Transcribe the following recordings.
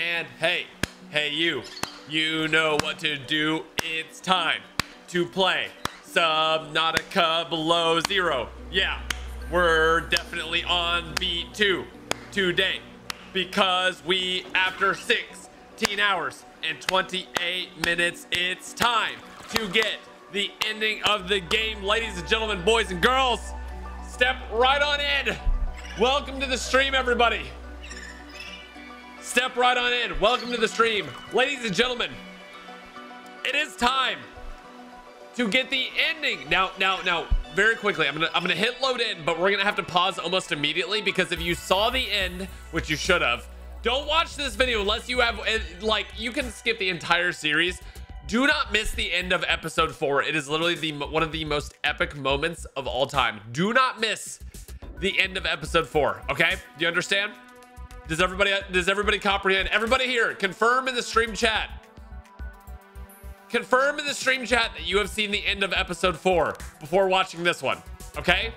and hey you know what to do. It's time to play Subnautica Below Zero. Yeah, we're definitely on beat 2 today because we, after 16 hours and 28 minutes, it's time to get the ending of the game. Ladies and gentlemen, boys and girls, step right on in. Welcome to the stream, everybody. Step right on in. Welcome to the stream. Ladies and gentlemen, it is time to get the ending. Now, very quickly, I'm gonna hit load in, but we're gonna have to pause almost immediately because if you saw the end, which you should have, don't watch this video unless you have, like, you can skip the entire series. Do not miss the end of episode 4. It is literally one of the most epic moments of all time. Do not miss the end of episode 4, okay? Do you understand? Does everybody comprehend? Everybody here, confirm in the stream chat. Confirm in the stream chat that you have seen the end of episode 4 before watching this one, okay?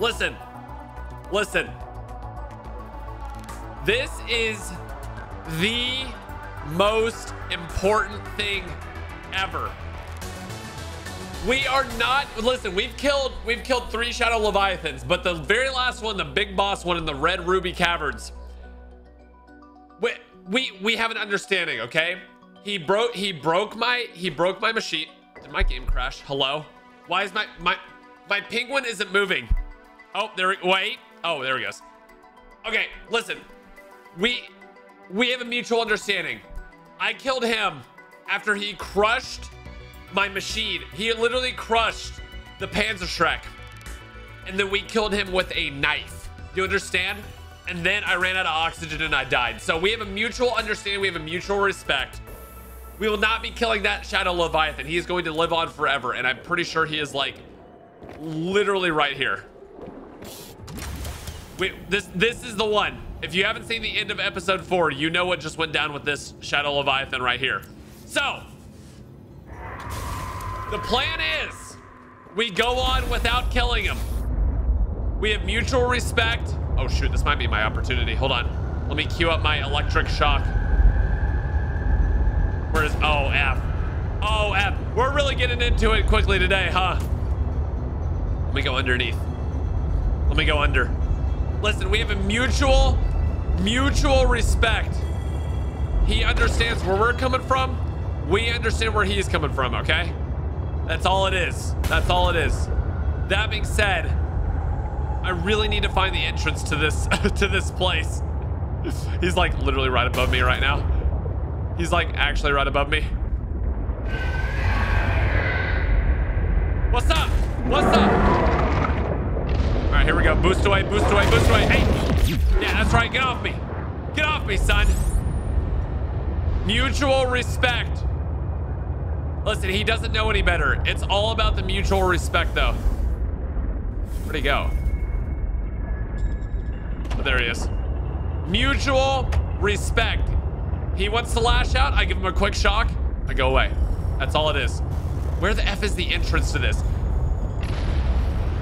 Listen. This is the most important thing ever. We are not, listen, we've killed 3 Shadow Leviathans, but the very last one, the big boss one in the Red Ruby Caverns, we have an understanding, okay? He broke my machine. Did my game crash? Hello? Why is my penguin isn't moving? Oh, there he goes. Okay, listen. We have a mutual understanding. I killed him after he crushed my machine. He literally crushed the Panzer Shrek. And then we killed him with a knife. Do you understand? And then I ran out of oxygen and I died. So we have a mutual understanding. We have a mutual respect. We will not be killing that Shadow Leviathan. He is going to live on forever. And I'm pretty sure he is, like, literally right here. This is the one. If you haven't seen the end of episode 4, you know what just went down with this Shadow Leviathan right here. So, the plan is we go on without killing him. We have mutual respect. Oh shoot, this might be my opportunity. Hold on. Let me queue up my electric shock. Where is, oh, F. Oh, F. We're really getting into it quickly today, huh? Let me go underneath. Let me go under. Listen, we have a mutual respect. He understands where we're coming from. We understand where he's coming from, okay? That's all it is. That's all it is. That being said, I really need to find the entrance to this to this place. He's like literally right above me right now. He's like actually right above me. What's up? What's up? All right, here we go. Boost away, boost away, boost away. Hey, yeah, that's right. Get off me. Get off me, son. Mutual respect. Listen, he doesn't know any better. It's all about the mutual respect, though. Where'd he go? Oh, there he is. Mutual respect. He wants to lash out. I give him a quick shock. I go away. That's all it is. Where the F is the entrance to this?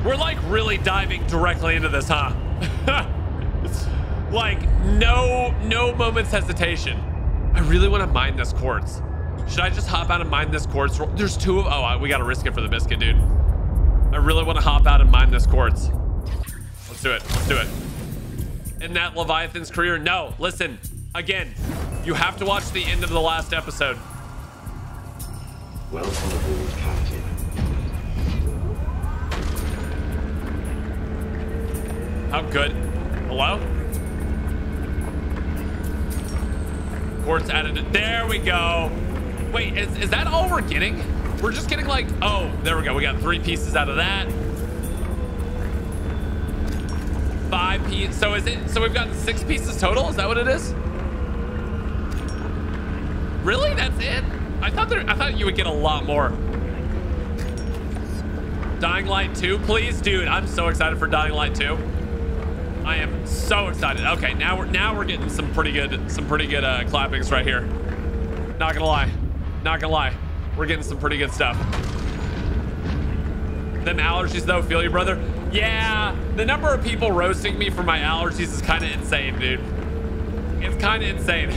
We're like really diving directly into this, huh? Like no moment's hesitation. I really want to mine this quartz. Should I just hop out and mine this quartz? There's 2 of, oh, we got to risk it for the biscuit, dude. I really want to hop out and mine this quartz. Let's do it, let's do it. In that Leviathan's career, no, listen, again, you have to watch the end of the last episode. Welcome aboard, Captain. How good. Hello? Quartz added it. There we go. Wait, is that all we're getting? We're just getting like, oh, there we go. We got 3 pieces out of that. 5 pieces. So is it, so we've got 6 pieces total? Is that what it is? Really? That's it? I thought you would get a lot more. Dying Light 2, please, dude. I'm so excited for Dying Light 2. I am so excited. Okay, now we're getting some pretty good clappings right here. Not gonna lie, we're getting some pretty good stuff. Them allergies though, feel you, brother. Yeah, the number of people roasting me for my allergies is kind of insane, dude. It's kind of insane.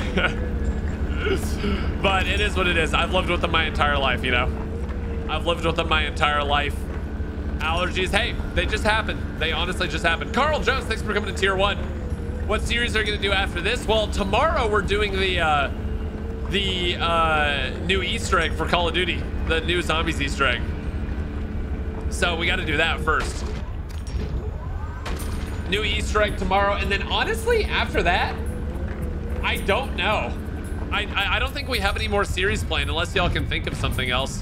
But it is what it is. I've lived with them my entire life, you know. I've lived with them my entire life. Allergies, hey, they just happen. They honestly just happen. Carl Jones, thanks for coming to Tier 1. What series are you going to do after this? Well, tomorrow we're doing the new Easter egg for Call of Duty. The new Zombies Easter egg. So we got to do that first. New Easter egg tomorrow. And then honestly, after that, I don't know. I don't think we have any more series planned unless y'all can think of something else.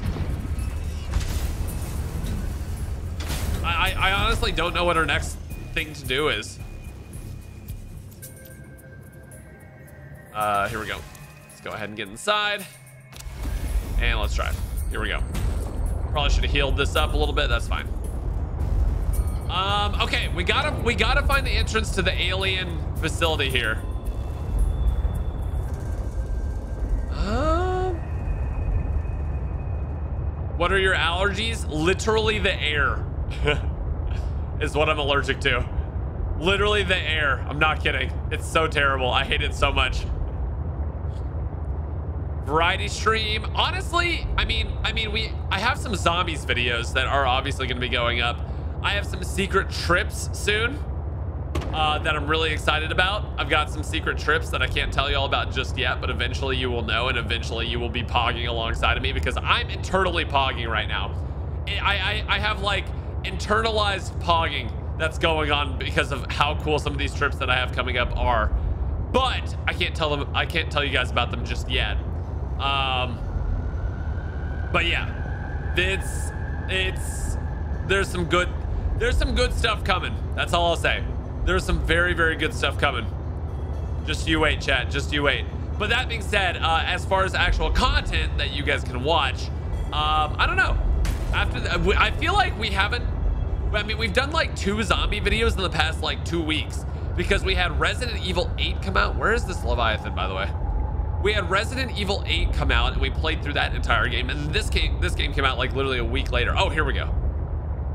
I honestly don't know what our next thing to do is. Here we go. Let's go ahead and get inside. And let's try it. Here we go. Probably should have healed this up a little bit. That's fine. Okay, we gotta find the entrance to the alien facility here. What are your allergies? Literally the air. Is what I'm allergic to. Literally the air. I'm not kidding. It's so terrible. I hate it so much. Variety stream. Honestly, I mean, I have some zombies videos that are obviously going to be going up. I have some secret trips soon that I'm really excited about. I've got some secret trips that I can't tell you all about just yet, but eventually you will know, and eventually you will be pogging alongside of me because I'm internally pogging right now. I have like internalized pogging that's going on because of how cool some of these trips that I have coming up are, but I can't tell you guys about them just yet. But yeah, there's some good stuff coming. That's all I'll say. There's some very, very good stuff coming. Just you wait, chat, just you wait. But that being said, as far as actual content that you guys can watch, I don't know. After the, I feel like we haven't, I mean, we've done like 2 zombie videos in the past like 2 weeks because we had Resident Evil 8 come out. Where is this Leviathan, by the way? We had Resident Evil 8 come out and we played through that entire game. And this game came out like literally a week later. Oh, here we go.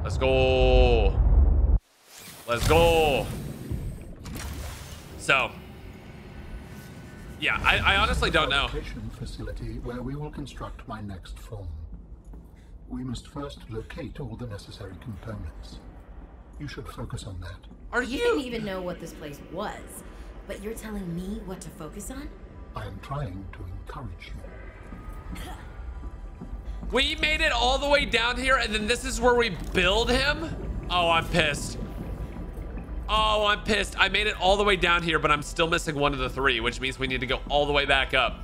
Let's go. Let's go. So, yeah, I honestly don't know. Facility where we will construct my next film. We must first locate all the necessary components. You should focus on that. Are you? You didn't even know what this place was, but you're telling me what to focus on? I am trying to encourage you. We made it all the way down here, and then this is where we build him? Oh, I'm pissed. Oh, I'm pissed. I made it all the way down here, but I'm still missing one of the 3, which means we need to go all the way back up.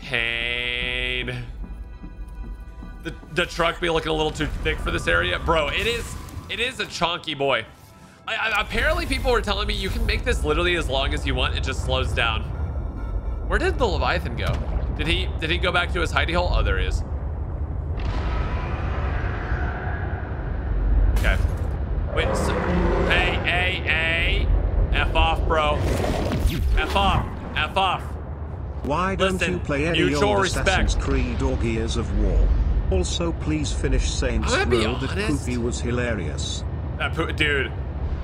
Pain. The truck be looking a little too thick for this area. Bro, it is a chunky boy. I apparently people were telling me you can make this literally as long as you want. It just slows down. Where did the Leviathan go? Did he go back to his hidey hole? Oh, there he is. Okay. Wait, so, hey. F off, bro. F off. Why don't you play any old Assassin's Creed or Gears of War? Also, please finish Saints Row. That Poopy was hilarious. Dude,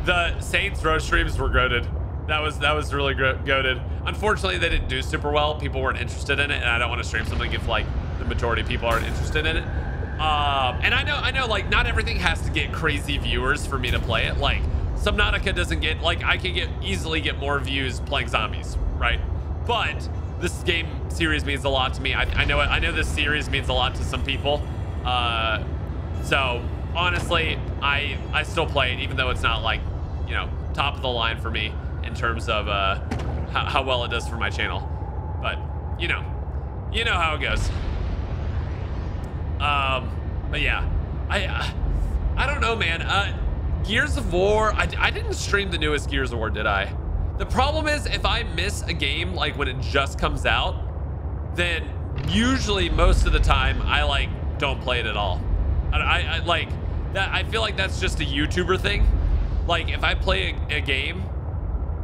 the Saints Row streams were goated. That was really goated. Unfortunately, they didn't do super well. People weren't interested in it, and I don't want to stream something if like the majority of people aren't interested in it. And I know, like not everything has to get crazy viewers for me to play it. Like Subnautica doesn't get like I could easily get more views playing zombies, right? But this game series means a lot to me. I know this series means a lot to some people. So honestly, I still play it, even though it's not like, you know, top of the line for me in terms of how well it does for my channel. But you know how it goes. But yeah, I don't know, man. Gears of War. I didn't stream the newest Gears of War, did I? The problem is if I miss a game like when it just comes out, then usually most of the time I like don't play it at all. I like that. I feel like that's just a YouTuber thing. Like if I play a game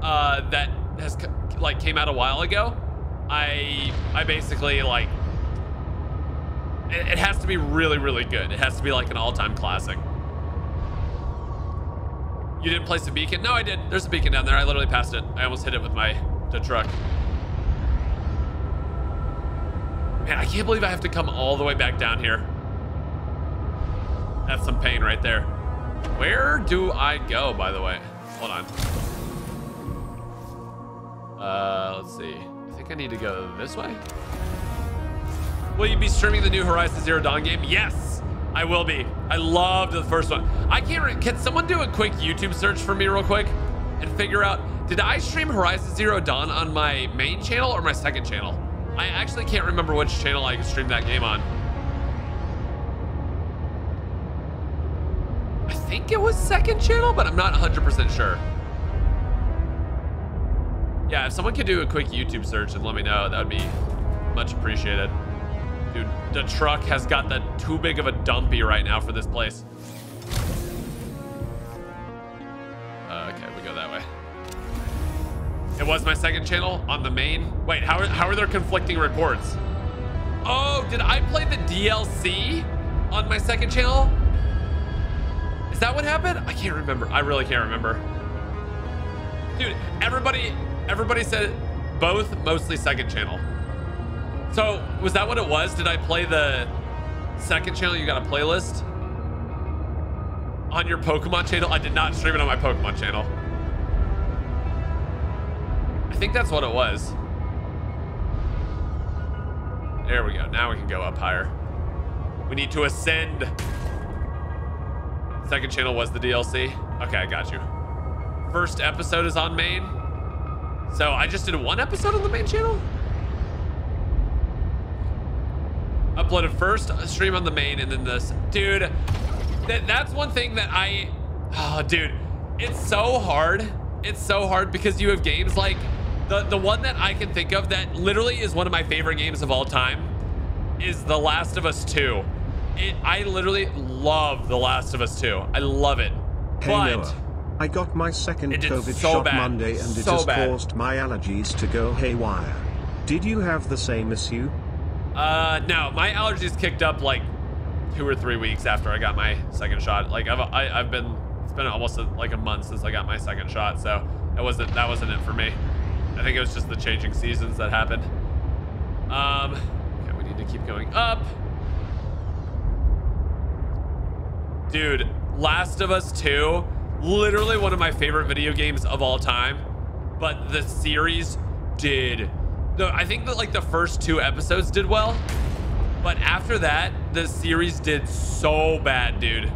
that has like came out a while ago, I basically like it has to be really, really good. It has to be like an all-time classic. You didn't place a beacon? No, I did. There's a beacon down there. I literally passed it. I almost hit it with my the truck. Man, I can't believe I have to come all the way back down here. That's some pain right there. Where do I go, by the way? Hold on. Let's see. I think I need to go this way. Will you be streaming the new Horizon Zero Dawn game? Yes, I will be. I loved the first one. I can't, can someone do a quick YouTube search for me real quick and figure out, did I stream Horizon Zero Dawn on my main channel or my second channel? I actually can't remember which channel I streamed that game on. I think it was second channel, but I'm not 100% sure. Yeah, if someone could do a quick YouTube search and let me know, that would be much appreciated. Dude, the truck has got the too big of a dumpy right now for this place. Okay, we go that way. It was my second channel on the main. Wait, how are there conflicting reports? Oh, did I play the DLC on my second channel? Is that what happened? I can't remember. I really can't remember. Dude, everybody said both, mostly second channel. So was that what it was? Did I play the second channel? You got a playlist on your Pokemon channel? I did not stream it on my Pokemon channel. I think that's what it was. There we go. Now we can go up higher. We need to ascend. Second channel was the DLC. Okay, I got you. First episode is on main. So I just did one episode on the main channel? Uploaded first stream on the main and then this. Dude, that's one thing that I, oh dude, it's so hard. It's so hard because you have games like the one that I can think of that literally is one of my favorite games of all time is The Last of Us 2. I literally love The Last of Us 2. I love it. Hey, but Noah, I got my second COVID shot Monday and it has caused my allergies to go haywire. Did you have the same issue? No, my allergies kicked up like 2 or 3 weeks after I got my second shot. Like I've been, it's been almost like a month since I got my second shot. So that wasn't it for me. I think it was just the changing seasons that happened. Okay, we need to keep going up. Dude, Last of Us 2, literally one of my favorite video games of all time, but the series did. I think that like the first 2 episodes did well, but after that, the series did so bad, dude.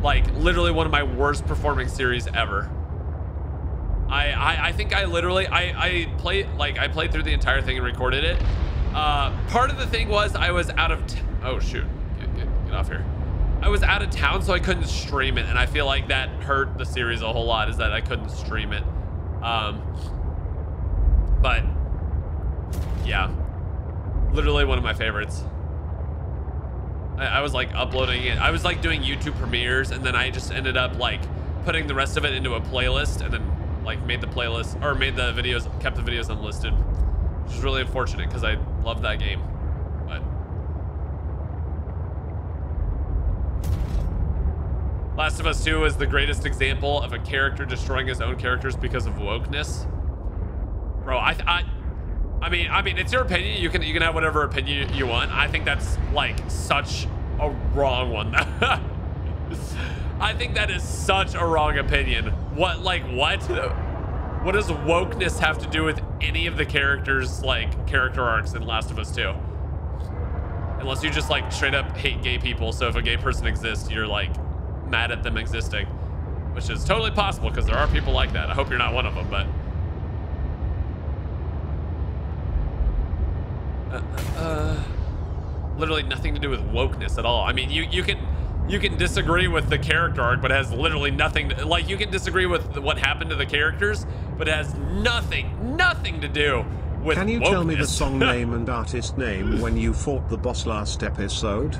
Like literally one of my worst performing series ever. I think I literally, I played through the entire thing and recorded it. Part of the thing was I was out of, oh shoot, get off here. I was out of town, so I couldn't stream it. And I feel like that hurt the series a whole lot is that I couldn't stream it. But yeah, literally one of my favorites. I was like uploading it. I was like doing YouTube premieres and then I just ended up like putting the rest of it into a playlist and then like made the playlist or made the videos, kept the videos unlisted, which is really unfortunate because I love that game. But Last of Us 2 is the greatest example of a character destroying his own characters because of wokeness. Bro, I mean, it's your opinion. You can have whatever opinion you want. I think that's like such a wrong one. I think that is such a wrong opinion. What, like what? What does wokeness have to do with any of the characters, like character arcs in Last of Us 2? Unless you just like straight up hate gay people. So if a gay person exists, you're like mad at them existing, which is totally possible because there are people like that. I hope you're not one of them, but. Literally nothing to do with wokeness at all. I mean, you can disagree with the character arc, but it has literally nothing to, like you can disagree with what happened to the characters, but it has nothing to do with wokeness. Can you tell me the song name and artist name when you fought the boss last episode?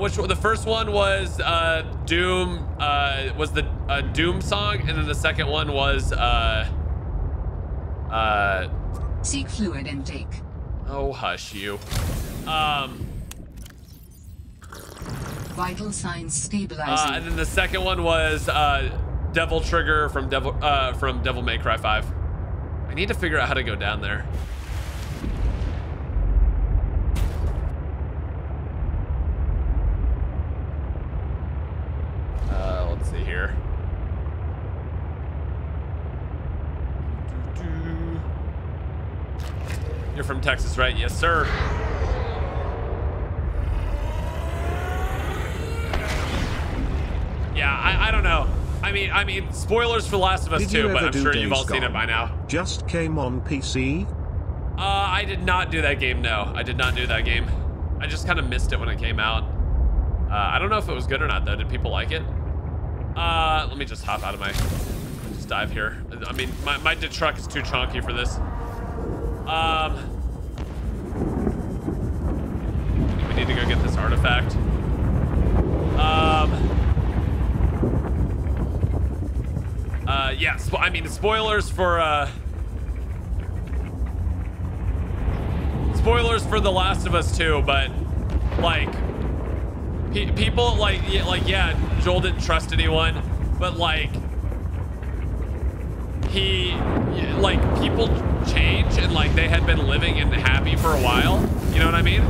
Which one? The first one was Doom. Was the Doom song, and then the second one was Seek fluid intake. Oh, hush you. Vital signs stabilizing. And then the second one was Devil Trigger from Devil May Cry 5. I need to figure out how to go down there. Let's see here. You're from Texas, right? Yes, sir. Yeah, I don't know. I mean, spoilers for Last of Us 2, but I'm sure you've all seen it by now. Just came on PC? I did not do that game, no. I did not do that game. I just kind of missed it when it came out. I don't know if it was good or not, though. Did people like it? Let me just hop out of my... Just dive here. I mean, my truck is too chonky for this. We need to go get this artifact. Yes, I mean, spoilers for The Last of Us 2, but like people yeah, Joel didn't trust anyone, but like people change, and like they had been living and happy for a while, you know what I mean?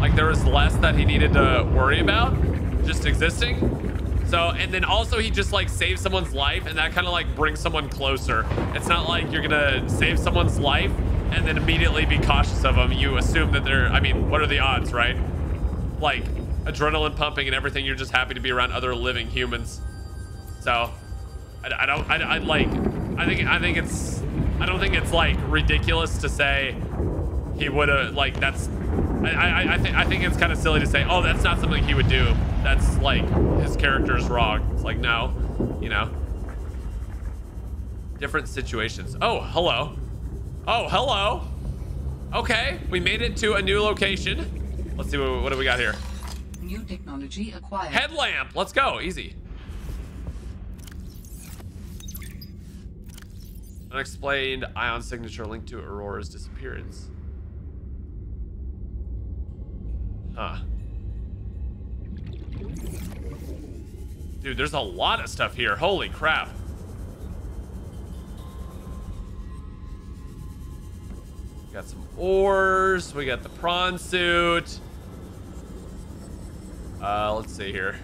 Like there was less that he needed to worry about, just existing. So, and then also he just like saves someone's life, and that kind of like brings someone closer. It's not like you're gonna save someone's life and then immediately be cautious of them. You assume that they're, I mean, what are the odds, right? Like adrenaline pumping and everything. You're just happy to be around other living humans. So I don't think it's like ridiculous to say he would have like, that's, I think it's kind of silly to say, oh, that's not something he would do. That's like his character's wrong. It's like, no, you know, different situations. Oh, hello. Oh, hello. Okay, we made it to a new location. Let's see what do we got here. New technology acquired. Headlamp. Let's go. Easy. Unexplained ion signature linked to Aurora's disappearance. Huh. Dude, there's a lot of stuff here. Holy crap. We got some ores. We got the prawn suit. Let's see here.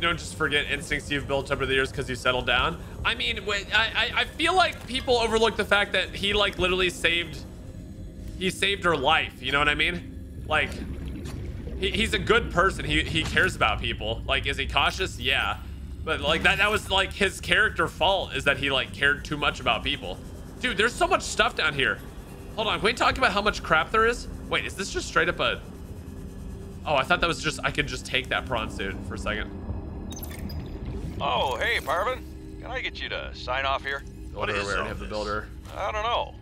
Don't just forget instincts you've built over the years because you settled down. I mean, I feel like people overlook the fact that he like literally saved her life. You know what I mean? Like he's a good person. He cares about people. Like, is he cautious? Yeah, but like that was like his character fault, is that he like cared too much about people. Dude, there's so much stuff down here. Hold on, can we talk about how much crap there is? Wait, is this just straight up a... Oh, I thought that was just, I could just take that prawn suit for a second. Oh, hey, Parvin. Can I get you to sign off here? What is this? I don't know.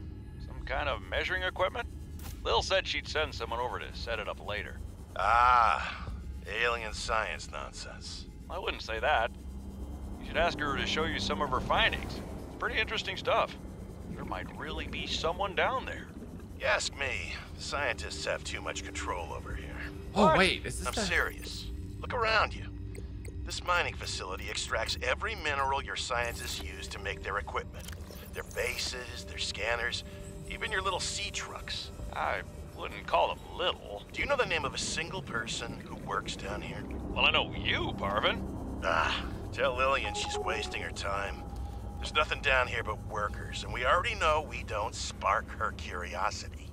Some kind of measuring equipment? Lil said she'd send someone over to set it up later. Ah, alien science nonsense. I wouldn't say that. You should ask her to show you some of her findings. It's pretty interesting stuff. There might really be someone down there. You ask me. Scientists have too much control over here. Oh, what? Wait. Is this I'm serious. Look around you. This mining facility extracts every mineral your scientists use to make their equipment. Their bases, their scanners, even your little sea trucks. I wouldn't call them little. Do you know the name of a single person who works down here? Well, I know you, Parvin. Ah, tell Lillian she's wasting her time. There's nothing down here but workers, and we already know we don't spark her curiosity.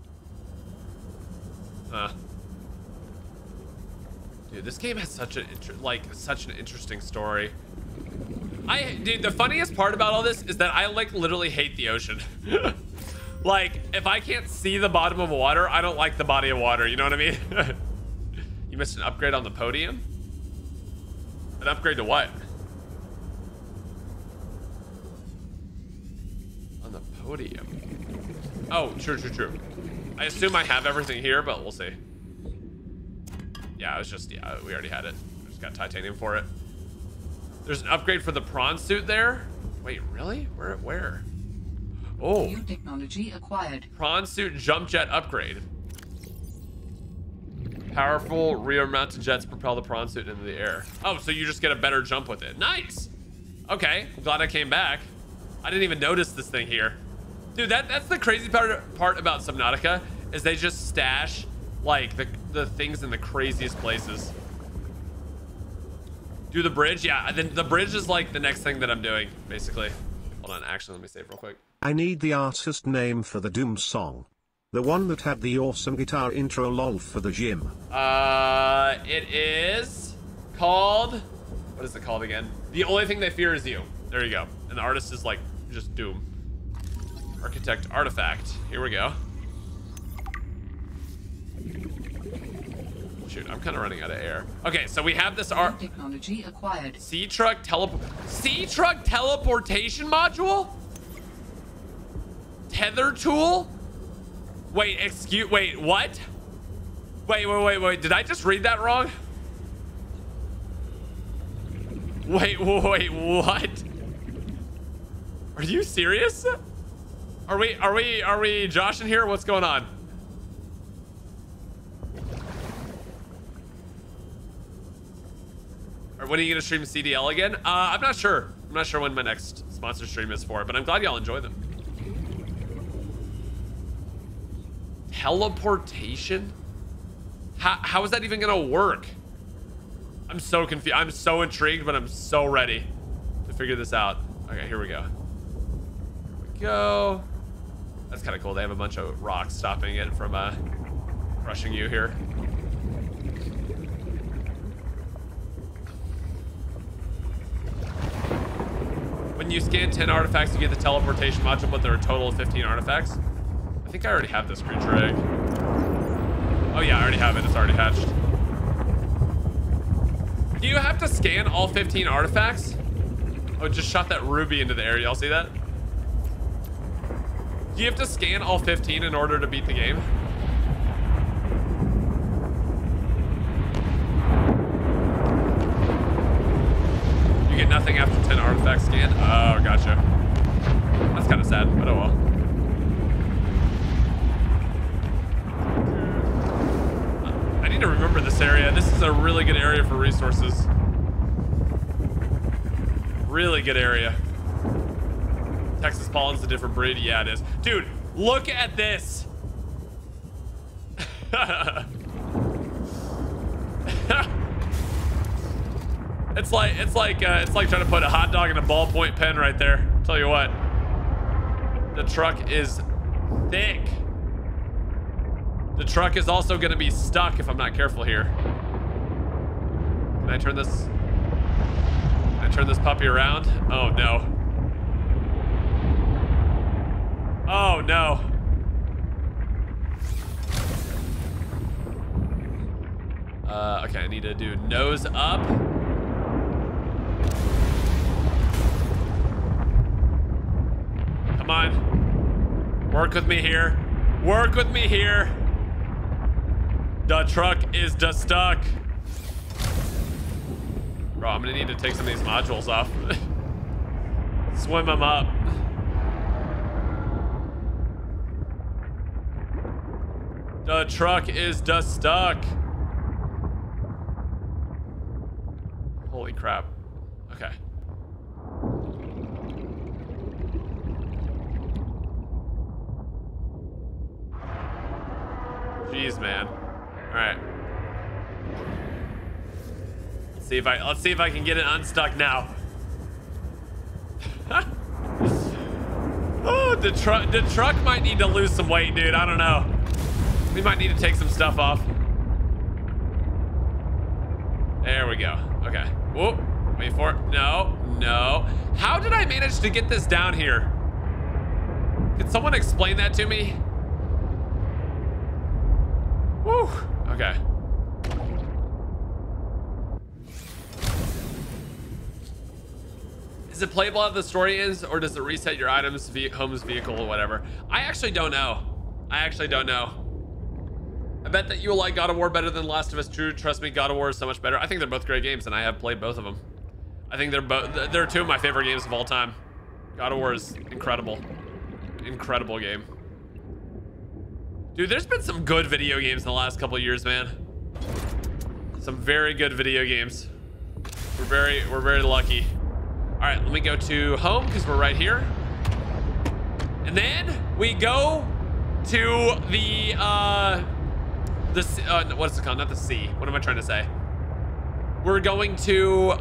Dude, this game has such an interesting story. Dude, the funniest part about all this is that I like literally hate the ocean. Like, if I can't see the bottom of water, I don't like the body of water. You know what I mean? You missed an upgrade on the podium? An upgrade to what? On the podium. Oh, true. I assume I have everything here, but we'll see. Yeah, it was just, yeah, we already had it. We just got titanium for it. There's an upgrade for the prawn suit there. Wait, really? Where? Oh. New technology acquired. Prawn suit jump jet upgrade. Powerful rear-mounted jets propel the prawn suit into the air. Oh, so you just get a better jump with it. Nice. Okay, I'm glad I came back. I didn't even notice this thing here. Dude, that's the crazy part about Subnautica is they just stash like the things in the craziest places. Do the bridge? Yeah, then the bridge is like the next thing that I'm doing, basically. Hold on, actually, let me save real quick. I need the artist name for the Doom song. The one that had the awesome guitar intro lol for the gym. It is called, what is it called again? The Only Thing They Fear Is You. There you go. And the artist is like, just Doom. Architect Artifact. Here we go. Shoot, I'm kind of running out of air. Okay, so we have this art. Technology acquired. Sea truck teleportation module? Tether tool? Wait, what? Wait, did I just read that wrong? Wait, what? Are you serious? Are we Josh in here? What's going on? Or when are you gonna stream CDL again? I'm not sure. I'm not sure when my next sponsor stream is for, but I'm glad y'all enjoy them. Teleportation? How is that even gonna work? I'm so confused. I'm so intrigued, but I'm so ready to figure this out. Okay, here we go. Here we go. That's kind of cool. They have a bunch of rocks stopping it from crushing you here. When you scan 10 artifacts, you get the teleportation module, but there are a total of 15 artifacts. I think I already have this creature egg. Oh yeah, I already have it. It's already hatched. Do you have to scan all 15 artifacts? Oh, just shot that ruby into the air. Y'all see that? Do you have to scan all 15 in order to beat the game? You get nothing after 10 artifacts scanned? Oh, gotcha. That's kind of sad, but oh well. I need to remember this area. This is a really good area for resources. Really good area. Texas pollen's a different breed. Yeah, it is. Dude, look at this. It's like trying to put a hot dog in a ballpoint pen right there. I'll tell you what. The truck is thick. The truck is also going to be stuck if I'm not careful here. Can I turn this puppy around? Oh, no. Oh, no. Okay, I need to do nose up. Come on. Work with me here. Work with me here. The truck is just stuck. Bro, I'm gonna need to take some of these modules off. Swim them up. The truck is just stuck. Holy crap. Okay. Jeez, man. All right. Let's see if I can get it unstuck now. Oh, the truck might need to lose some weight, dude. I don't know. We might need to take some stuff off. There we go. Okay. Whoop. Wait for it. No. How did I manage to get this down here? Can someone explain that to me? Woo. Okay. Is it playable how the story ends, or does it reset your items, homes, vehicle, or whatever? I actually don't know. I bet that you will like God of War better than Last of Us 2. Trust me, God of War is so much better. I think they're both great games, and I have played both of them. I think they're two of my favorite games of all time. God of War is incredible. incredible game. Dude, there's been some good video games in the last couple of years, man. Some very good video games. We're very lucky. All right, let me go to home because we're right here. And then we go to the what's it called? Not the sea. What am I trying to say? We're going to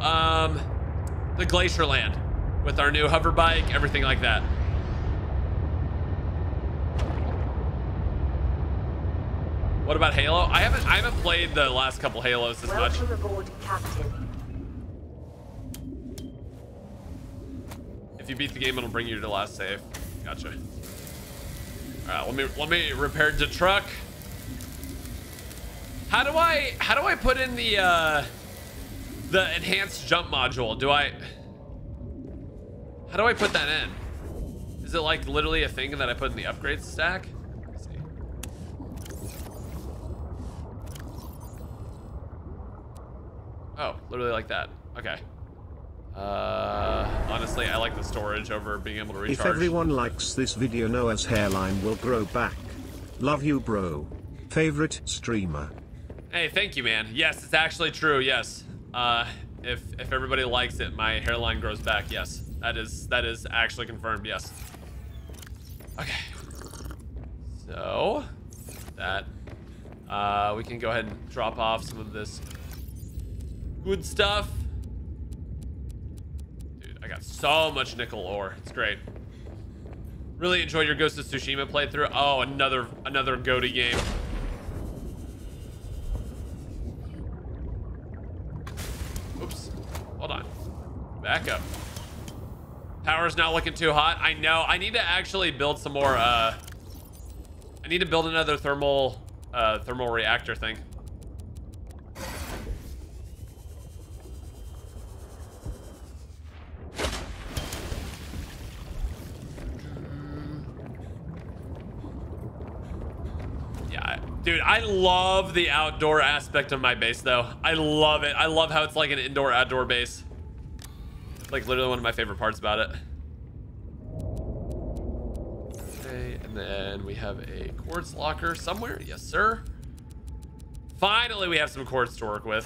the Glacier Land with our new hover bike, everything like that. What about Halo? I haven't played the last couple Halos as much. Welcome aboard, Captain. If you beat the game, it'll bring you to the last save. Gotcha. All right, let me repair the truck. How do I put in the enhanced jump module? How do I put that in? Is it like literally a thing that I put in the upgrade stack? Let's see. Oh, literally like that. Okay. Honestly, I like the storage over being able to recharge. If everyone likes this video, Noah's hairline will grow back. Love you, bro. Favorite streamer. Hey, thank you, man. Yes, it's actually true. Yes. If everybody likes it, my hairline grows back. Yes, that is actually confirmed. Yes. Okay. So that we can go ahead and drop off some of this good stuff. I got so much nickel ore. It's great. Really enjoyed your Ghost of Tsushima playthrough. Oh, another goatee game. Oops. Hold on. Back up. Power's not looking too hot. I know. I need to actually build some more. I need to build another thermal reactor thing. Dude, I love the outdoor aspect of my base, though. I love it. I love how it's like an indoor-outdoor base. It's like literally one of my favorite parts about it. Okay, and then we have a quartz locker somewhere. Yes, sir. Finally, we have some quartz to work with.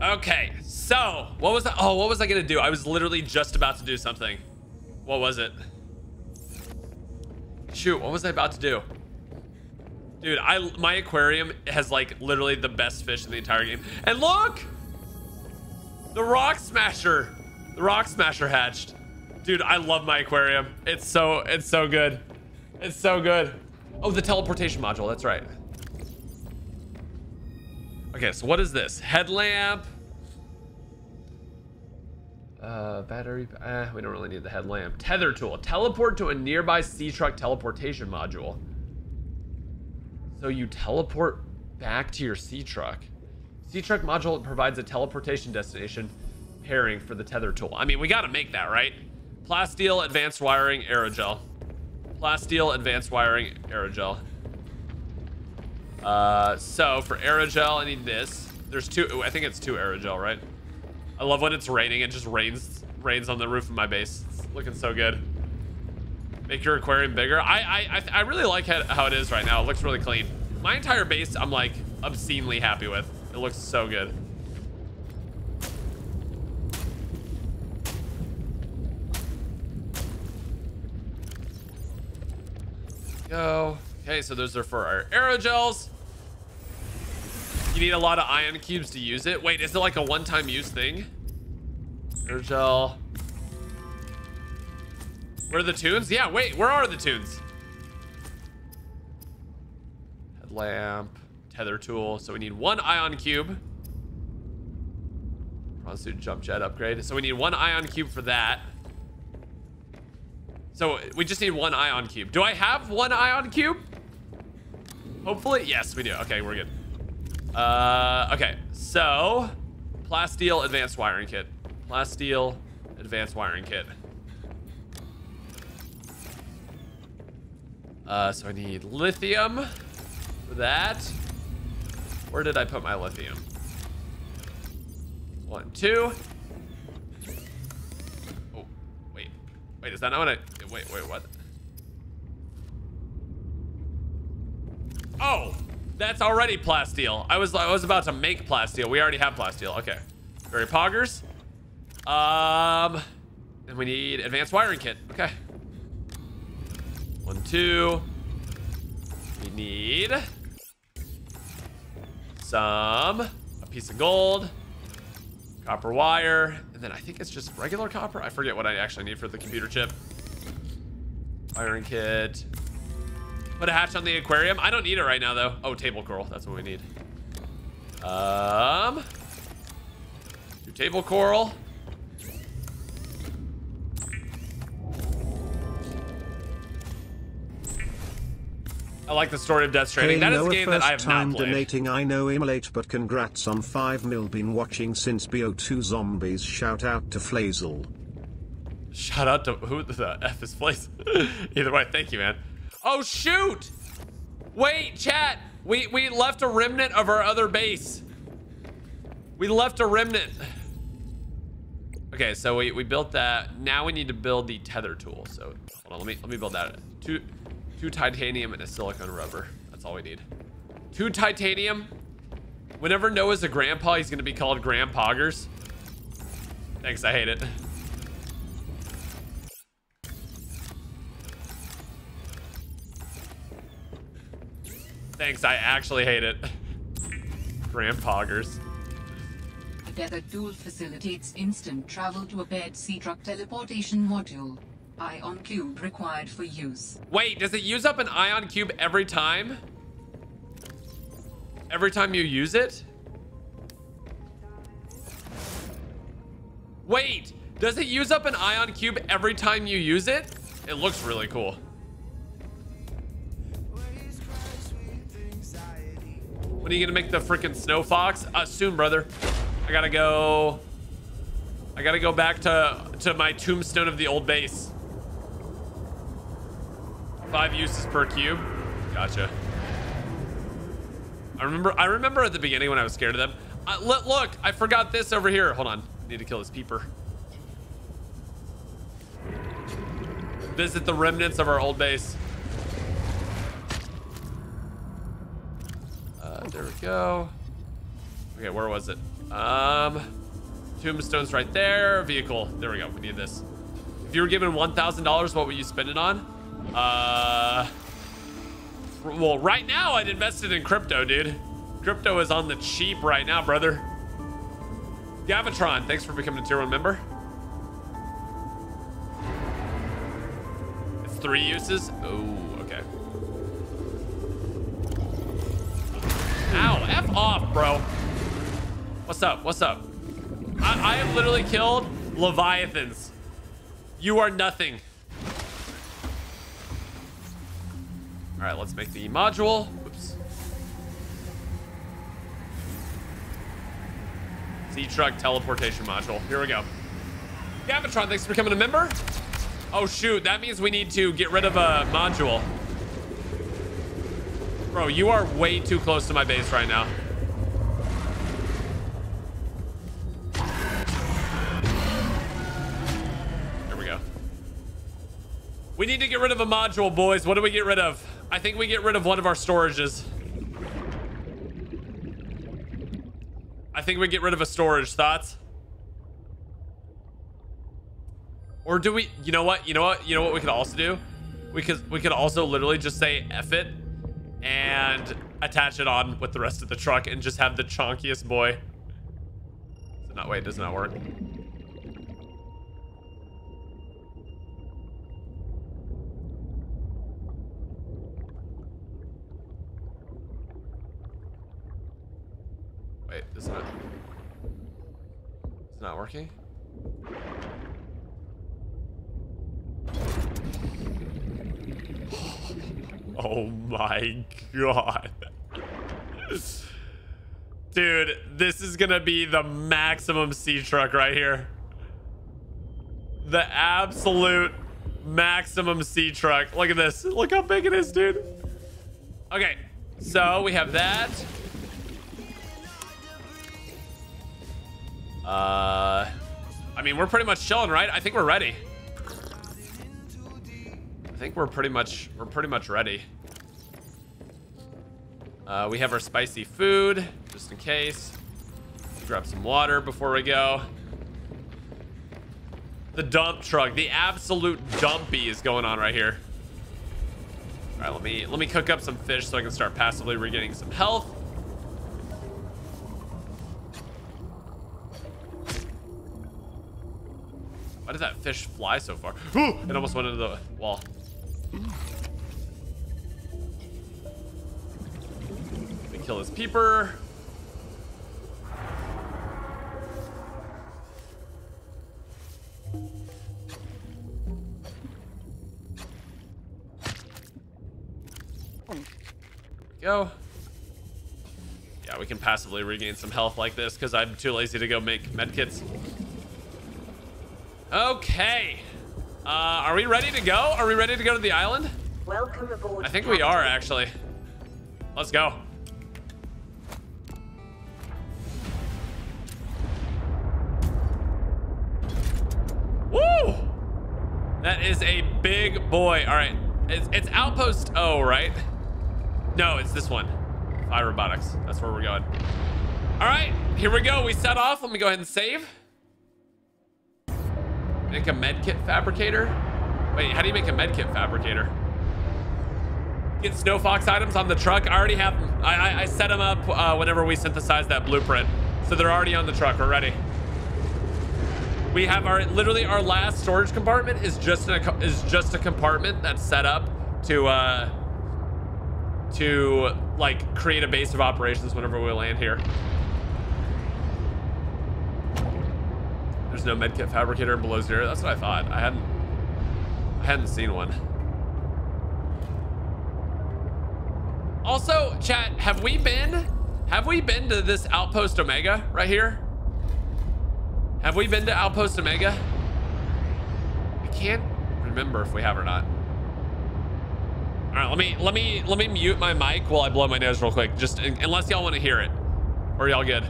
Okay. So, what was that? Oh, what was I gonna do? I was literally just about to do something. What was it? Shoot, what was I about to do? Dude, my aquarium has like literally the best fish in the entire game. And look! The Rock Smasher! The Rock Smasher hatched. Dude, I love my aquarium. It's so good. It's so good. Oh, the teleportation module, that's right. Okay, so what is this? Headlamp. Battery, we don't really need the headlamp. Tether tool, teleport to a nearby sea truck teleportation module. So you teleport back to your sea truck. Sea truck module provides a teleportation destination pairing for the tether tool. I mean, we gotta make that, right? Plasteel, advanced wiring, aerogel. Plasteel, advanced wiring, aerogel. So for aerogel, I need this. There's two, I think it's two aerogel, right? I love when it's raining. It just rains on the roof of my base. It's looking so good. Make your aquarium bigger. I really like how it is right now. It looks really clean. My entire base, I'm like obscenely happy with. It looks so good. Go. Okay, so those are for our aerogels. You need a lot of ion cubes to use it. Wait, is it like a one-time use thing? Aerogel. Where are the tunes? Yeah, wait, where are the tunes? Headlamp, tether tool. So we need one ion cube. Bronze jump jet upgrade. So we need one ion cube for that. So we just need one ion cube. Do I have one ion cube? Hopefully, yes, we do. Okay, we're good. Okay, so Plasteel advanced wiring kit. Plasteel advanced wiring kit. So I need lithium for that. Where did I put my lithium? One, two. Oh, wait. Wait, is that not what I... Wait, what? Oh! That's already Plasteel. I was about to make Plasteel. We already have Plasteel. Okay. Very poggers. And we need advanced wiring kit. Okay. One, two. We need a piece of gold, copper wire, and then I think it's just regular copper. I forget what I actually need for the computer chip. Wiring kit. Put a hatch on the aquarium. I don't need it right now though. Oh, table coral. That's what we need. 2 table coral. I like the story of Death Stranding. That is a game that I have not played. Donating, I know I'm late, but congrats on 5 mil. Been watching since BO2 Zombies. Shout out to Flazel. Shout out to who the F is Flazel? Either way, thank you, man. Oh shoot! Wait, chat. We left a remnant of our other base. We left a remnant. Okay, so we built that. Now we need to build the tether tool. So hold on, let me build that. 2 titanium and a silicone rubber. That's all we need. 2 titanium. Whenever Noah's a grandpa, he's gonna be called Grand Poggers. Thanks, I hate it. Thanks, I actually hate it. Grand Poggers. The tether tool facilitates instant travel to a paired sea truck teleportation module. Ion cube required for use. Wait, does it use up an ion cube every time? Every time you use it? Wait, does it use up an ion cube every time you use it? It looks really cool. When are you gonna make the freaking snow fox? Soon, brother. I gotta go back to my tombstone of the old base. 5 uses per cube. Gotcha. I remember at the beginning when I was scared of them. Look, I forgot this over here. Hold on. I need to kill this peeper. Visit the remnants of our old base. There we go. Okay, where was it? Tombstone's right there. Vehicle. There we go. We need this. If you were given $1,000, what would you spend it on? Well, right now I'd invested in crypto, dude. Crypto is on the cheap right now, brother. Gavatron, thanks for becoming a tier 1 member. It's 3 uses. Oh, okay. Ow, F off, bro. What's up? What's up? I have literally killed Leviathans. You are nothing. All right, let's make the module. Oops. Sea truck teleportation module. Here we go. Gavatron, thanks for becoming a member. Oh shoot, that means we need to get rid of a module. Bro, you are way too close to my base right now. There we go. We need to get rid of a module, boys. What do we get rid of? I think we get rid of one of our storages. I think we get rid of a storage. Thoughts? Or do we? You know what? You know what? You know what we could also do? We could also literally just say F it and attach it on with the rest of the truck and just have the chonkiest boy. No, wait, it does not work. Wait, it's not working. Oh my god. Dude, this is gonna be the maximum sea truck right here. The absolute maximum sea truck. Look at this. Look how big it is, dude. Okay, so we have that. I mean, we're pretty much chilling, right? I think we're ready. I think we're pretty much ready. We have our spicy food, just in case. Grab some water before we go. The dump truck, the absolute dumpy is going on right here. All right, let me cook up some fish so I can start passively regaining some health. Why did that fish fly so far? Ooh, it almost went into the wall. Let me kill this peeper. Go. Yeah, we can passively regain some health like this because I'm too lazy to go make medkits. Okay. Are we ready to go? Are we ready to go to the island? Welcome aboard. I think we are, actually. Let's go. Woo! That is a big boy. All right. It's Outpost O, right? No, it's this one. Fire robotics. That's where we're going. All right, here we go. We set off. Let me go ahead and save. Make a medkit fabricator. Wait, how do you make a medkit fabricator? Get Snow Fox items on the truck. I already have them. I set them up whenever we synthesized that blueprint. So they're already on the truck. We're ready. We have literally our last storage compartment is just a compartment that's set up to like create a base of operations whenever we land here. There's no medkit fabricator below zero. That's what I thought. I hadn't seen one. Also, chat, have we been to this Outpost Omega right here? Have we been to Outpost Omega? I can't remember if we have or not. All right, let me mute my mic while I blow my nose real quick. Just unless y'all want to hear it, or y'all good.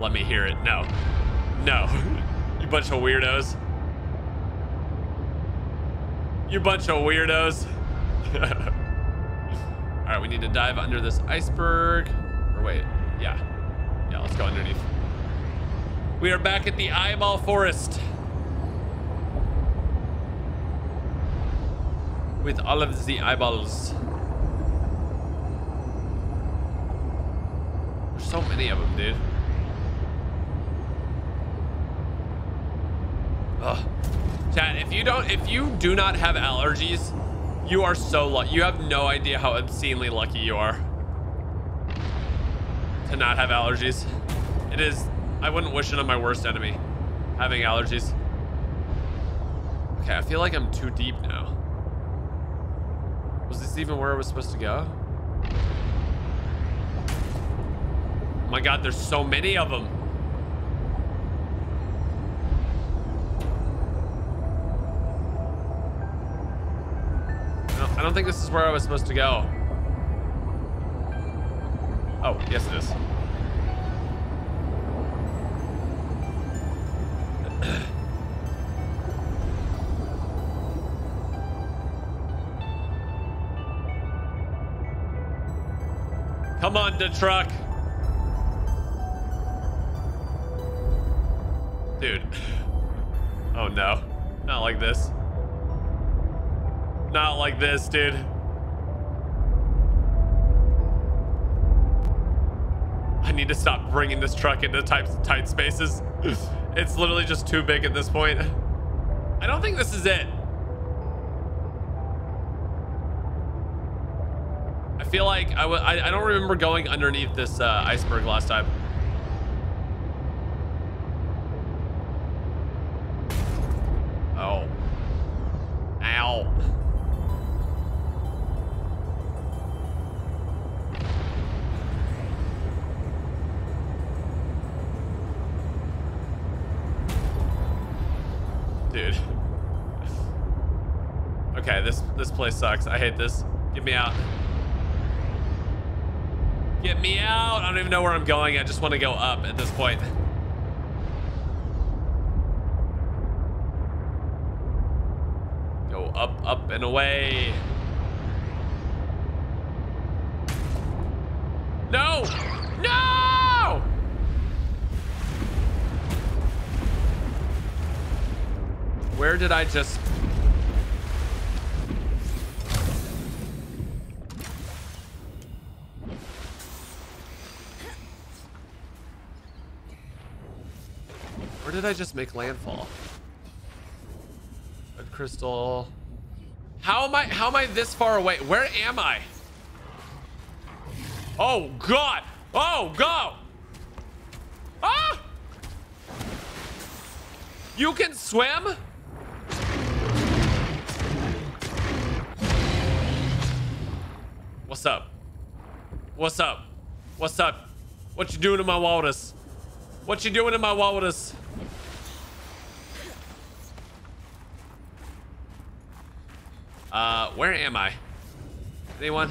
Let me hear it. No, no, you bunch of weirdos. You bunch of weirdos. All right, we need to dive under this iceberg. Or wait, yeah, let's go underneath. We are back at the Eyeball Forest. With all of the eyeballs. There's so many of them, dude. Ugh. Chat, if you do not have allergies, you are so lucky. You have no idea how obscenely lucky you are to not have allergies. It is, I wouldn't wish it on my worst enemy, having allergies. Okay, I feel like I'm too deep now. Was this even where I was supposed to go? Oh my God, there's so many of them. I don't think this is where I was supposed to go. Oh, yes it is. Come on, the truck. Dude. Oh no, not like this. Not like this, dude. I need to stop bringing this truck into tight spaces. It's literally just too big at this point. I don't think this is it. I feel like I don't remember going underneath this iceberg last time. Oh. Ow. Dude. Okay, this place sucks. I hate this. Get me out. Get me out. I don't even know where I'm going. I just want to go up at this point. Go up, up, and away. No! No! Where did I just... Where did I just make landfall? Red crystal. How am I this far away? Where am I? Oh God! Oh God! Ah! You can swim? What's up? What's up? What's up? What you doing to my walrus? What you doing to my walrus? Where am I? Anyone?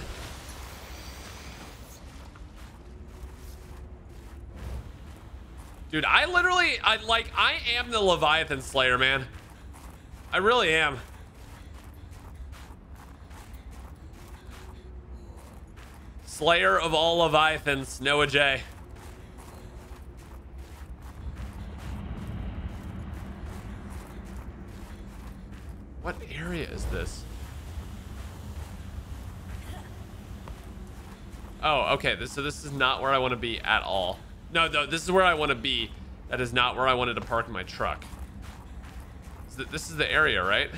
Dude, I am the Leviathan Slayer, man. I really am. Slayer of all Leviathans, Noah J. What area is this? Oh, okay, so this is not where I want to be at all. No, this is where I want to be. That is not where I wanted to park my truck. This is the area, right?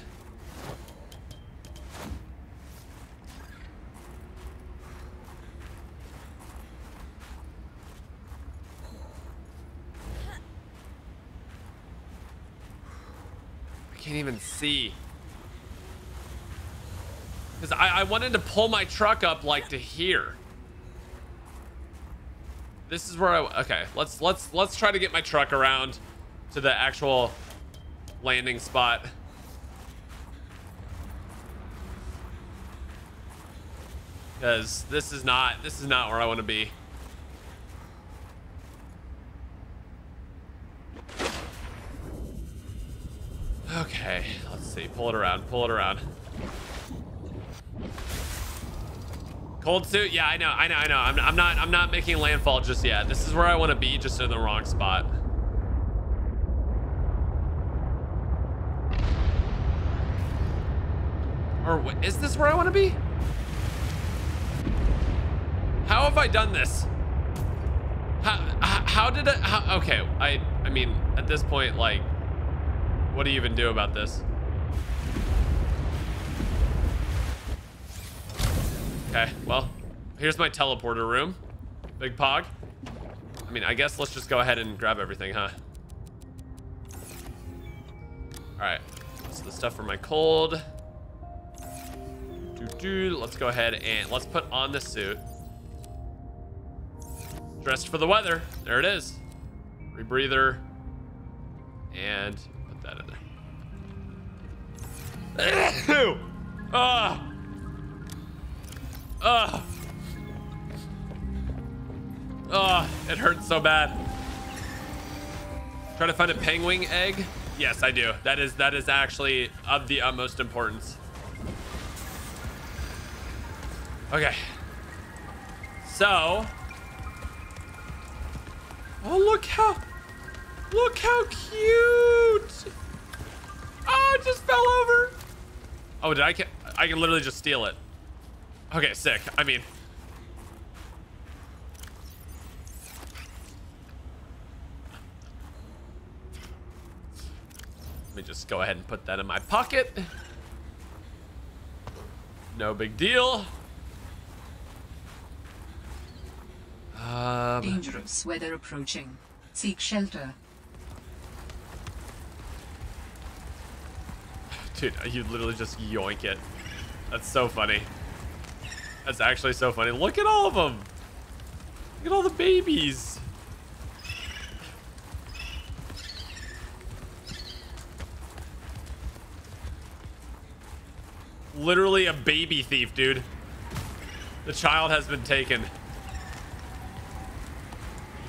I can't even see. Because I wanted to pull my truck up like to here. This is where I... Okay, let's try to get my truck around to the actual landing spot. Because this is not where I want to be. Okay, let's see. Pull it around. Cold suit? Yeah, I know. I'm not making landfall just yet. This is where I want to be, just in the wrong spot. Or what, is this where I want to be? How have I done this? How did it? Okay, I mean, at this point, like, what do you even do about this? Okay, well, here's my teleporter room. Big Pog. I mean, I guess let's just go ahead and grab everything, huh? Alright, so the stuff for my cold. Let's go ahead and let's put on the suit. Dressed for the weather. There it is. Rebreather. And put that in there. Ah! Ugh. Ugh, it hurts so bad. Try to find a penguin egg? Yes, I do. That is actually of the utmost importance. Okay. So. Oh, look how cute. Oh, it just fell over. Oh, I can literally just steal it. Okay, sick. I mean, let me just go ahead and put that in my pocket. No big deal. Dangerous weather approaching. Seek shelter. Dude, you literally just yoink it. That's so funny. That's actually so funny. Look at all of them. Look at all the babies. literally a baby thief, dude. The child has been taken.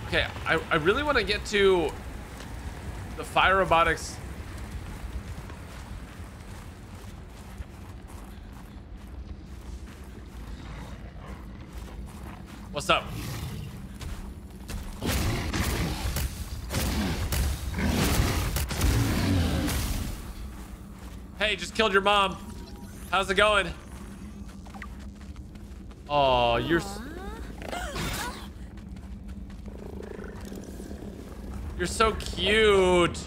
Okay, I really want to get to the fire robotics. What's up? Hey, just killed your mom. How's it going? Oh, you're... You're so cute.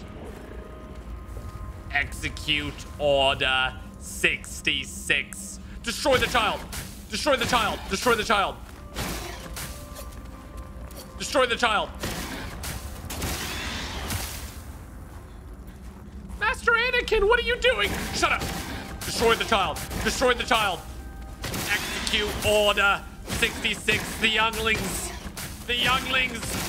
Execute order 66. Destroy the child. Destroy the child. Destroy the child. Destroy the child. Master Anakin, what are you doing? Shut up. Destroy the child. Destroy the child. Execute order 66. The younglings. The younglings.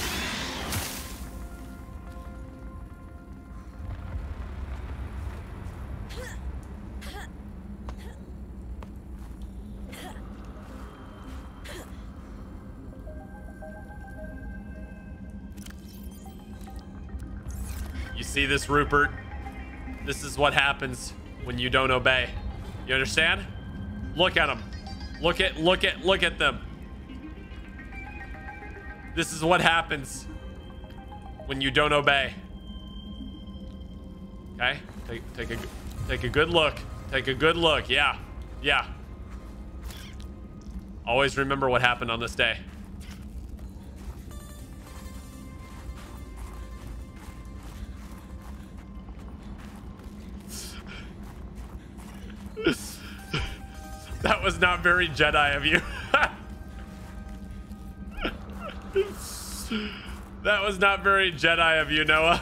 See this, Rupert? This is what happens when you don't obey. You understand? Look at them. Look at them. This is what happens when you don't obey. Okay? Take a good look. Take a good look. Yeah. Yeah. Always remember what happened on this day. That was not very Jedi of you. That was not very Jedi of you, Noah.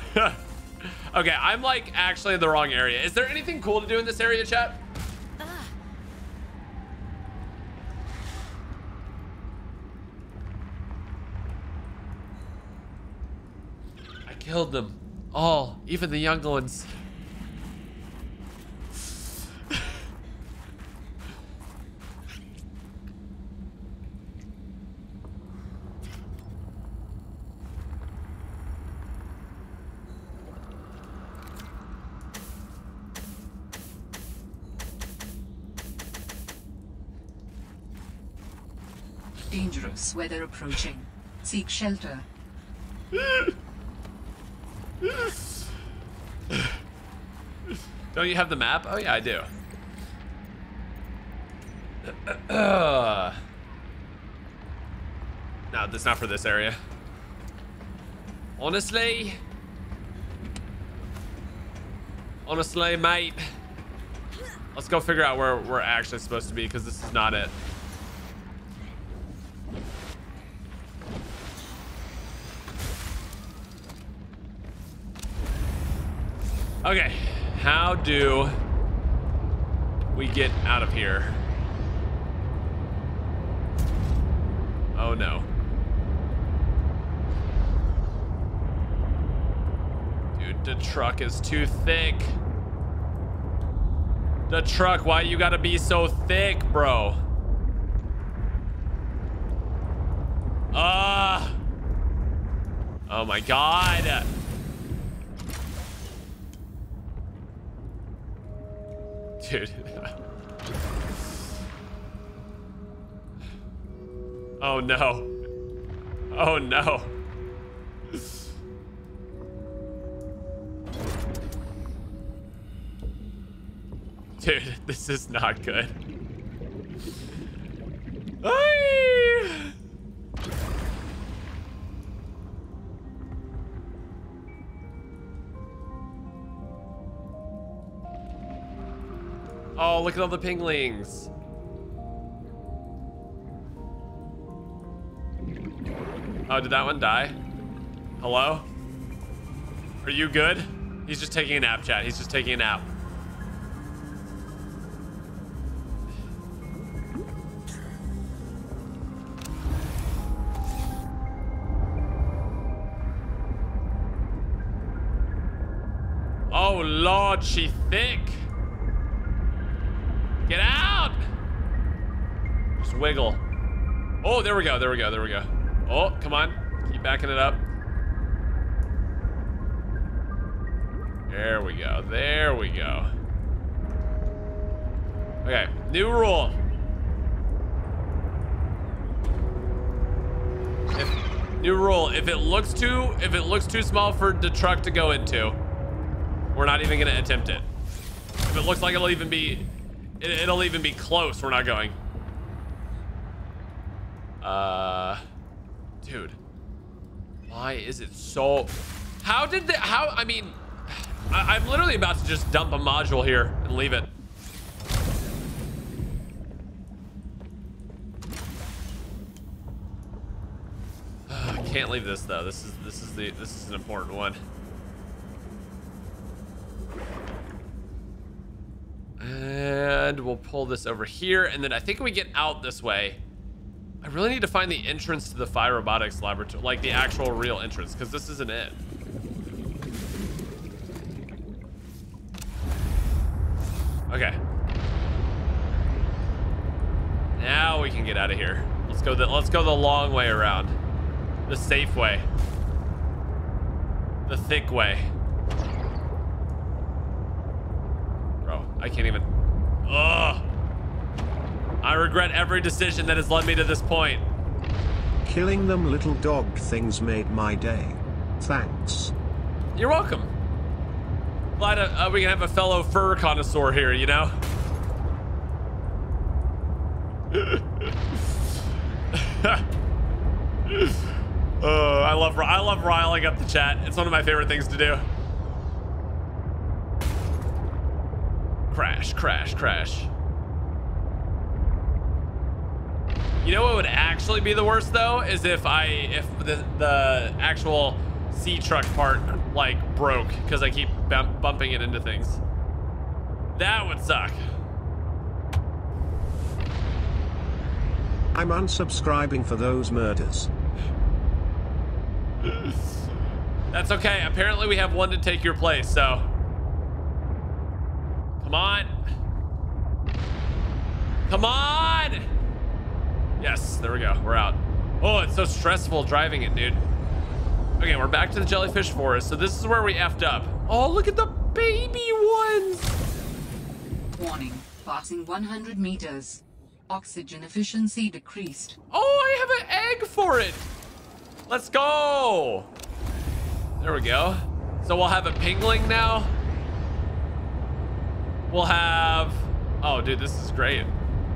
Okay, I'm like actually in the wrong area. Is there anything cool to do in this area, chat? I killed them all, even the young ones. Dangerous weather approaching. Seek shelter. Don't you have the map? Oh yeah, I do. No, that's not for this area. Honestly, mate. Let's go figure out where we're actually supposed to be, because this is not it. Okay, how do we get out of here? Oh no. Dude, the truck is too thick. The truck, why you gotta be so thick, bro? Oh my God. Dude. Oh no. Oh no. Dude, this is not good. Oh, look at all the pinglings. Oh, did that one die? Hello? Are you good? He's just taking a nap, chat. He's just taking a nap. Oh, Lord, she thick. Get out! Just wiggle. Oh, there we go, there we go, there we go. Oh, come on. Keep backing it up. There we go, there we go. Okay, new rule. If it looks too small for the truck to go into, we're not even gonna attempt it. If it looks like it'll even be close, we're not going. Dude, why is it so? I mean, I'm literally about to just dump a module here and leave it. I can't leave this though. This is an important one. And we'll pull this over here, and then I think we get out this way. I really need to find the entrance to the Phi Robotics Laboratory, like the actual real entrance, because this isn't it. Okay. Now we can get out of here. Let's go the long way around. The safe way. The thick way. I can't even. Ugh. I regret every decision that has led me to this point. Killing them little dog things made my day. Thanks. You're welcome. Glad we can have a fellow fur connoisseur here, you know? I love riling up the chat. It's one of my favorite things to do. Crash, crash, crash. You know what would actually be the worst though is if the actual sea truck part like broke because I keep bumping it into things. That would suck. I'm unsubscribing for those murders. That's okay. Apparently we have one to take your place, so. Come on. Come on. Yes, there we go. We're out. Oh, it's so stressful driving it, dude. Okay, we're back to the jellyfish forest. So this is where we effed up. Oh, look at the baby ones. Warning, passing 100 meters. Oxygen efficiency decreased. Oh, I have an egg for it. Let's go. There we go. So we'll have a pingling now. We'll have, oh dude, this is great.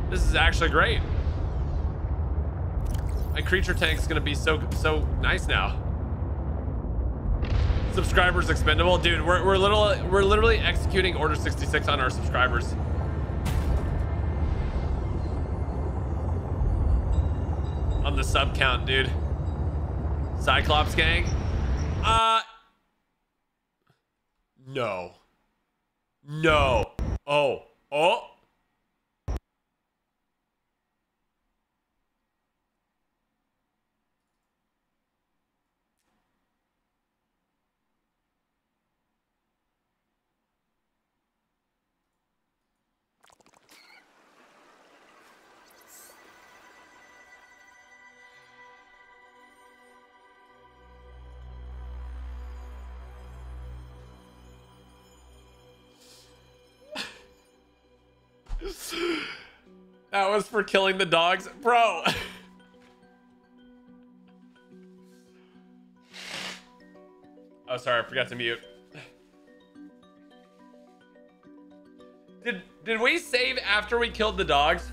This is actually great. My creature tank's gonna be so nice now. Subscribers expendable, dude. We're literally executing Order 66 on our subscribers. On the sub count, dude. Cyclops gang. No. No. Oh. Oh. That was for killing the dogs, bro. Oh, sorry, I forgot to mute. Did we save after we killed the dogs?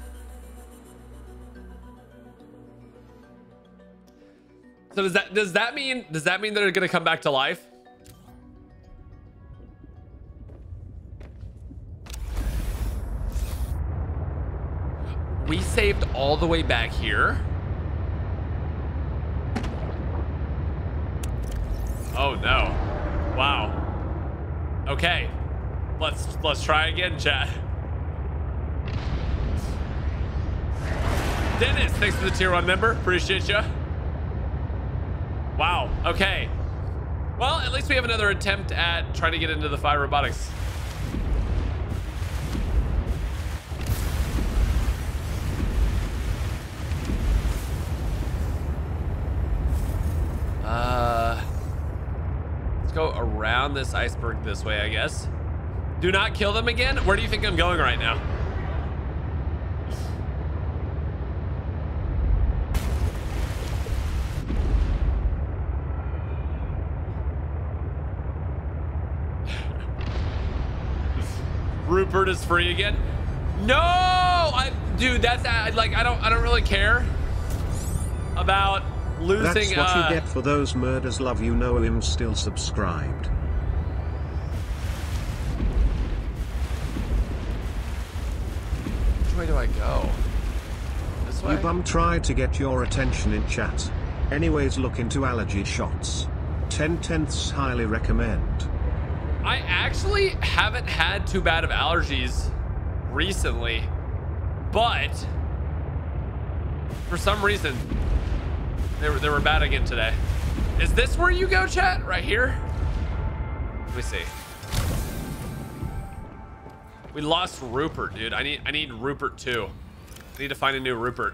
So does that mean they're gonna come back to life? We saved all the way back here. Oh no. Wow. Okay. Let's try again, chat. Dennis, thanks for the tier 1 member. Appreciate you. Wow. Okay. Well, at least we have another attempt at trying to get into the Phi Robotics. go around this iceberg this way, I guess. Do not kill them again? Where do you think I'm going right now? Rupert is free again. No, dude, that's like I don't really care about losing. That's what you get for those murders. Love you. Know him still subscribed. Which way do I go? This way. You bum tried to get your attention in chat. Anyways, look into allergy shots. 10/10 highly recommend. I actually haven't had too bad of allergies recently, but for some reason they were bad again today. Is this where you go, chat? Right here? Let me see. We lost Rupert, dude. I need Rupert too. I need to find a new Rupert.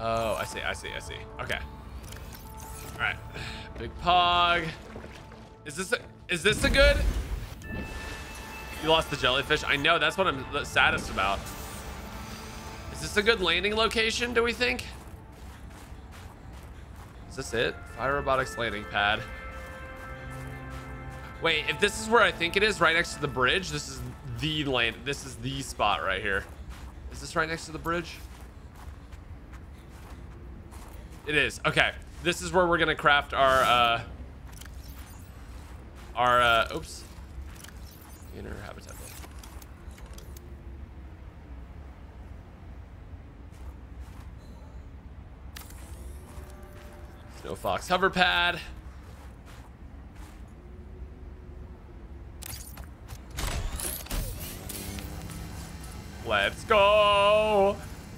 Oh, I see. Okay. All right. Big Pog. Is this a good? You lost the jellyfish. I know. That's what I'm the saddest about. Is this a good landing location? Do we think? Is this it? Fire Robotics landing pad. Wait. If this is where I think it is, right next to the bridge. This is the land. This is the spot right here. Is this right next to the bridge? It is. Okay. This is where we're going to craft our oops. Inner habitat. Snow Fox hover pad. Let's go.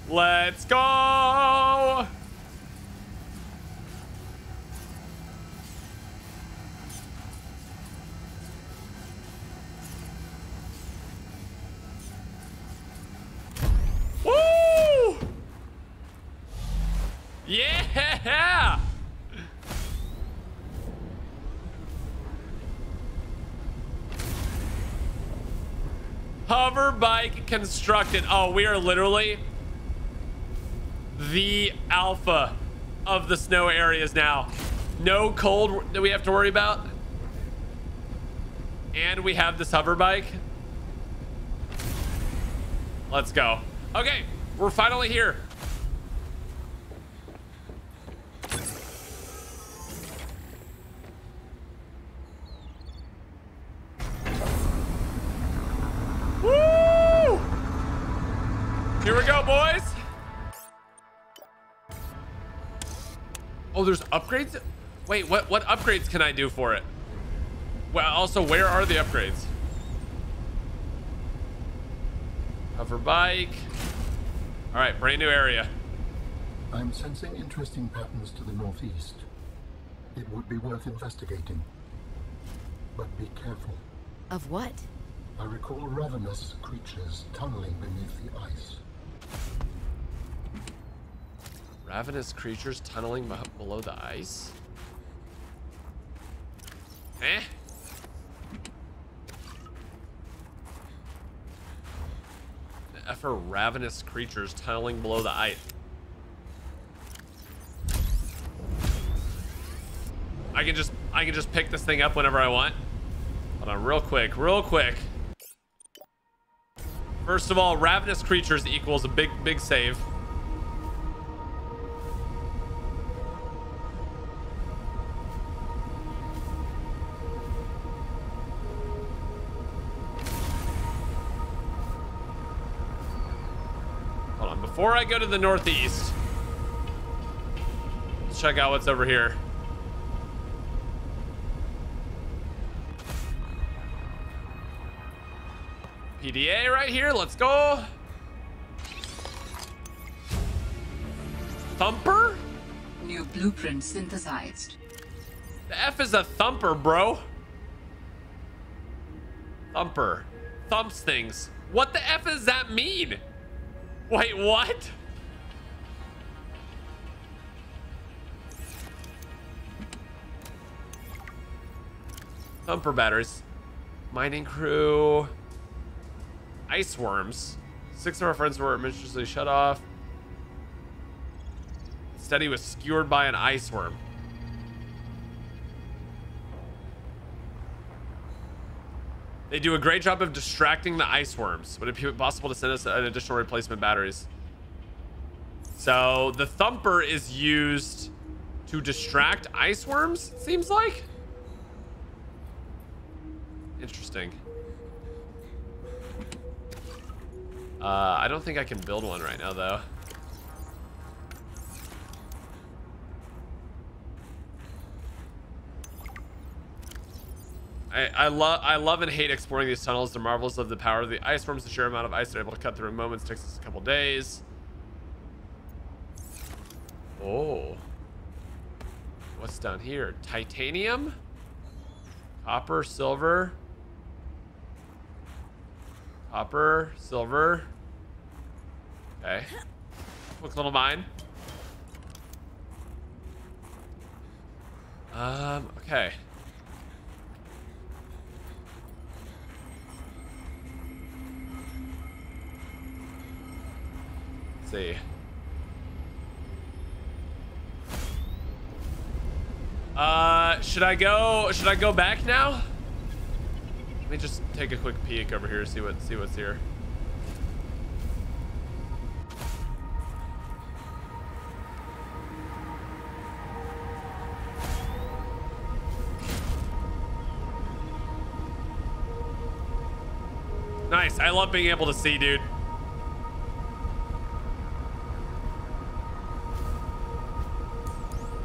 Let's go. Woo! Yeah! Hover bike constructed. Oh, we are literally the alpha of the snow areas now. No cold that we have to worry about. And we have this hover bike. Let's go. Okay, we're finally here. Woo! Here we go, boys. Oh, there's upgrades? Wait, what upgrades can I do for it? Well, also, where are the upgrades? Hover bike. All right, brand new area. I'm sensing interesting patterns to the northeast. It would be worth investigating, but be careful. Of what? I recall ravenous creatures tunneling beneath the ice. Ravenous creatures tunneling below the ice? Eh? For ravenous creatures tunneling below the ice. I can just pick this thing up whenever I want. Hold on, real quick. First of all, ravenous creatures equals a big save. Before I go to the northeast, let's check out what's over here. PDA right here. Let's go. Thumper? New blueprint synthesized. The F is a thumper, bro. Thumper. Thumps things. What the F does that mean? Wait, what? Thumper batteries. Mining crew. Ice worms. 6 of our friends were mysteriously shut off. Instead, he was skewered by an ice worm. They do a great job of distracting the ice worms. Would it be possible to send us an additional replacement batteries? So the thumper is used to distract ice worms, it seems like. Interesting. I don't think I can build one right now, though. I love and hate exploring these tunnels. The marvels of the power of the ice worms. The sheer amount of ice they're able to cut through in moments takes us a couple days. Oh. What's down here? Titanium? Copper, silver. Copper, silver. Okay. Quick little mine. Okay. See. Should I go back now? Let me just take a quick peek over here, see what's here. Nice. I love being able to see, dude.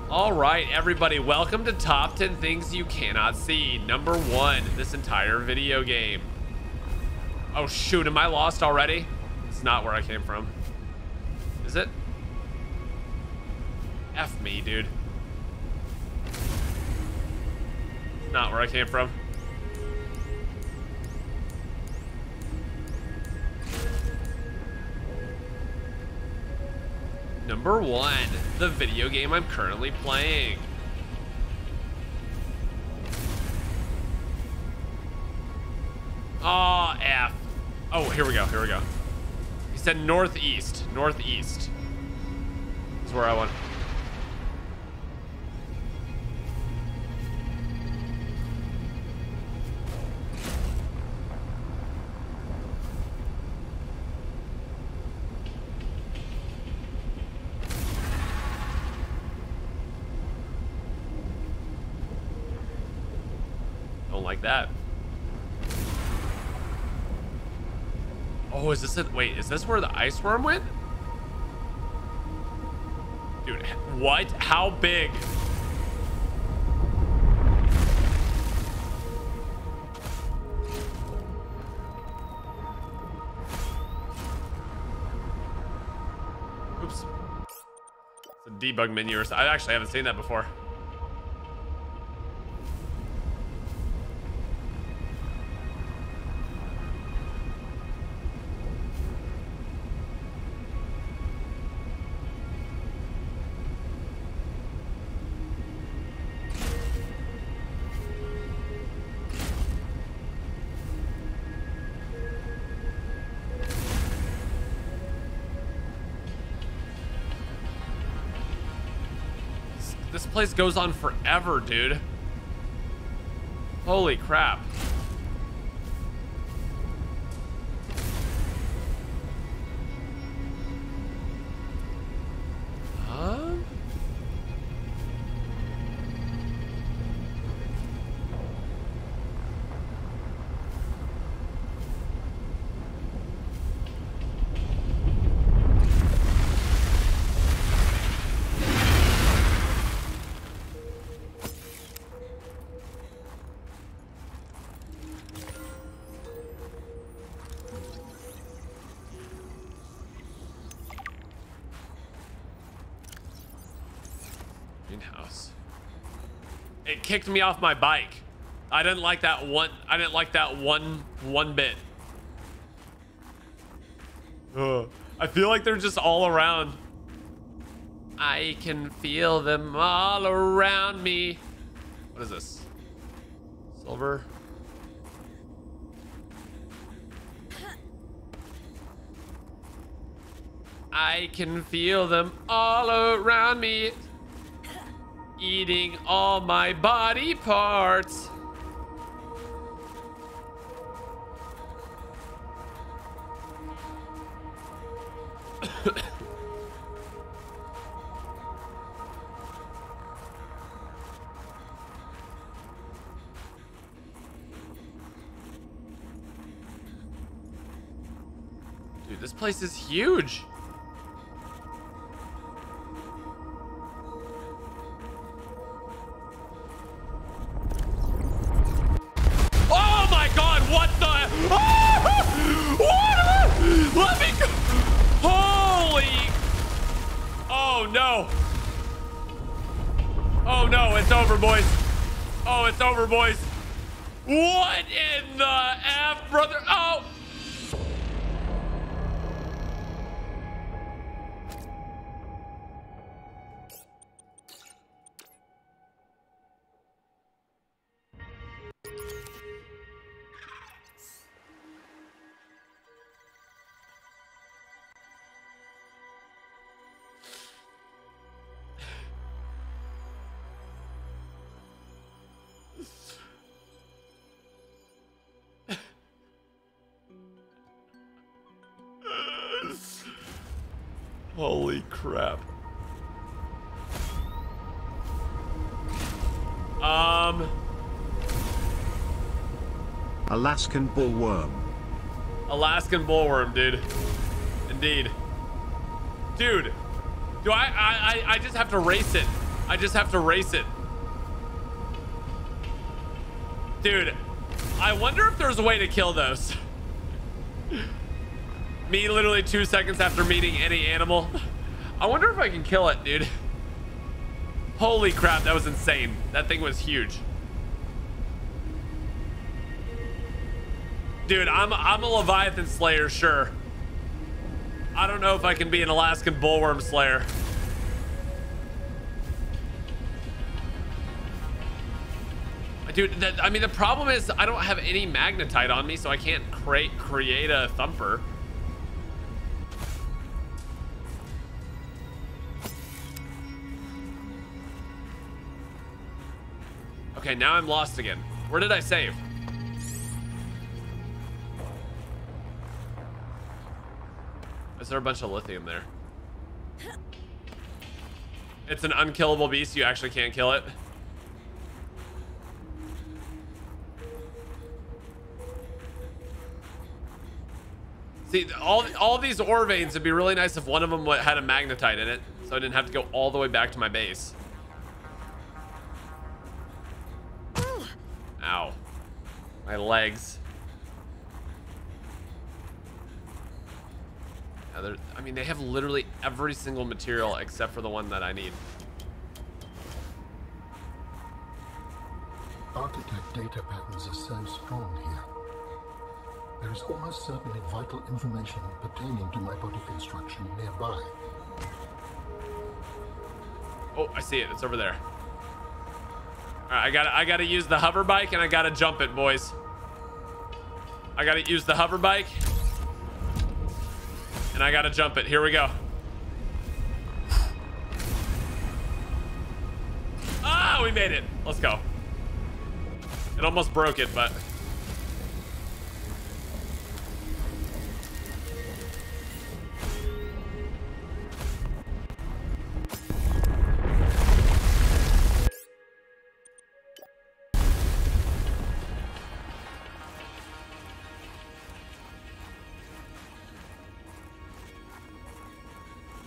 All right, everybody, welcome to Top 10 Things You Cannot See. Number 1, this entire video game. Oh, shoot, am I lost already? It's not where I came from. Is it? F me, dude. It's not where I came from. Number 1, the video game I'm currently playing. Aw, F. Oh, here we go, here we go. He said northeast, northeast. That's where I went. That. Oh, is this a wait? Is this where the ice worm went? Dude, what? How big? Oops. It's a debug menu or something. I actually haven't seen that before. This place goes on forever, dude. Holy crap. Huh? It kicked me off my bike. I didn't like that one. I didn't like that one bit. Ugh. I feel like they're just all around. I can feel them all around me. What is this? Silver. I can feel them all around me, eating all my body parts. Dude, this place is huge. Oh my God, what the? Oh, what? Let me go. Holy. Oh no. Oh no, it's over, boys. Oh, it's over, boys. What in the F, brother? Oh. Holy crap. Alaskan bullworm. Alaskan bullworm, dude. Indeed. Dude, do I just have to race it. I just have to race it. Dude, I wonder if there's a way to kill those. Me literally 2 seconds after meeting any animal. I wonder if I can kill it, dude. Holy crap, that was insane. That thing was huge. Dude, I'm a Leviathan Slayer, sure. I don't know if I can be an Alaskan Bullworm Slayer. Dude, I mean, the problem is I don't have any magnetite on me, so I can't create a thumper. Okay, now I'm lost again. Where did I save? Is there a bunch of lithium there? It's an unkillable beast. You actually can't kill it. See, all these ore veins, it'd be really nice if one of them had a magnetite in it, so I didn't have to go all the way back to my base. Ow. My legs. Yeah, I mean, they have literally every single material except for the one that I need. Architect data patterns are so strong here. There is almost certainly vital information pertaining to my body construction nearby. Oh, I see it. It's over there. All right, I gotta use the hover bike and I gotta jump it, boys. I gotta use the hover bike and I gotta jump it. Here we go. Ah, we made it. Let's go. It almost broke it, but.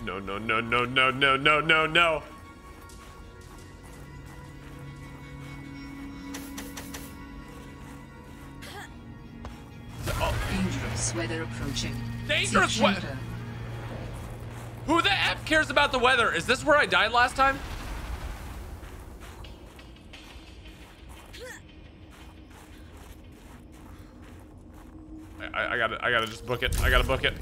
No. Oh. Dangerous weather approaching. Dangerous weather. Who the F cares about the weather? Is this where I died last time? I gotta just book it. I gotta book it.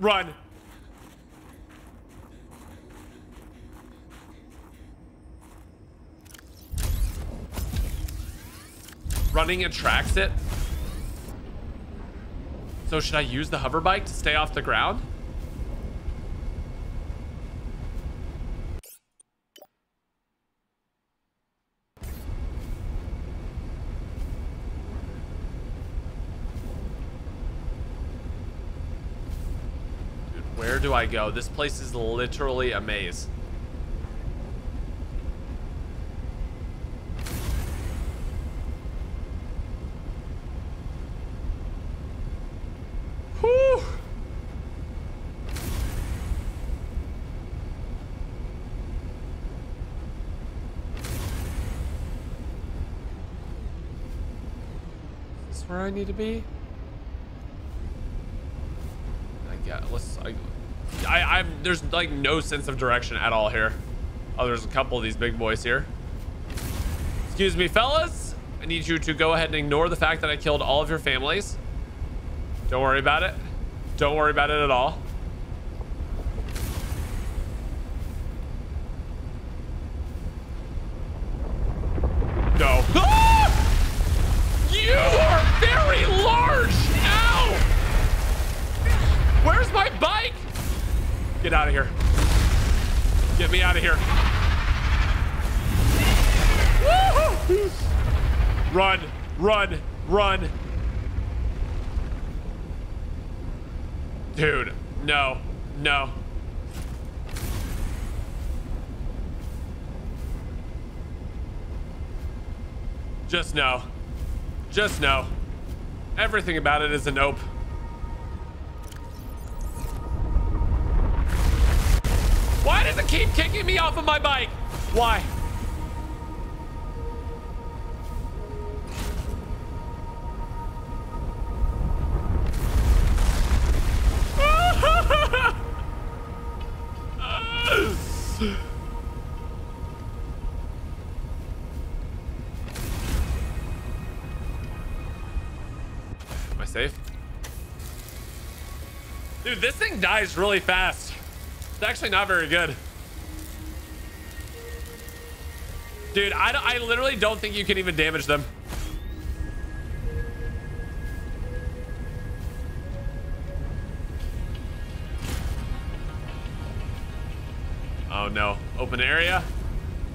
Run. Running attracts it. So should I use the hover bike to stay off the ground? Where do I go? This place is literally a maze. Whew. Is this where I need to be? There's like no sense of direction at all here. Oh, there's a couple of these big boys here. Excuse me, fellas. I need you to go ahead and ignore the fact that I killed all of your families. Don't worry about it. Don't worry about it at all. No. Ah! You are very large. Ow! Where's my bike? Get out of here. Get me out of here. Woo-hoo! Run, run, run. Dude, no, no. Just no. Just no. Everything about it is a nope. Why does it keep kicking me off of my bike? Why? Am I safe? Dude, this thing dies really fast. It's actually not very good. Dude, I literally don't think you can even damage them. Oh no, open area?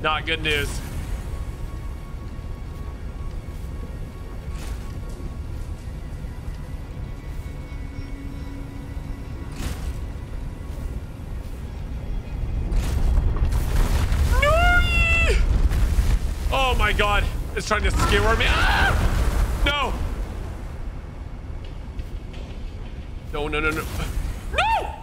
Not good news. Oh my God, it's trying to skewer me. Ah! No. No, no, no, no. No!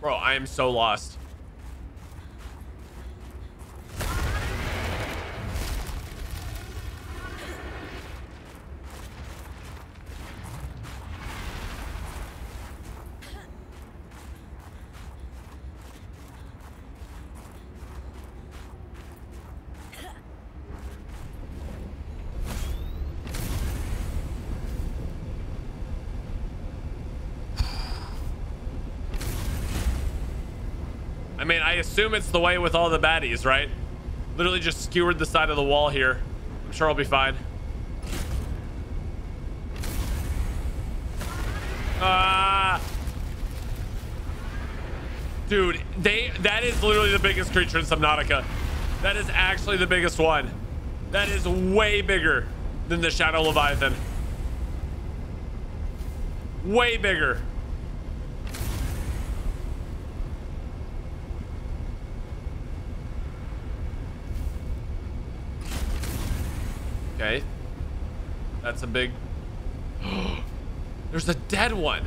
Bro, I am so lost. I mean, I assume it's the way with all the baddies, right? Literally just skewered the side of the wall here. I'm sure I'll be fine. Dude, that is literally the biggest creature in Subnautica. That is actually the biggest one. That is way bigger than the Shadow Leviathan. Way bigger. Okay. That's a big... There's a dead one.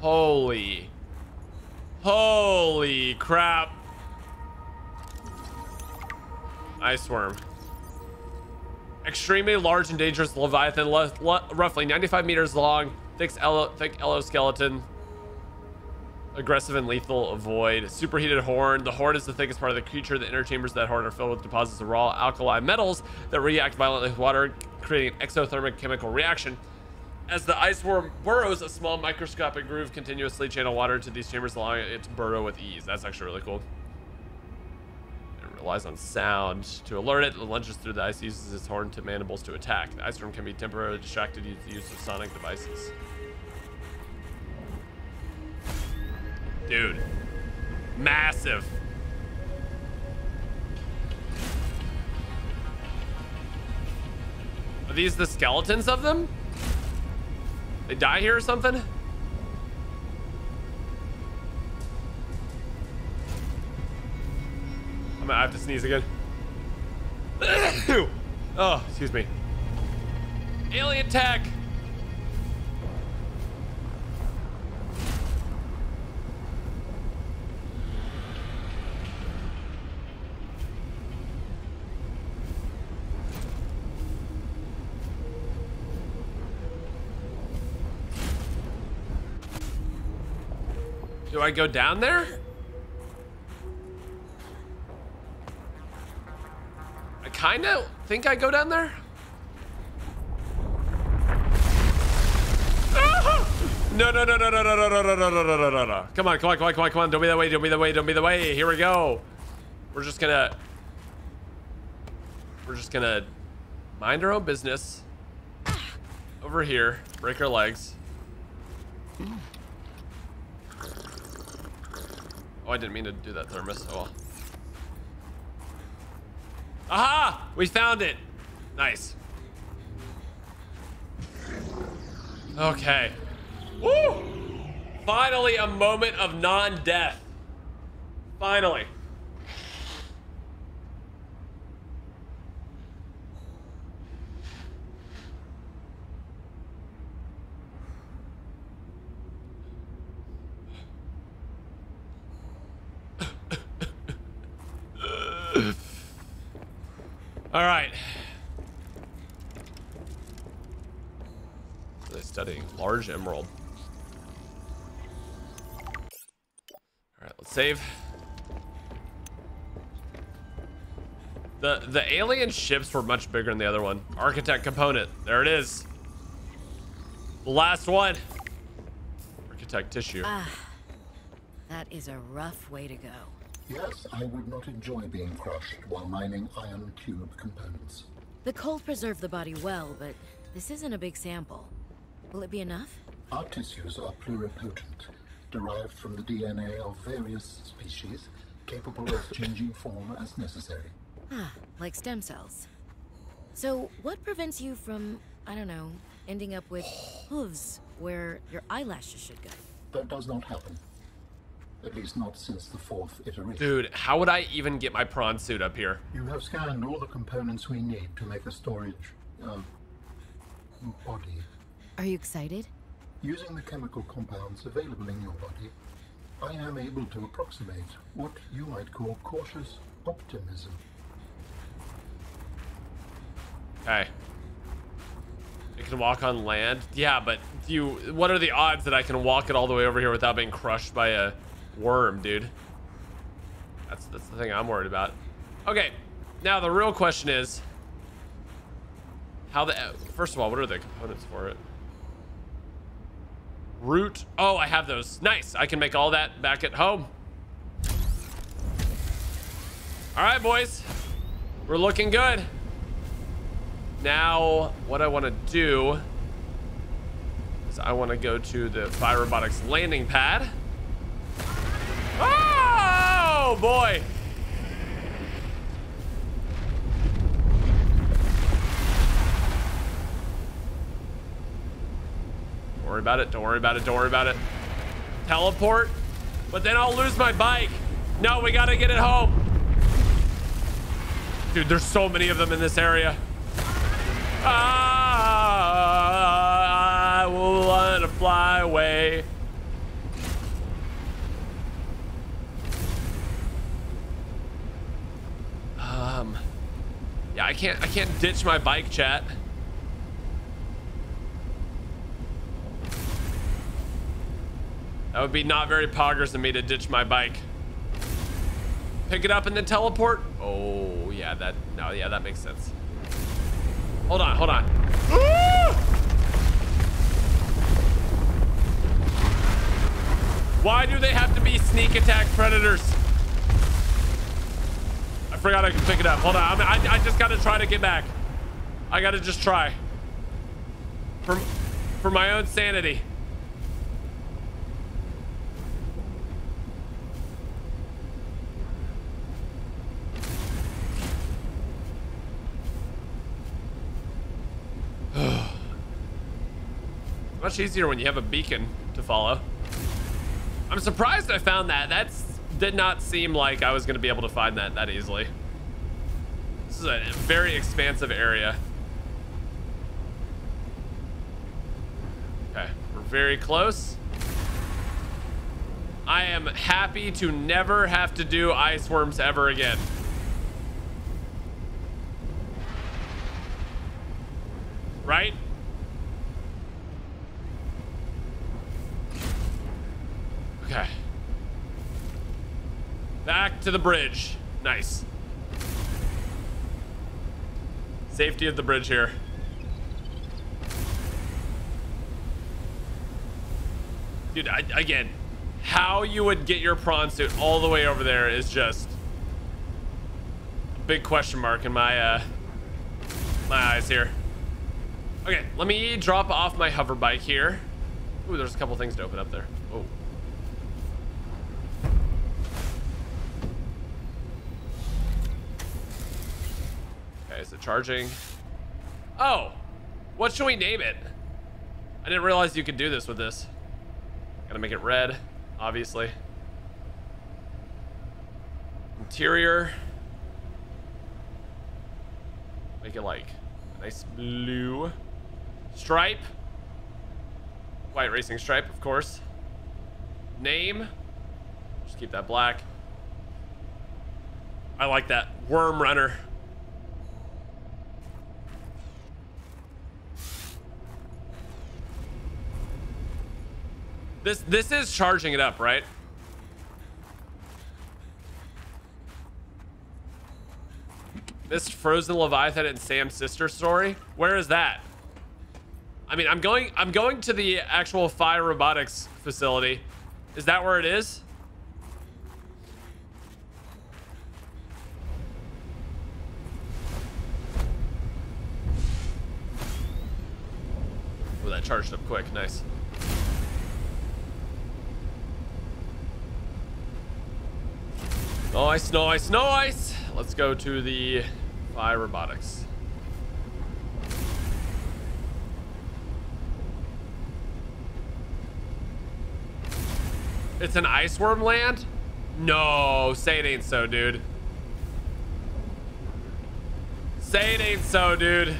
Holy. Holy crap. Ice worm. Extremely large and dangerous Leviathan, roughly 95 meters long, thick exoskeleton. Aggressive and lethal. Avoid superheated horn. The horn is the thickest part of the creature. The inner chambers of that horn are filled with deposits of raw alkali metals that react violently with water, creating an exothermic chemical reaction. As the ice worm burrows, a small microscopic groove continuously channel water to these chambers, allowing it to burrow with ease. That's actually really cool. It relies on sound to alert it. It lunges through the ice, uses its horn to mandibles to attack. The ice worm can be temporarily distracted using the use of sonic devices. Dude, massive. Are these the skeletons of them? They die here or something? I'm gonna have to sneeze again. Oh, excuse me. Alien tech. Do I go down there? I kind of think I go down there. No, no, no, no, no, no, no, no, no, no, no, no, no, no. Come on, come on, come on, come on, come on. Don't be that way. Don't be that way. Don't be that way. Here we go. We're just gonna mind our own business over here. Break our legs. Oh, I didn't mean to do that thermos. Oh well. Aha! We found it. Nice. Okay. Woo! Finally, a moment of non-death. Finally. All right. What are they studying? Large emerald. All right, let's save. The alien ships were much bigger than the other one. Architect component. There it is. The last one. Architect tissue. That is a rough way to go. Yes, I would not enjoy being crushed while mining iron cube components. The cold preserved the body well, but this isn't a big sample. Will it be enough? Our tissues are pluripotent, derived from the DNA of various species, capable of changing form as necessary. Ah, like stem cells. So what prevents you from, I don't know, ending up with hooves where your eyelashes should go? That does not happen. At least not since the 4th iteration. Dude, how would I even get my prawn suit up here? You have scanned all the components we need to make a storage body. Are you excited? Using the chemical compounds available in your body, I am able to approximate what you might call cautious optimism. Okay. It can walk on land? Yeah, but what are the odds that I can walk it all the way over here without being crushed by a worm, dude? That's the thing I'm worried about. Okay, now the real question is how the first of all, what are the components for it? Root. Oh, I have those. Nice. I can make all that back at home. All right, boys, we're looking good. Now, what I want to do is I want to go to the BioRobotics landing pad. Oh, boy. Don't worry about it. Don't worry about it. Don't worry about it. Teleport. But then I'll lose my bike. No, we got to get it home. Dude, there's so many of them in this area. I will want to fly away. Yeah, I can't ditch my bike, chat. That would be not very poggers of me to ditch my bike. Pick it up and then teleport. Oh yeah, that makes sense. Hold on. Ooh! Why do they have to be sneak attack predators? I forgot I could pick it up. Hold on, I just gotta try to get back. I gotta just try. For my own sanity. Much easier when you have a beacon to follow. I'm surprised I found that. That did not seem like I was going to be able to find that easily. This is a very expansive area. Okay, we're very close. I am happy to never have to do ice worms ever again. Right? Okay. Back to the bridge. Nice. Safety of the bridge here. Dude, again, how you would get your prawn suit all the way over there is just a big question mark in my eyes here. Okay, let me drop off my hover bike here. Ooh, there's a couple things to open up there. Oh. Okay, so charging. Oh, what should we name it? I didn't realize you could do this with this. Gotta make it red, obviously. Interior. Make it like a nice blue. Stripe, white racing stripe, of course. Name, just keep that black. I like that. Worm runner. This is charging it up, right? This Frozen Leviathan and Sam's sister story. Where is that? I mean, I'm going to the actual Fire Robotics facility. Is that where it is? Oh, that charged up quick. Nice. No ice, no ice, no ice. Let's go to the Fire Robotics. It's an ice worm land? No, say it ain't so, dude. Say it ain't so, dude.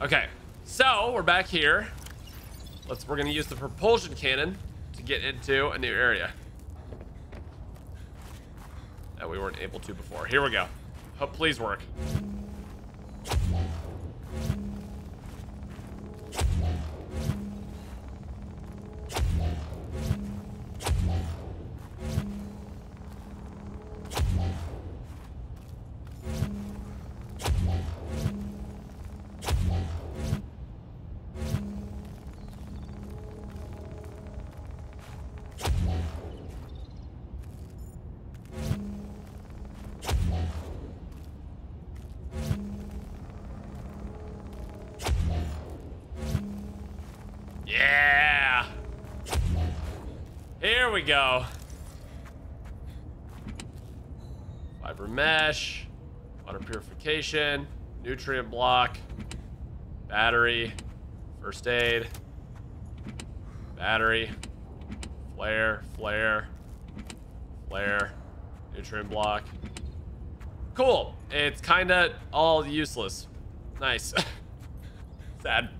Okay, so we're back here. We're gonna use the propulsion cannon to get into a new area that we weren't able to before. Here we go. Oh, please work. Yeah! Here we go. Fiber mesh, water purification, nutrient block, battery, first aid, battery, flare, flare, flare, nutrient block. Cool. It's kinda all useless. Nice. Sad.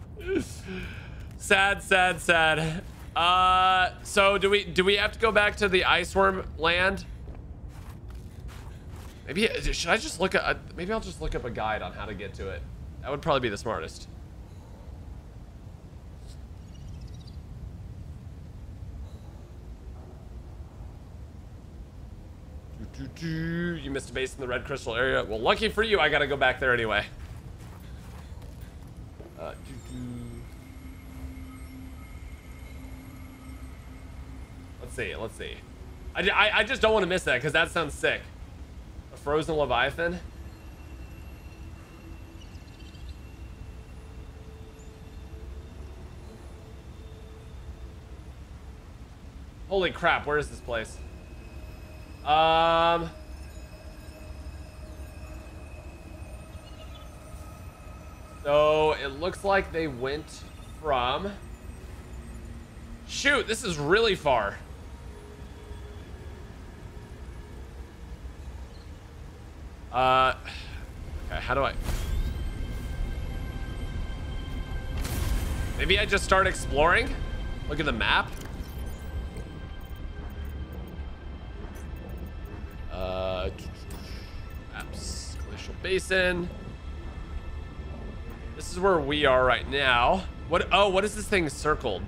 Sad, sad, sad. So do we have to go back to the iceworm land? Maybe should I just look at? Maybe I'll just look up a guide on how to get to it. That would probably be the smartest. You missed a base in the red crystal area. Well, lucky for you, I gotta go back there anyway. Let's see. Let's see. I just don't want to miss that because that sounds sick. A frozen leviathan. Holy crap! Where is this place? So it looks like they went from. Shoot, this is really far. Okay, how do I? Maybe I just start exploring. Look at the map. Maps, glacial basin. This is where we are right now. What? Oh, what is this thing circled?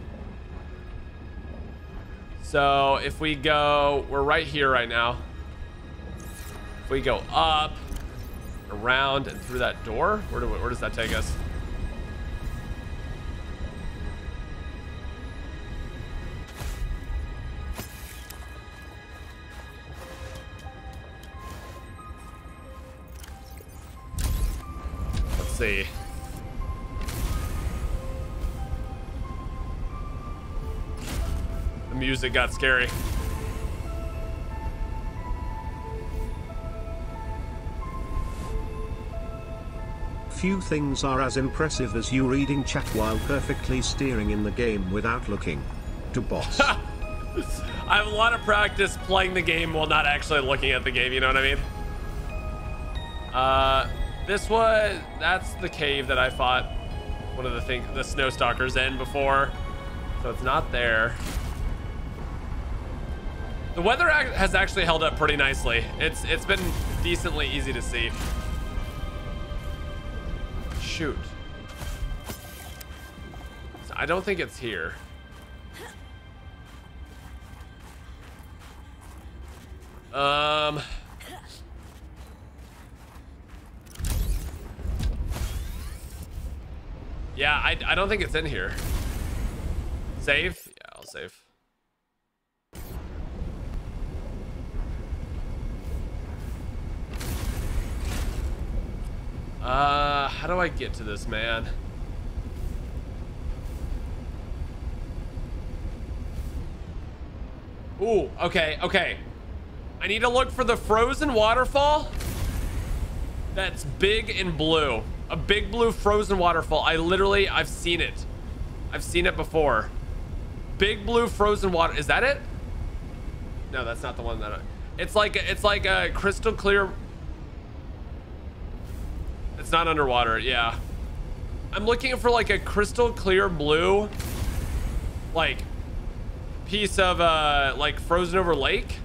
So if we go, we're right here right now. If we go up, around, and through that door, where does that take us? Let's see. The music got scary. Few things are as impressive as you reading chat while perfectly steering in the game without looking. To boss. I have a lot of practice playing the game while not actually looking at the game, you know what I mean? This was, that's the cave that I fought one of the things, the snow stalkers in before. So it's not there. The weather has actually held up pretty nicely. It's been decently easy to see. Shoot. So I don't think it's here. Yeah, I don't think it's in here. Save? Yeah, I'll save. How do I get to this, man? Ooh, okay, okay. I need to look for the frozen waterfall that's big and blue. A big blue frozen waterfall. I've seen it. I've seen it before. Big blue frozen water. Is that it? No, that's not the one that I... It's like a crystal clear... It's not underwater, yeah. I'm looking for like a crystal clear blue, like piece of like frozen over lake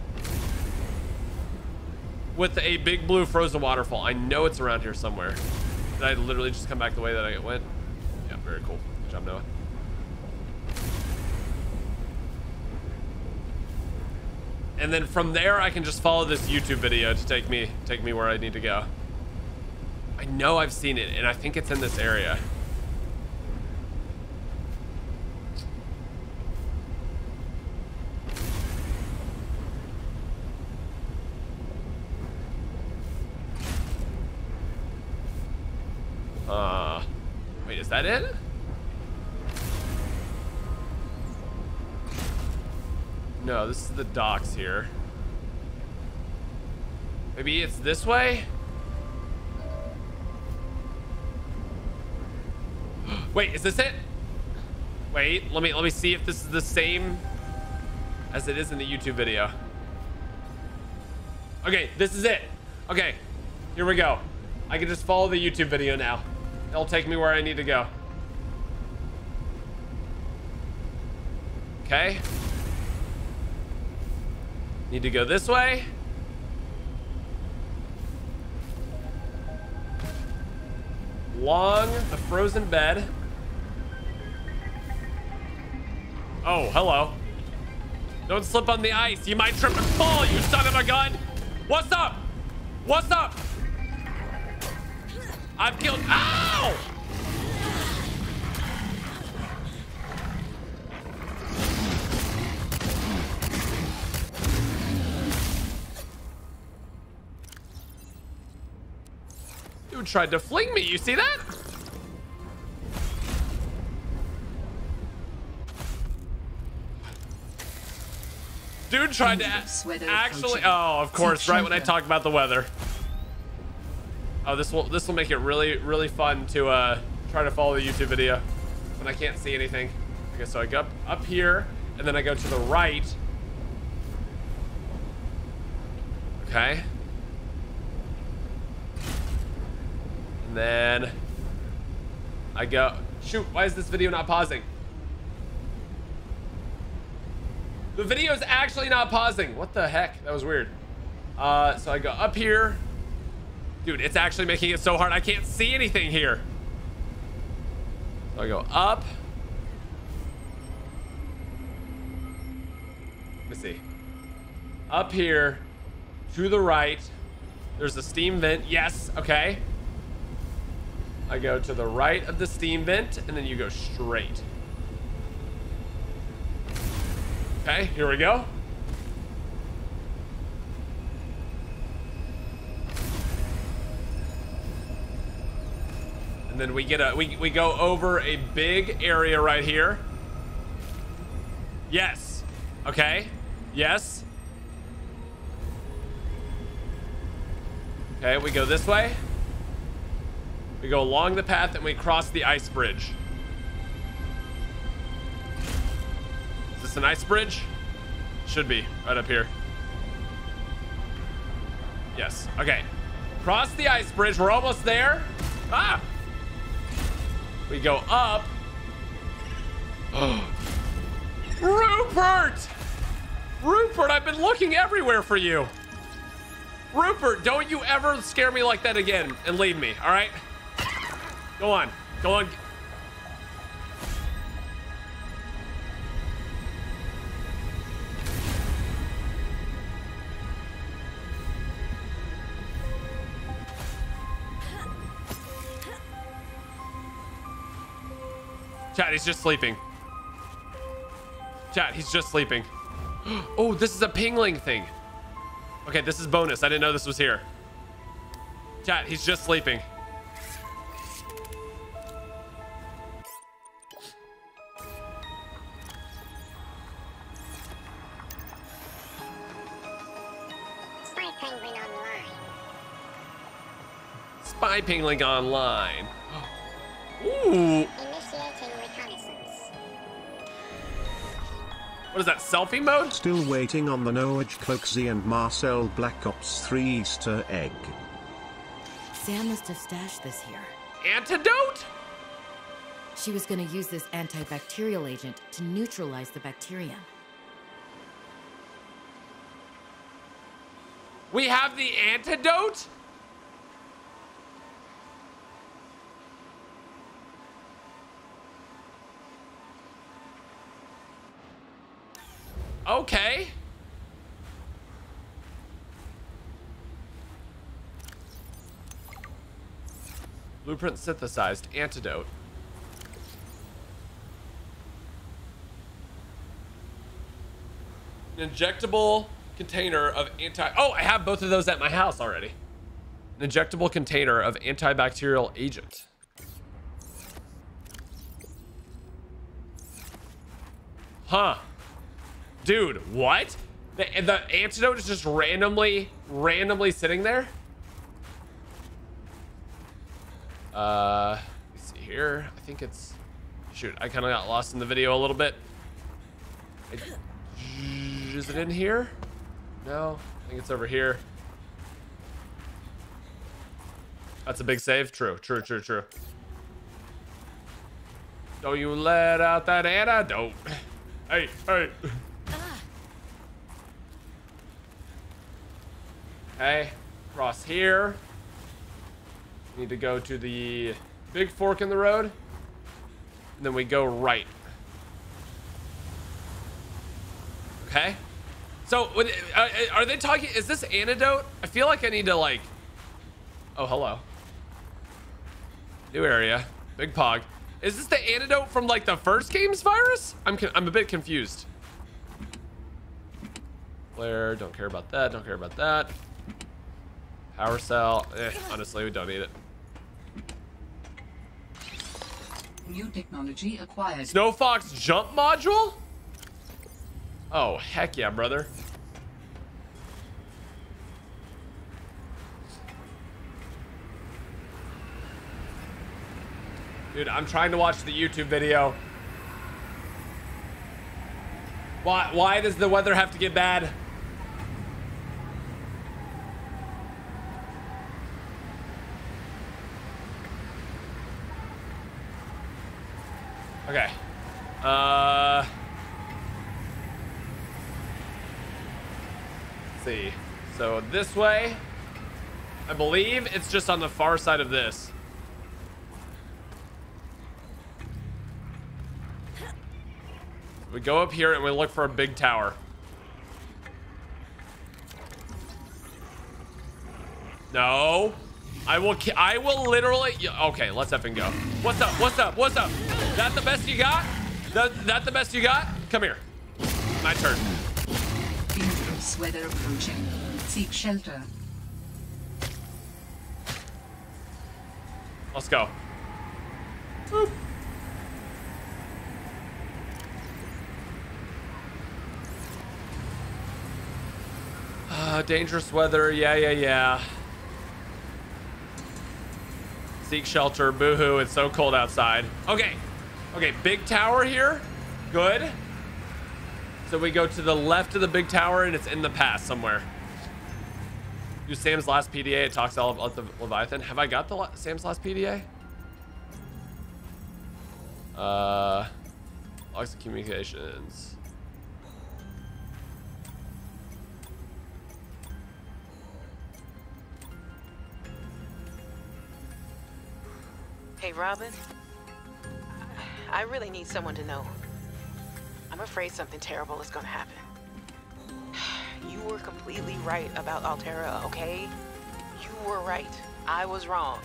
with a big blue frozen waterfall. I know it's around here somewhere. Did I literally just come back the way that I went? Yeah, very cool. Good job, Noah. And then from there, I can just follow this YouTube video to take me where I need to go. I know I've seen it, and I think it's in this area. Wait, is that it? No, this is the docks here. Maybe it's this way? Wait, is this it? Wait, let me see if this is the same as it is in the YouTube video. Okay, this is it. Okay, here we go. I can just follow the YouTube video now. It'll take me where I need to go. Okay. Need to go this way. Along the frozen bed. Oh, hello. Don't slip on the ice. You might trip and fall, you son of a gun. What's up? What's up? I've killed. Ow! You tried to fling me. You see that? Dude tried to actually. Oh, of course. Right when I talk about the weather. Oh, this will make it really, really fun to try to follow the YouTube video when I can't see anything. Okay, so I go up here, and then I go to the right. Okay. And then I go... Shoot, why is this video not pausing? The video is actually not pausing. What the heck? That was weird. So I go up here. Dude, it's actually making it so hard. I can't see anything here. So I go up. Let me see. Up here. To the right. There's the steam vent. Yes. Okay. I go to the right of the steam vent, and then you go straight. Okay, here we go. And then we get a we go over a big area right here. Yes. Okay. Yes. Okay, we go this way. We go along the path and we cross the ice bridge. Is this an ice bridge? Should be right up here. Yes. Okay. Cross the ice bridge. We're almost there. Ah! We go up. Oh. Rupert! Rupert, I've been looking everywhere for you. Rupert, don't you ever scare me like that again and leave me, all right? Go on. Go on. Chat, he's just sleeping. Chat, he's just sleeping. Oh, this is a pingling thing. Okay, this is bonus. I didn't know this was here. Chat, he's just sleeping. Spy pingling online. Ooh. What is that, selfie mode? Still waiting on the Noage Cloaksy and Marcel Black Ops 3 Easter egg. Sam must have stashed this here. Antidote? She was going to use this antibacterial agent to neutralize the bacteria. We have the antidote? Okay. Blueprint synthesized antidote. An injectable container of Oh, I have both of those at my house already. An injectable container of antibacterial agent. Huh. Dude, what? The antidote is just randomly sitting there? Let's see here. I think it's... Shoot, I kind of got lost in the video a little bit. Is it in here? No, I think it's over here. That's a big save. True. Don't you let out that antidote. Hey. Hey, cross here. Need to go to the big fork in the road. And then we go right. Okay. So, are they talking? Is this antidote? I feel like I need to, like... Oh, hello. New area. Big Pog. Is this the antidote from, like, the first game's virus? I'm a bit confused. Flare, don't care about that. Don't care about that. Power cell. Honestly, we don't need it. New technology acquired. Snow Fox jump module? Oh, heck yeah, brother. Dude, I'm trying to watch the YouTube video. Why does the weather have to get bad? Okay. Let's see. So this way, I believe it's just on the far side of this. We go up here and we look for a big tower. No. I will literally... Okay, let's effing go. What's up? That the best you got? That the best you got? Come here. My turn. Dangerous weather approaching. Seek shelter. Let's go. Boop. Dangerous weather, yeah. Seek shelter, boohoo, it's so cold outside. Okay, big tower here, good. So we go to the left of the big tower and it's in the pass somewhere. Do Sam's last PDA, it talks all about the Leviathan. Have I got the Sam's last PDA? Logs of communications. Hey, Robin, I really need someone to know. I'm afraid something terrible is gonna happen. You were completely right about Altera, okay? You were right. I was wrong.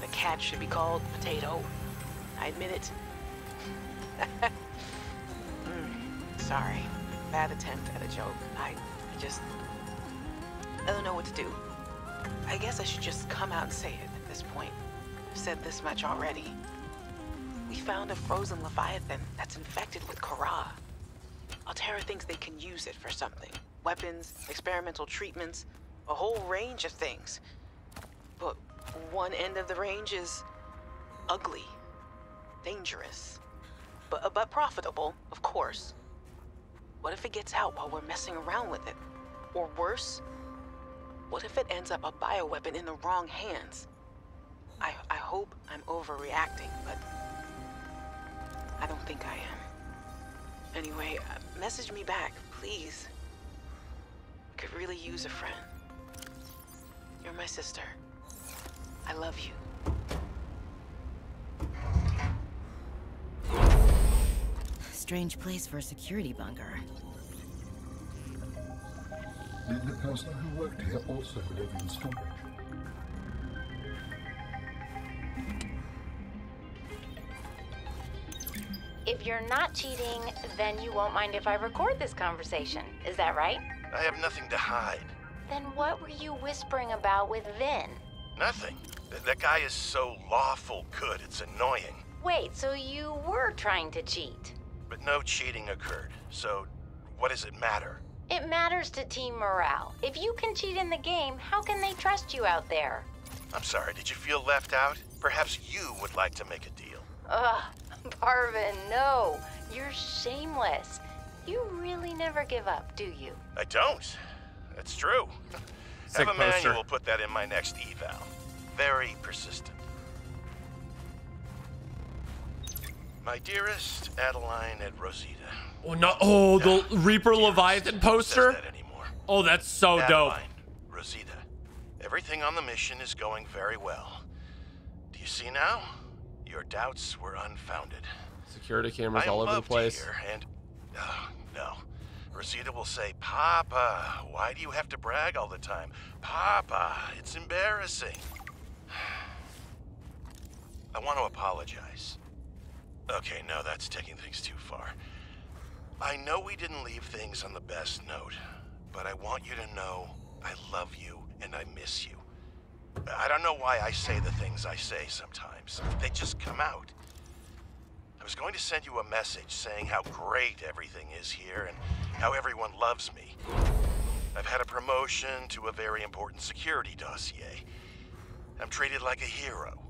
The cat should be called Potato. I admit it. Sorry. Bad attempt at a joke. I don't know what to do. I guess I should just come out and say it at this point. Said this much already. We found a frozen Leviathan that's infected with Kara. Altera thinks they can use it for something. Weapons, experimental treatments, a whole range of things. But one end of the range is ugly, dangerous, but profitable, of course. What if it gets out while we're messing around with it? Or worse, what if it ends up a bioweapon in the wrong hands? I hope I'm overreacting, but I don't think I am. Anyway, message me back, please. I could really use a friend. You're my sister. I love you. Strange place for a security bunker. The person who worked here also lived in storage. If you're not cheating, then you won't mind if I record this conversation. Is that right? I have nothing to hide. Then what were you whispering about with Vin? Nothing. That guy is so lawful good, it's annoying. Wait, so you were trying to cheat? But no cheating occurred, so What does it matter? It matters to team morale. If you can cheat in the game, how can they trust you out there? I'm sorry, did you feel left out? Perhaps you would like to make a deal. Ugh, Parvin, no. You're shameless. You really never give up, do you? I don't. That's true. Sick have a poster. Manual put that in my next eval. Very persistent. My dearest Adeline and Rosita. Oh, no. Oh, the Reaper Leviathan poster? That anymore. Oh, that's so dope. Adeline, Rosita, everything on the mission is going very well. Do you see now? Your doubts were unfounded. Security cameras all over the place. And oh, no. Rosita will say, Papa, why do you have to brag all the time? Papa, it's embarrassing. I want to apologize. Okay, no, that's taking things too far. I know we didn't leave things on the best note, but I want you to know I love you and I miss you. I don't know why I say the things I say sometimes. They just come out. I was going to send you a message saying how great everything is here and how everyone loves me. I've had a promotion to a very important security dossier. I'm treated like a hero.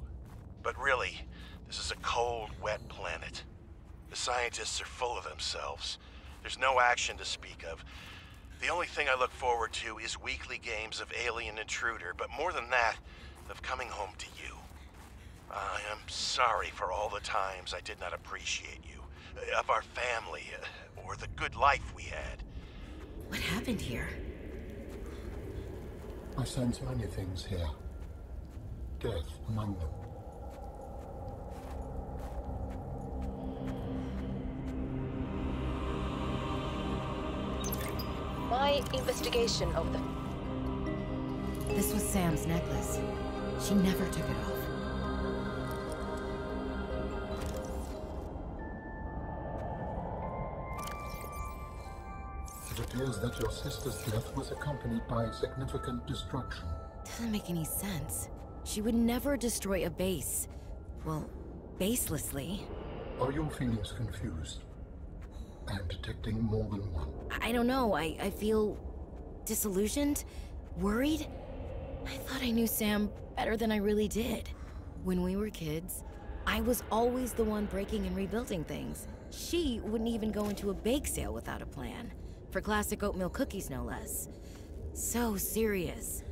But really, this is a cold, wet planet. The scientists are full of themselves. There's no action to speak of. The only thing I look forward to is weekly games of Alien Intruder, but more than that, of coming home to you. I am sorry for all the times I did not appreciate you, of our family, or the good life we had. What happened here? I sense many things here. Death among them. My investigation of them. This was Sam's necklace. She never took it off. It appears that your sister's death was accompanied by significant destruction. Doesn't make any sense. She would never destroy a base. Well, baselessly. Are your feelings confused? I'm detecting more than one. I don't know. I feel disillusioned, worried. I thought I knew Sam better than I really did. When we were kids, I was always the one breaking and rebuilding things. She wouldn't even go into a bake sale without a plan. For classic oatmeal cookies, no less. So serious.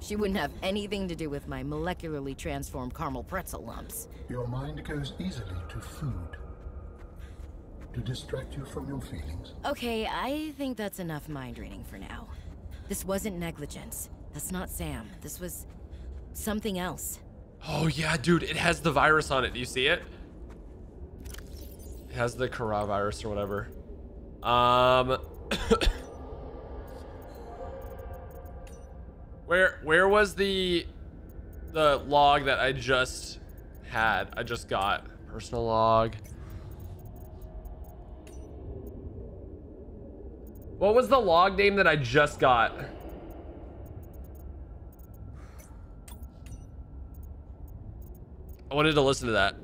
She wouldn't have anything to do with my molecularly transformed caramel pretzel lumps. Your mind goes easily to food. To distract you from your feelings. Okay, I think that's enough mind reading for now. This wasn't negligence. That's not Sam. This was something else. Oh yeah, dude, it has the virus on it. Do you see it? It has the coronavirus or whatever. Where was the log that I just had? I just got personal log. What was the log name that I just got? I wanted to listen to that.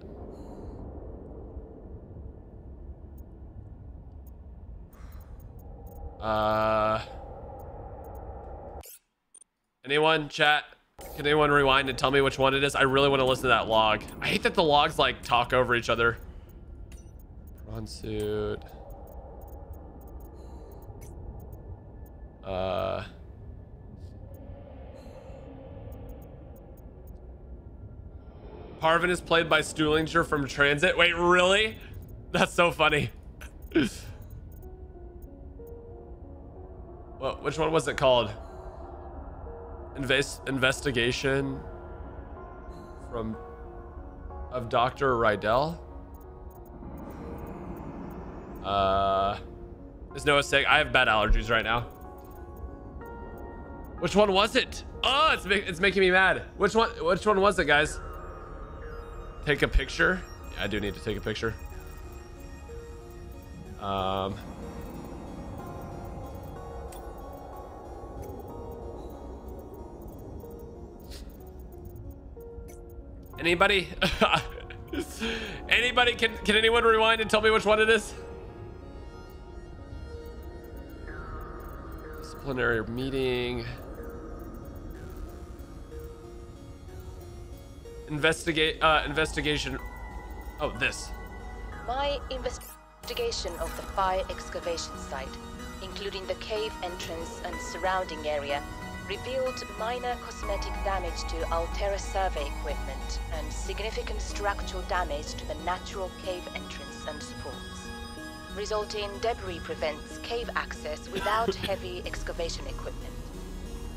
Anyone chat? Can anyone rewind and tell me which one it is? I really want to listen to that log. I hate that the logs like talk over each other. Prawn suit. Parvin is played by Stuhlinger from Transit. Wait, really? That's so funny. Well, which one was it called? Investigation from of Dr. Rydell. There's no mistake. I have bad allergies right now. Which one was it? Oh, it's making me mad. Which one was it, guys? Take a picture. Yeah, I do need to take a picture. Anybody? Anybody? Can anyone rewind and tell me which one it is? disciplinary meeting. Investigation. Oh, this. My investigation of the fire excavation site, including the cave entrance and surrounding area, revealed minor cosmetic damage to Altera survey equipment and significant structural damage to the natural cave entrance and supports. Resulting debris prevents cave access without heavy excavation equipment.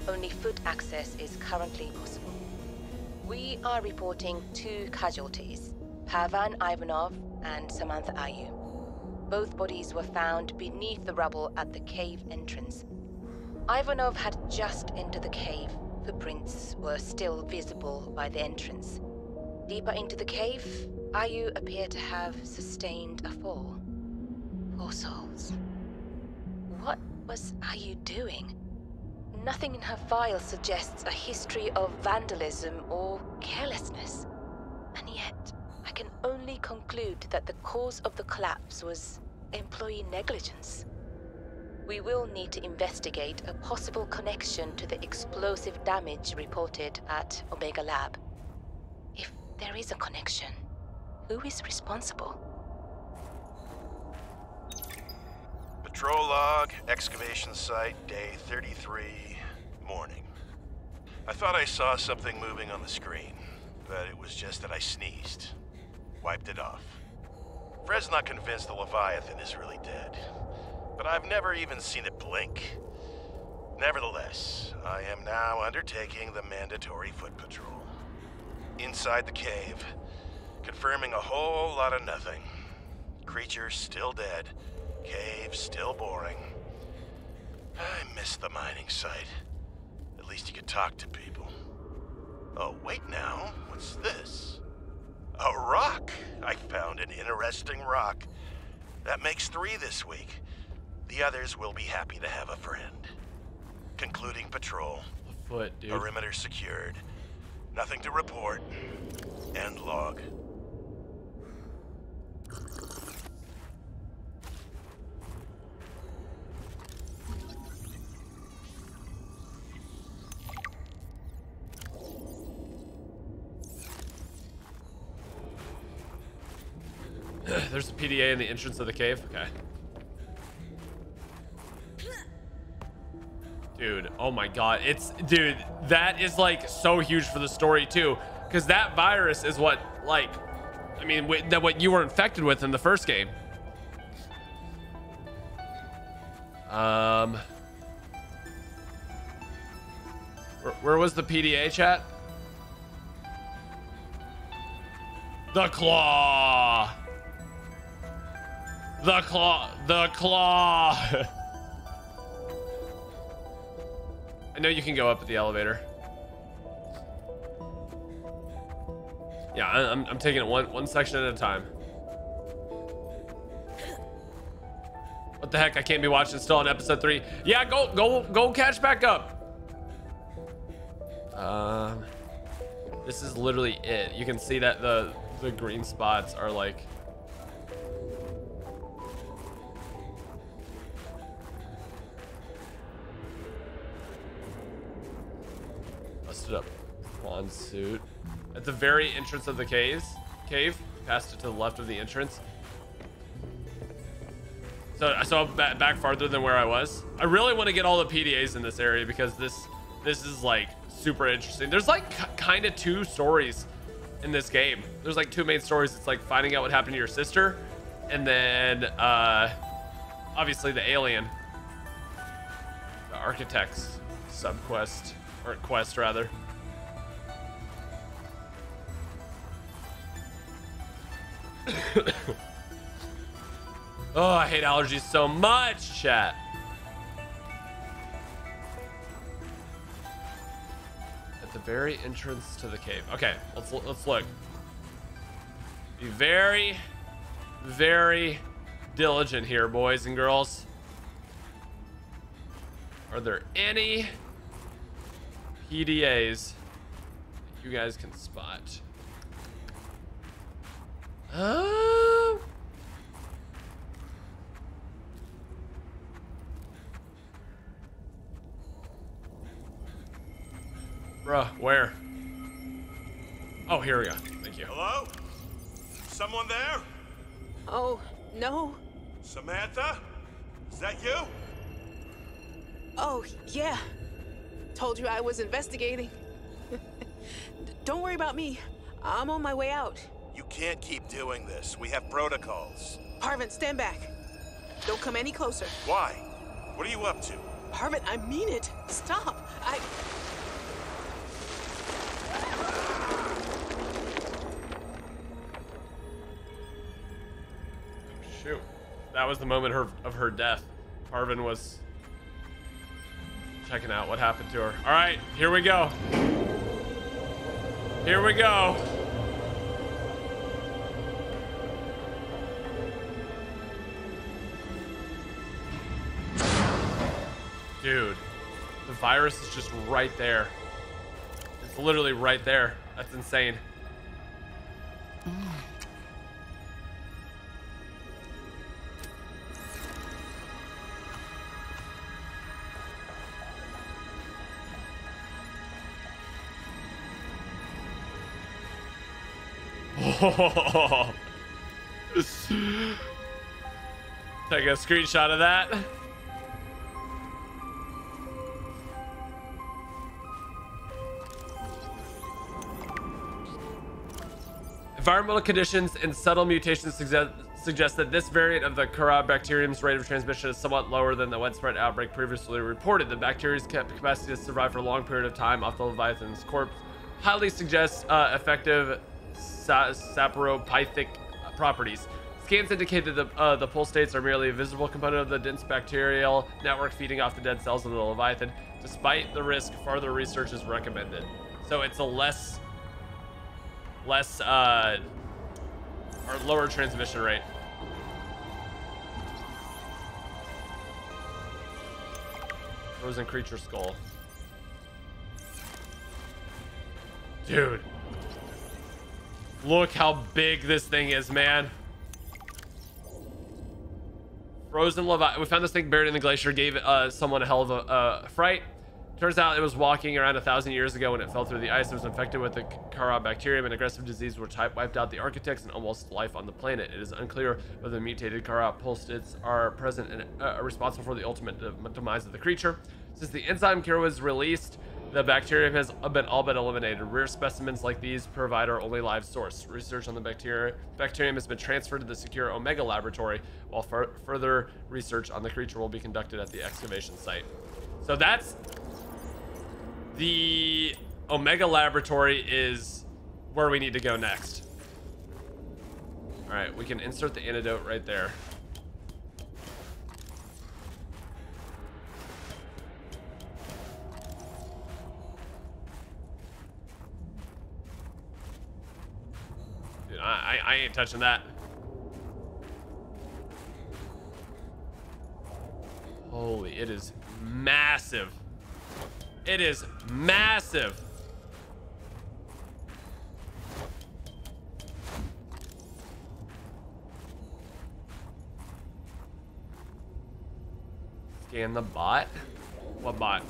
Only foot access is currently possible. We are reporting 2 casualties, Pavan Ivanov and Samantha Ayu. Both bodies were found beneath the rubble at the cave entrance. Ivanov had just entered the cave. Footprints were still visible by the entrance. Deeper into the cave, Ayu appeared to have sustained a fall. Poor souls. What was Ayu doing? Nothing in her file suggests a history of vandalism or carelessness. And yet, I can only conclude that the cause of the collapse was employee negligence. We will need to investigate a possible connection to the explosive damage reported at Omega Lab. If there is a connection, who is responsible? Patrol log, excavation site, day 33, morning. I thought I saw something moving on the screen, but it was just that I sneezed. Wiped it off. Fred's not convinced the Leviathan is really dead. But I've never even seen it blink. Nevertheless, I am now undertaking the mandatory foot patrol. Inside the cave, confirming a whole lot of nothing. Creature still dead, cave still boring. I miss the mining site. At least you could talk to people. Oh, wait now, what's this? A rock! I found an interesting rock. That makes 3 this week. The others will be happy to have a friend. Concluding patrol. A foot, dude. Perimeter secured. Nothing to report. End log. There's a PDA in the entrance of the cave? Okay. Dude, oh my god, dude, that is like so huge for the story too, because that virus is what, like, I mean, what you were infected with in the first game. Where was the PDA chat? The claw. The claw. The claw. I know you can go up at the elevator. Yeah, I'm taking it one section at a time. What the heck? I can't be watching still on episode 3. Yeah, go catch back up. This is literally it. You can see that the green spots are like. Up Fawn suit at the very entrance of the cave, passed it to the left of the entrance, so I saw back farther than where I was. I really want to get all the PDAs in this area because this is like super interesting. There's like kind of 2 stories in this game. There's like 2 main stories. It's like finding out what happened to your sister, and then obviously the alien, the architect's subquest. Or quest, rather. Oh, I hate allergies so much, chat. At the very entrance to the cave. Okay, let's look. Be very, very diligent here, boys and girls. Are there any PDAs you guys can spot? Bruh, where? Oh, here we go. Thank you. Hello? Someone there? Oh, no. Samantha? Is that you? Oh, yeah. Told you I was investigating. Don't worry about me. I'm on my way out. You can't keep doing this. We have protocols. Parvin, stand back. Don't come any closer. Why? What are you up to? Parvin, I mean it. Stop. Shoot. That was the moment of her death. Parvin was checking out what happened to her. All right, here we go. Here we go. Dude, the virus is just right there. It's literally right there. That's insane. Oh. Take a screenshot of that. Environmental conditions and subtle mutations suggest that this variant of the Corybacterium's rate of transmission is somewhat lower than the widespread outbreak previously reported. The bacteria's capacity to survive for a long period of time off the Leviathan's corpse highly suggests effective saprophytic properties. Scans indicate that the pulse states are merely a visible component of the dense bacterial network feeding off the dead cells of the Leviathan. Despite the risk, further research is recommended. So it's a lower transmission rate. Frozen creature skull. Dude. Look how big this thing is, man. Frozen Leviathan. We found this thing buried in the glacier. Gave someone a hell of a fright. Turns out it was walking around 1,000 years ago when it fell through the ice. It was infected with the Corybacterium, an aggressive disease which wiped out the architects and almost life on the planet. It is unclear whether the mutated Corybacterium pulsates are present and are responsible for the ultimate demise of the creature. Since the enzyme cure was released, the bacterium has been all but eliminated. Rare specimens like these provide our only live source. Research on the bacterium has been transferred to the secure Omega Laboratory, while further research on the creature will be conducted at the excavation site. So that's... the Omega Laboratory is where we need to go next. All right, we can insert the antidote right there. Dude, I ain't touching that. Holy, it is massive. It is massive. Scan the bot? What bot?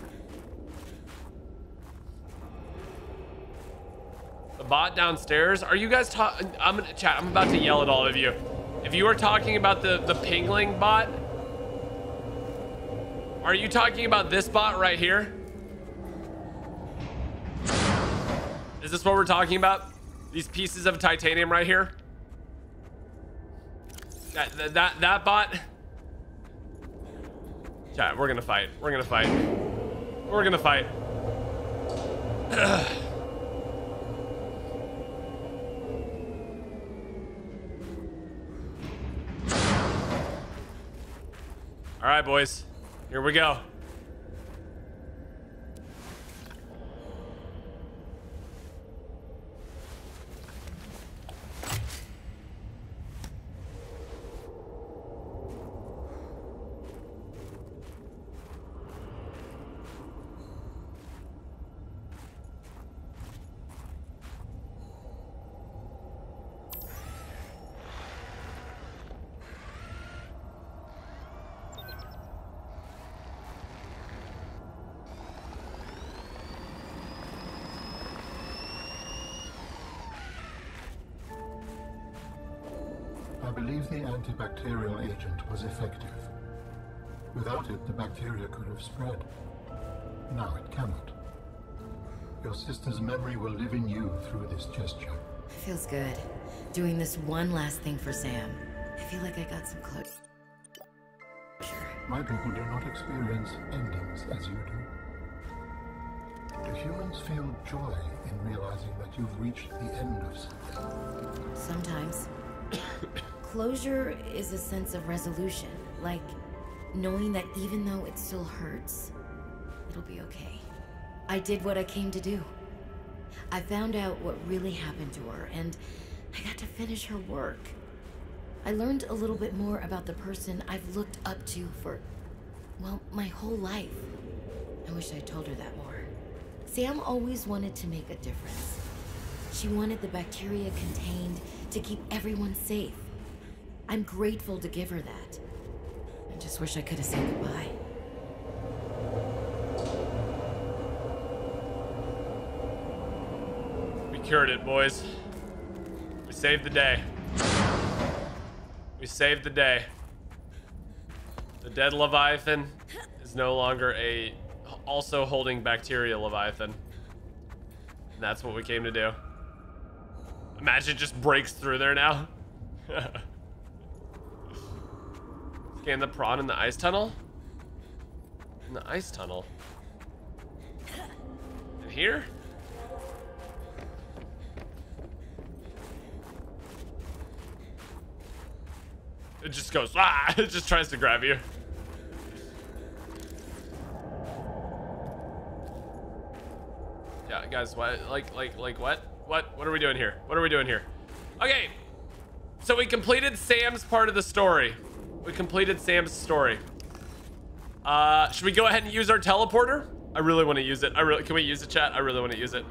The bot downstairs? Are you guys talking? I'm gonna chat. I'm about to yell at all of you. If you are talking about the pingling bot, are you talking about this bot right here? Is this what we're talking about? These pieces of titanium right here? That bot? Chat, we're gonna fight. We're gonna fight. We're gonna fight. All right, boys. Here we go. the antibacterial agent was effective. Without it, the bacteria could have spread. Now it cannot. Your sister's memory will live in you through this gesture. Feels good. Doing this one last thing for Sam. I feel like I got some closure. My people do not experience endings as you do. Do humans feel joy in realizing that you've reached the end of something? Sometimes. Closure is a sense of resolution, like knowing that even though it still hurts, it'll be okay. I did what I came to do. I found out what really happened to her, and I got to finish her work. I learned a little bit more about the person I've looked up to for, well, my whole life. I wish I'd told her that more. Sam always wanted to make a difference. She wanted the bacteria contained to keep everyone safe. I'm grateful to give her that. I just wish I could have said goodbye. We cured it, boys. We saved the day. We saved the day. The dead Leviathan is no longer a also holding bacteria Leviathan. And that's what we came to do. Imagine it just breaks through there now. Scan the prawn in the ice tunnel. In the ice tunnel. In here? It just goes, ah! It just tries to grab you. Yeah, guys, what? Like what? What are we doing here? What are we doing here? Okay, so we completed Sam's part of the story. We completed Sam's story. Should we go ahead and use our teleporter? I really want to use it. Can we use it, chat? I really want to use it.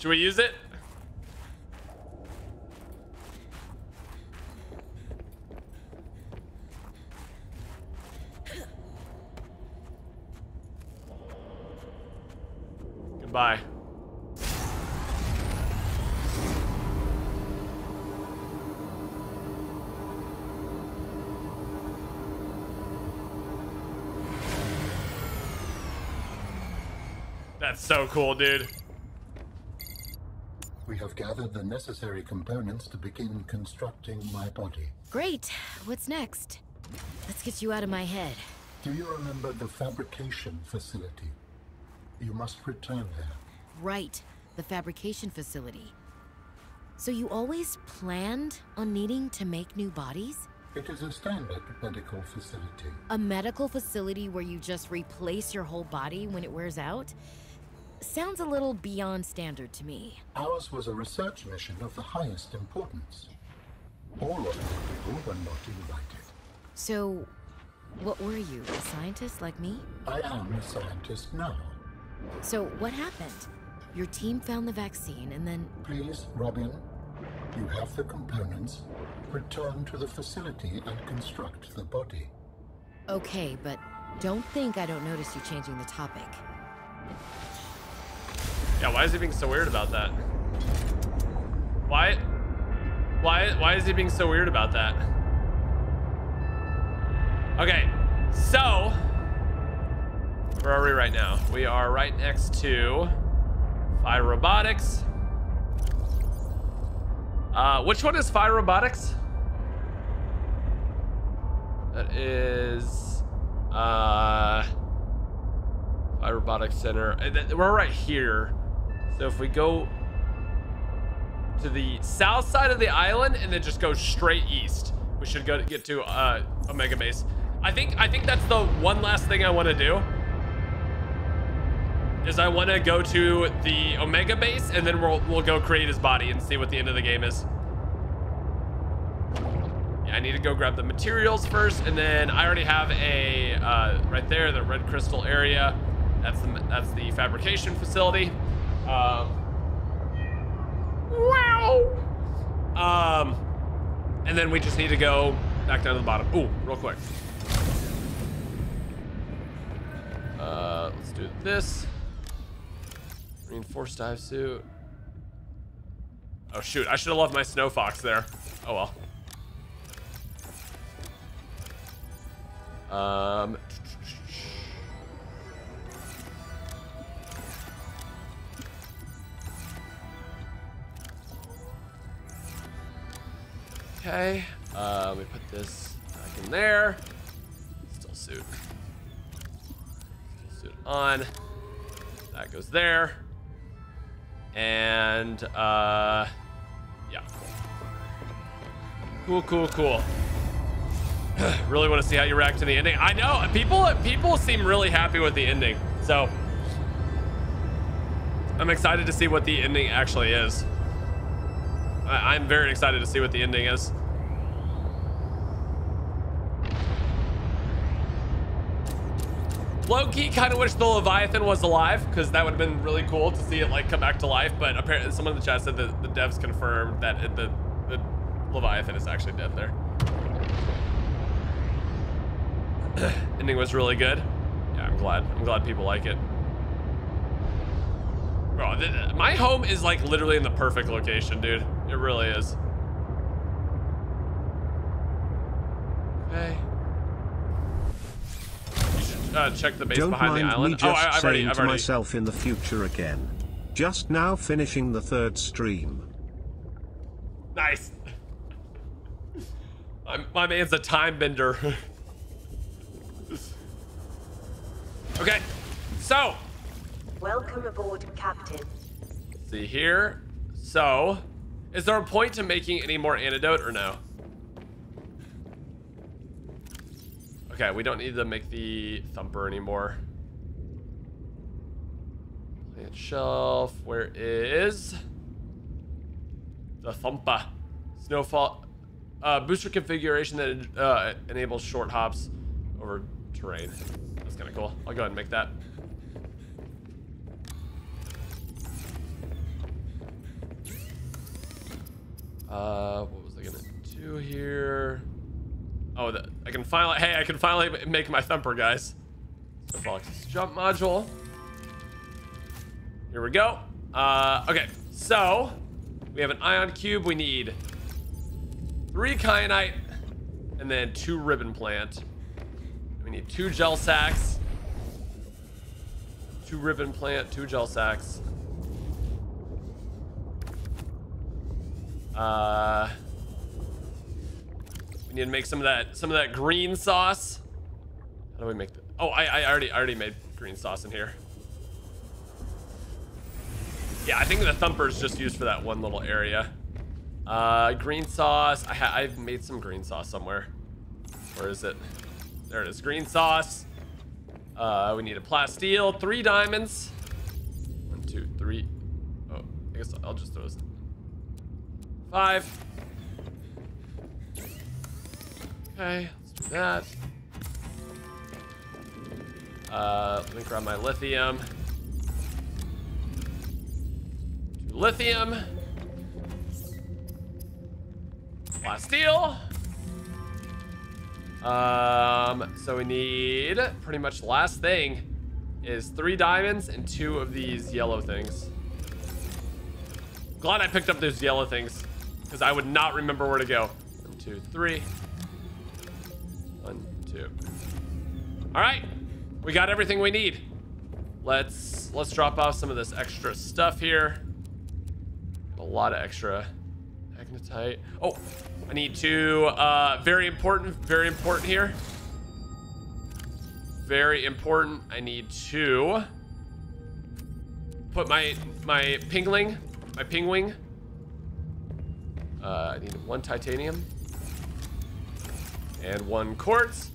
Should we use it? Bye. That's so cool, dude. We have gathered the necessary components to begin constructing my body. Great. What's next? Let's get you out of my head. Do you remember the fabrication facility? You must return there. Right, the fabrication facility. So you always planned on needing to make new bodies? It is a standard medical facility. A medical facility where you just replace your whole body when it wears out? Sounds a little beyond standard to me. Ours was a research mission of the highest importance. All of the people were not invited. So, what were you, a scientist like me? I am a scientist now. So, what happened? Your team found the vaccine and then... Please, Robin, you have the components. Return to the facility and construct the body. Okay, but don't think I don't notice you changing the topic. Yeah, why is he being so weird about that? Why is he being so weird about that? Okay, so... Where are we right now? We are right next to Phi Robotics. Which one is Phi Robotics? That is Phi Robotics Center. We're right here. So if we go to the south side of the island and then just go straight east, we should go to get to Omega Base. I think that's the one last thing I want to do. Is I want to go to the Omega base and then we'll go create his body and see what the end of the game is. Yeah, I need to go grab the materials first, and then I already have a right there, the red crystal area. That's the fabrication facility. Wow. And then we just need to go back down to the bottom. Ooh, real quick. Let's do this. Reinforced dive suit. Oh shoot, I should have loved my snow fox there. Oh well. Okay, let me put this back in there. Still suit on. That goes there. And, yeah. Cool. Really want to see how you react to the ending. I know, people seem really happy with the ending. So, I'm excited to see what the ending actually is. I'm very excited to see what the ending is. Low-key kind of wish the Leviathan was alive, because that would have been really cool to see it like come back to life, but apparently someone in the chat said that the devs confirmed that the Leviathan is actually dead there. Ending was really good. Yeah, I'm glad people like it. Bro, my home is like literally in the perfect location, dude. It really is. Okay. You should check the base behind the island. Don't mind me just saying to myself in the future again. Just now finishing the third stream. Nice. My man's a time bender. Okay, so. Welcome aboard, Captain. See here. So, is there a point to making any more antidote or no? Okay, we don't need to make the thumper anymore. Plant shelf. Where is the thumper? Snowfall. Booster configuration that enables short hops over terrain. That's kind of cool. I'll go ahead and make that. What was I gonna do here? Oh, I can finally make my thumper, guys. So Fox's jump module. Here we go. Okay, so we have an ion cube. We need 3 kyanite and then 2 ribbon plant. We need 2 gel sacks, 2 ribbon plant, 2 gel sacks. We need to make some of that green sauce. How do we make that? Oh, I already made green sauce in here. Yeah, I think the thumper is just used for that one little area. Green sauce. I've made some green sauce somewhere. Where is it? There it is. Green sauce. We need a plasteel, 3 diamonds. 1, 2, 3. Oh, I guess I'll just throw this. 5. Okay, let's do that. Let me grab my lithium. 2 lithium. Plasteel. So we need pretty much last thing is 3 diamonds and 2 of these yellow things. Glad I picked up those yellow things, because I would not remember where to go. 1, 2, 3. 1, 2. All right, we got everything we need. Let's drop off some of this extra stuff here. A lot of extra magnetite. Oh, I need 2. Very important here. Very important. I need to put my pingwing. I need 1 titanium and 1 quartz.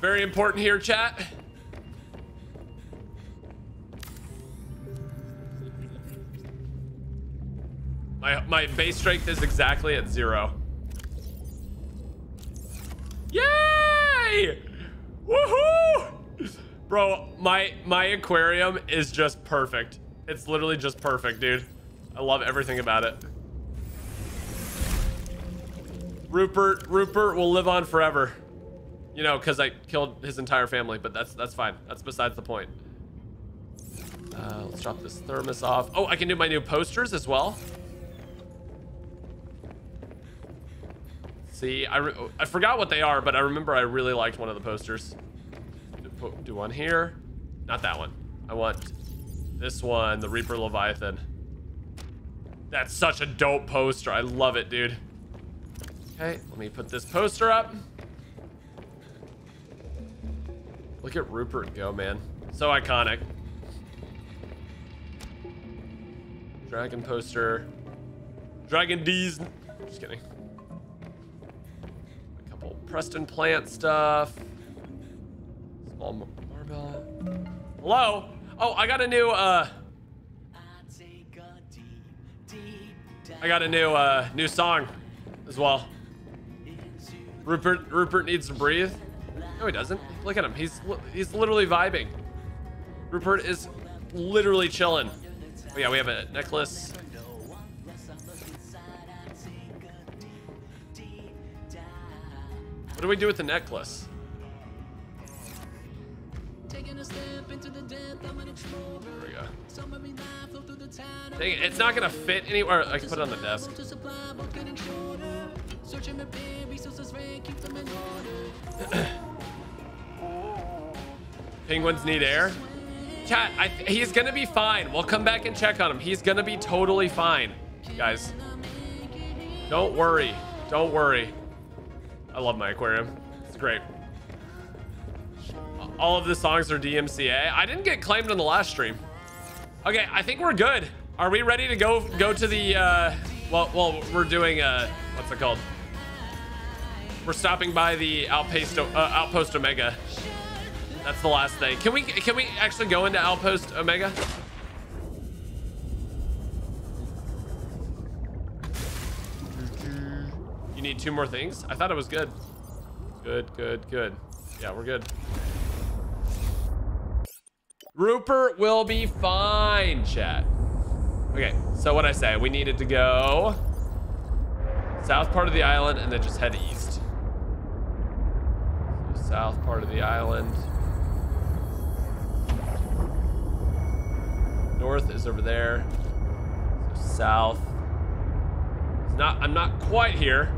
Very important here, chat. My base strength is exactly at 0. Yay! Woohoo! Bro, my aquarium is just perfect. It's literally just perfect, dude. I love everything about it. Rupert will live on forever. You know, because I killed his entire family, but that's fine. That's besides the point. Let's drop this thermos off. Oh, I can do my new posters as well. See, I forgot what they are, but I remember I really liked one of the posters. Do one here. Not that one. I want this one, the Reaper Leviathan. That's such a dope poster. I love it, dude. Okay, let me put this poster up. Look at Rupert go, man. So iconic. Dragon poster. Dragon D's. Just kidding. A couple Preston plant stuff. Small Marbella. Hello? Oh, I got a new, new song as well. Rupert needs to breathe. No, he doesn't. Look at him. He's literally vibing. Rupert is literally chilling. Oh yeah, we have a necklace. What do we do with the necklace? Taking a step into the death, I'm an explorer. There we go. Dang it, it's not gonna fit anywhere. I can put it on the desk. Penguins need air. Chat, he's gonna be fine. We'll come back and check on him. He's gonna be totally fine, guys. Don't worry. Don't worry. I love my aquarium. It's great. All of the songs are DMCA. I didn't get claimed on the last stream. Okay, I think we're good. Are we ready to go to the well we're doing what's it called? We're stopping by the Outpost Omega. That's the last thing. Can we actually go into Outpost Omega? You need two more things? I thought it was good. Good. Yeah, we're good. Rupert will be fine, chat. Okay, so what I say, we needed to go south part of the island and then just head east. So south part of the island. North is over there. So south. It's not, I'm not quite here.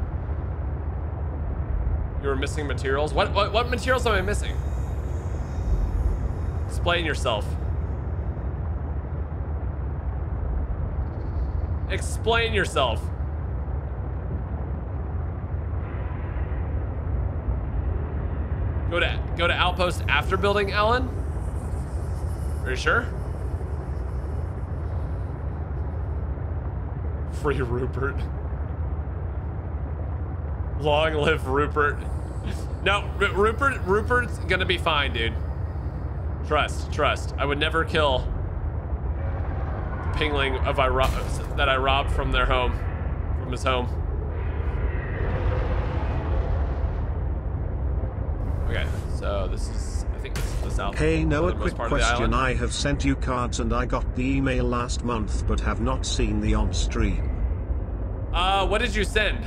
You were missing materials. What materials am I missing? Explain yourself. Explain yourself. Go to outpost after building Ellen. Are you sure? Free Rupert. Long live Rupert. No, Rupert's gonna be fine, dude. Trust. I would never kill the pingling that I robbed from their home, from his home. Okay, so this is, I think this is the south. Hey, no, a quick question. I have sent you cards and I got the email last month, but have not seen the on stream. What did you send?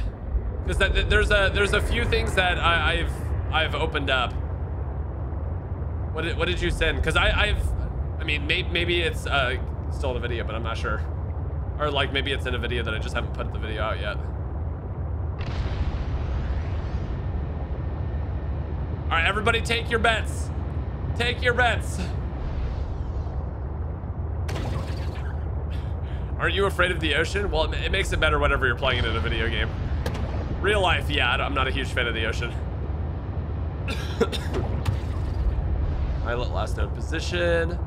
Because there's a few things that I've opened up. What did you send? Because maybe it's still in a video, but I'm not sure. Or like maybe it's in a video that I just haven't put the video out yet. All right, everybody, take your bets. Take your bets. Aren't you afraid of the ocean? Well, it makes it better whenever you're playing it in a video game. Real life, yeah, I'm not a huge fan of the ocean. Pilot last known position.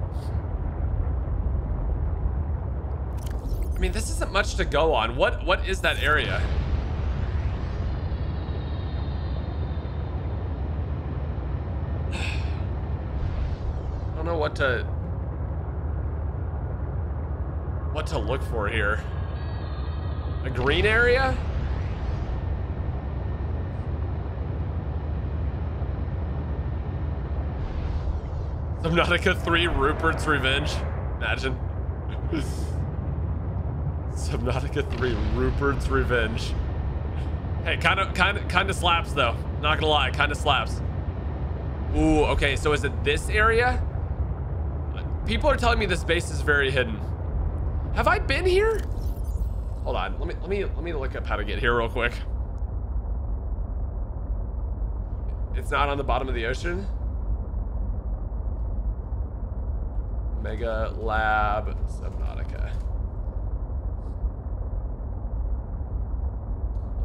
I mean, this isn't much to go on. What is that area? I don't know what to look for here. A green area? Subnautica 3 Rupert's Revenge. Imagine. Subnautica 3 Rupert's Revenge. Hey, kind of slaps though. Not gonna lie, kind of slaps. Ooh, okay, so is it this area? People are telling me this base is very hidden. Have I been here? Hold on. Let me look up how to get here real quick. It's not on the bottom of the ocean? Mega Lab Subnautica.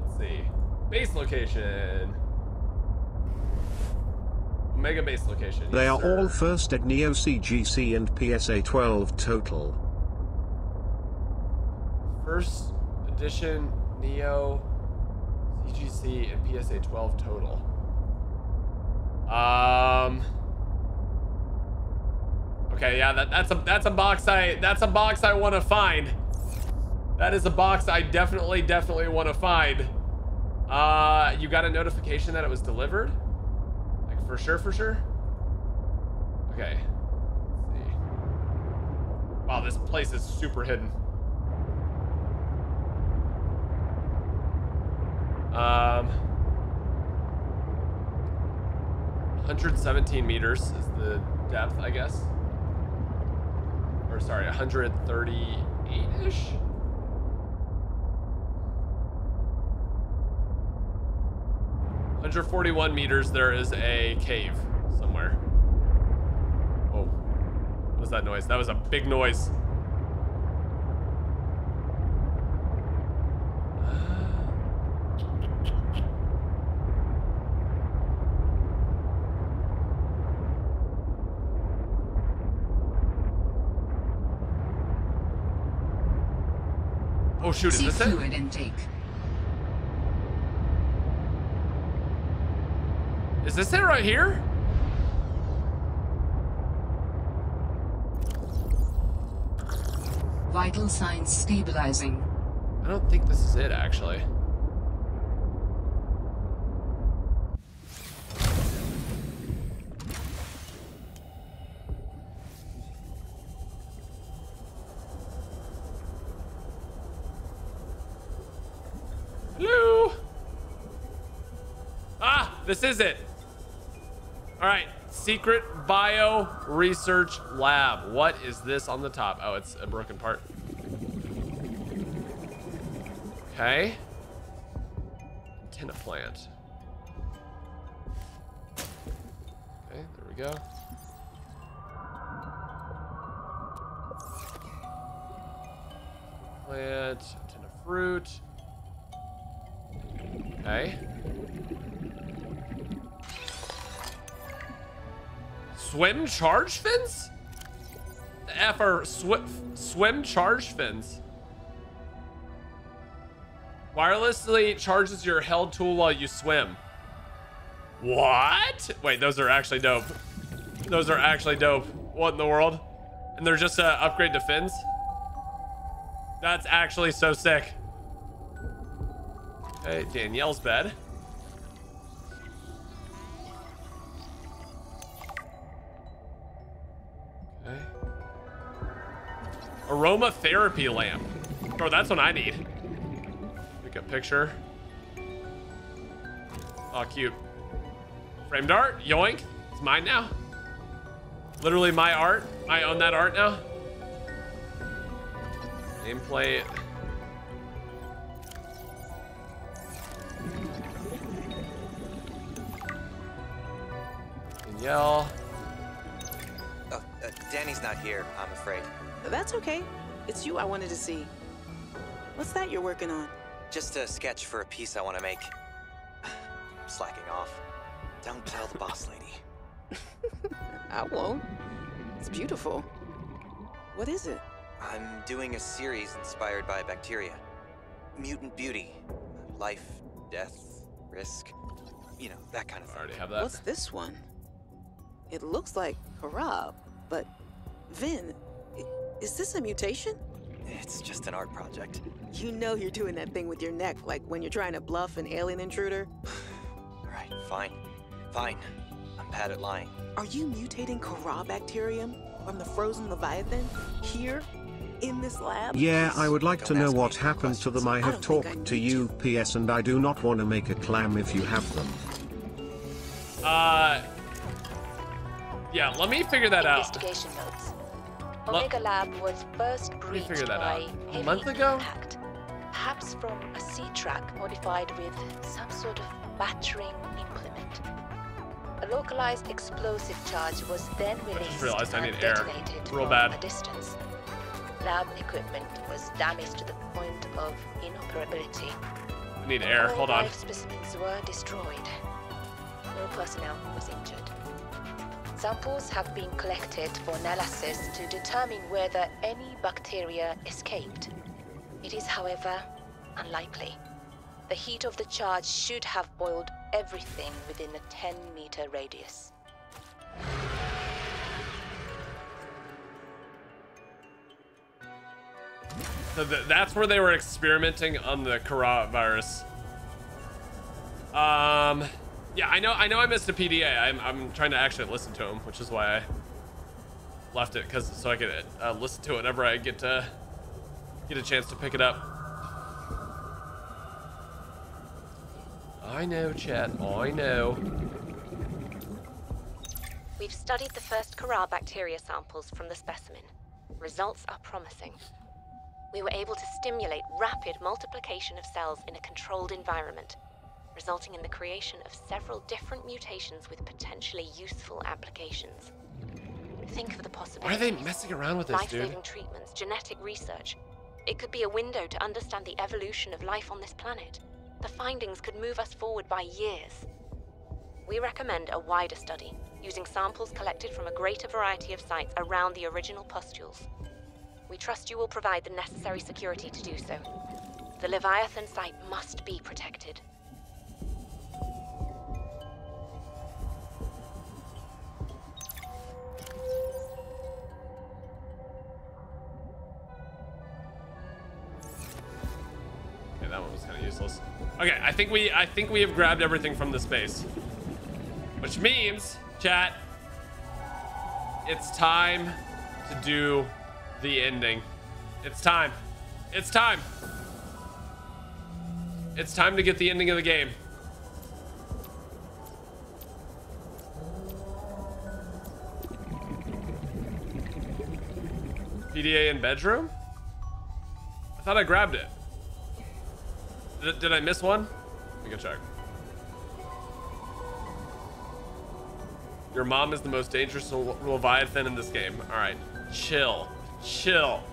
Let's see. Base location. Mega base location. Yes, they are all first at Neo CGC and PSA 12 total. First edition Neo CGC and PSA 12 total. Okay, yeah, that's a box that's a box I want to find. That is a box I definitely want to find. You got a notification that it was delivered? Like for sure? Okay. Let's see. Wow, this place is super hidden. $117 meters is the depth, I guess. Or sorry, 138-ish? At 141 meters, there is a cave somewhere. Oh, what was that noise? That was a big noise. Oh shoot, is this it? Fluid intake. Is this it right here? Vital signs stabilizing. I don't think this is it actually. This is it. All right, secret bio research lab. What is this on the top? Oh, it's a broken part. Okay. Antenna plant. Okay, there we go. Plant, antenna fruit. Okay. Swim charge fins? The F are swim charge fins. Wirelessly charges your held tool while you swim. What? Wait, those are actually dope. Those are actually dope. What in the world? And they're just an upgrade to fins? That's actually so sick. Hey, Danielle's bed. Aromatherapy lamp. Bro, that's what I need. Pick a picture. Oh, cute. Framed art, yoink. It's mine now. Literally my art. I own that art now. Nameplate. Danielle. Danny's not here, I'm afraid. That's okay. It's you I wanted to see. What's that you're working on? Just a sketch for a piece I want to make. I'm slacking off. Don't tell the boss lady. I won't. It's beautiful. What is it? I'm doing a series inspired by bacteria. Mutant beauty. Life, death, risk. You know, that kind of thing. I already have that. What's this one? It looks like Harab, but Vin... Is this a mutation? It's just an art project. You know you're doing that thing with your neck, like when you're trying to bluff an alien intruder. Right, fine. I'm bad at lying. Are you mutating Corabacterium from the frozen Leviathan here in this lab? Yeah, please, I would like to know what happened to them. I have talked to you, PS, and I do not want to make a clam if you have them. Yeah, let me figure that out. Investigation notes. Omega Lab was first breached by a month ago, impact, perhaps from a sea track modified with some sort of battering implement. A localized explosive charge was then released. I just realized I need air. Real bad. A distance. Lab equipment was damaged to the point of inoperability. I need air. Hold on. All life specimens were destroyed. No personnel was injured. Samples have been collected for analysis to determine whether any bacteria escaped. It is, however, unlikely. The heat of the charge should have boiled everything within a 10-meter radius. So that's where they were experimenting on the coronavirus. Yeah, I know I missed a PDA. I'm trying to actually listen to them, which is why I left it, because so I could listen to it whenever I get a chance to pick it up. I know, chat. I know. We've studied the first Corral bacteria samples from the specimen. Results are promising. We were able to stimulate rapid multiplication of cells in a controlled environment, resulting in the creation of several different mutations with potentially useful applications. Think of the possibilities. Why are they messing around with this, dude? Life-saving treatments, genetic research. It could be a window to understand the evolution of life on this planet. The findings could move us forward by years. We recommend a wider study, using samples collected from a greater variety of sites around the original pustules. We trust you will provide the necessary security to do so. The Leviathan site must be protected. That one was kind of useless. Okay, I think we have grabbed everything from this base, which means, chat, it's time to do the ending. It's time to get the ending of the game. PDA in bedroom? I thought I grabbed it. Did I miss one? Let me go check. Your mom is the most dangerous Leviathan in this game. All right, chill, chill.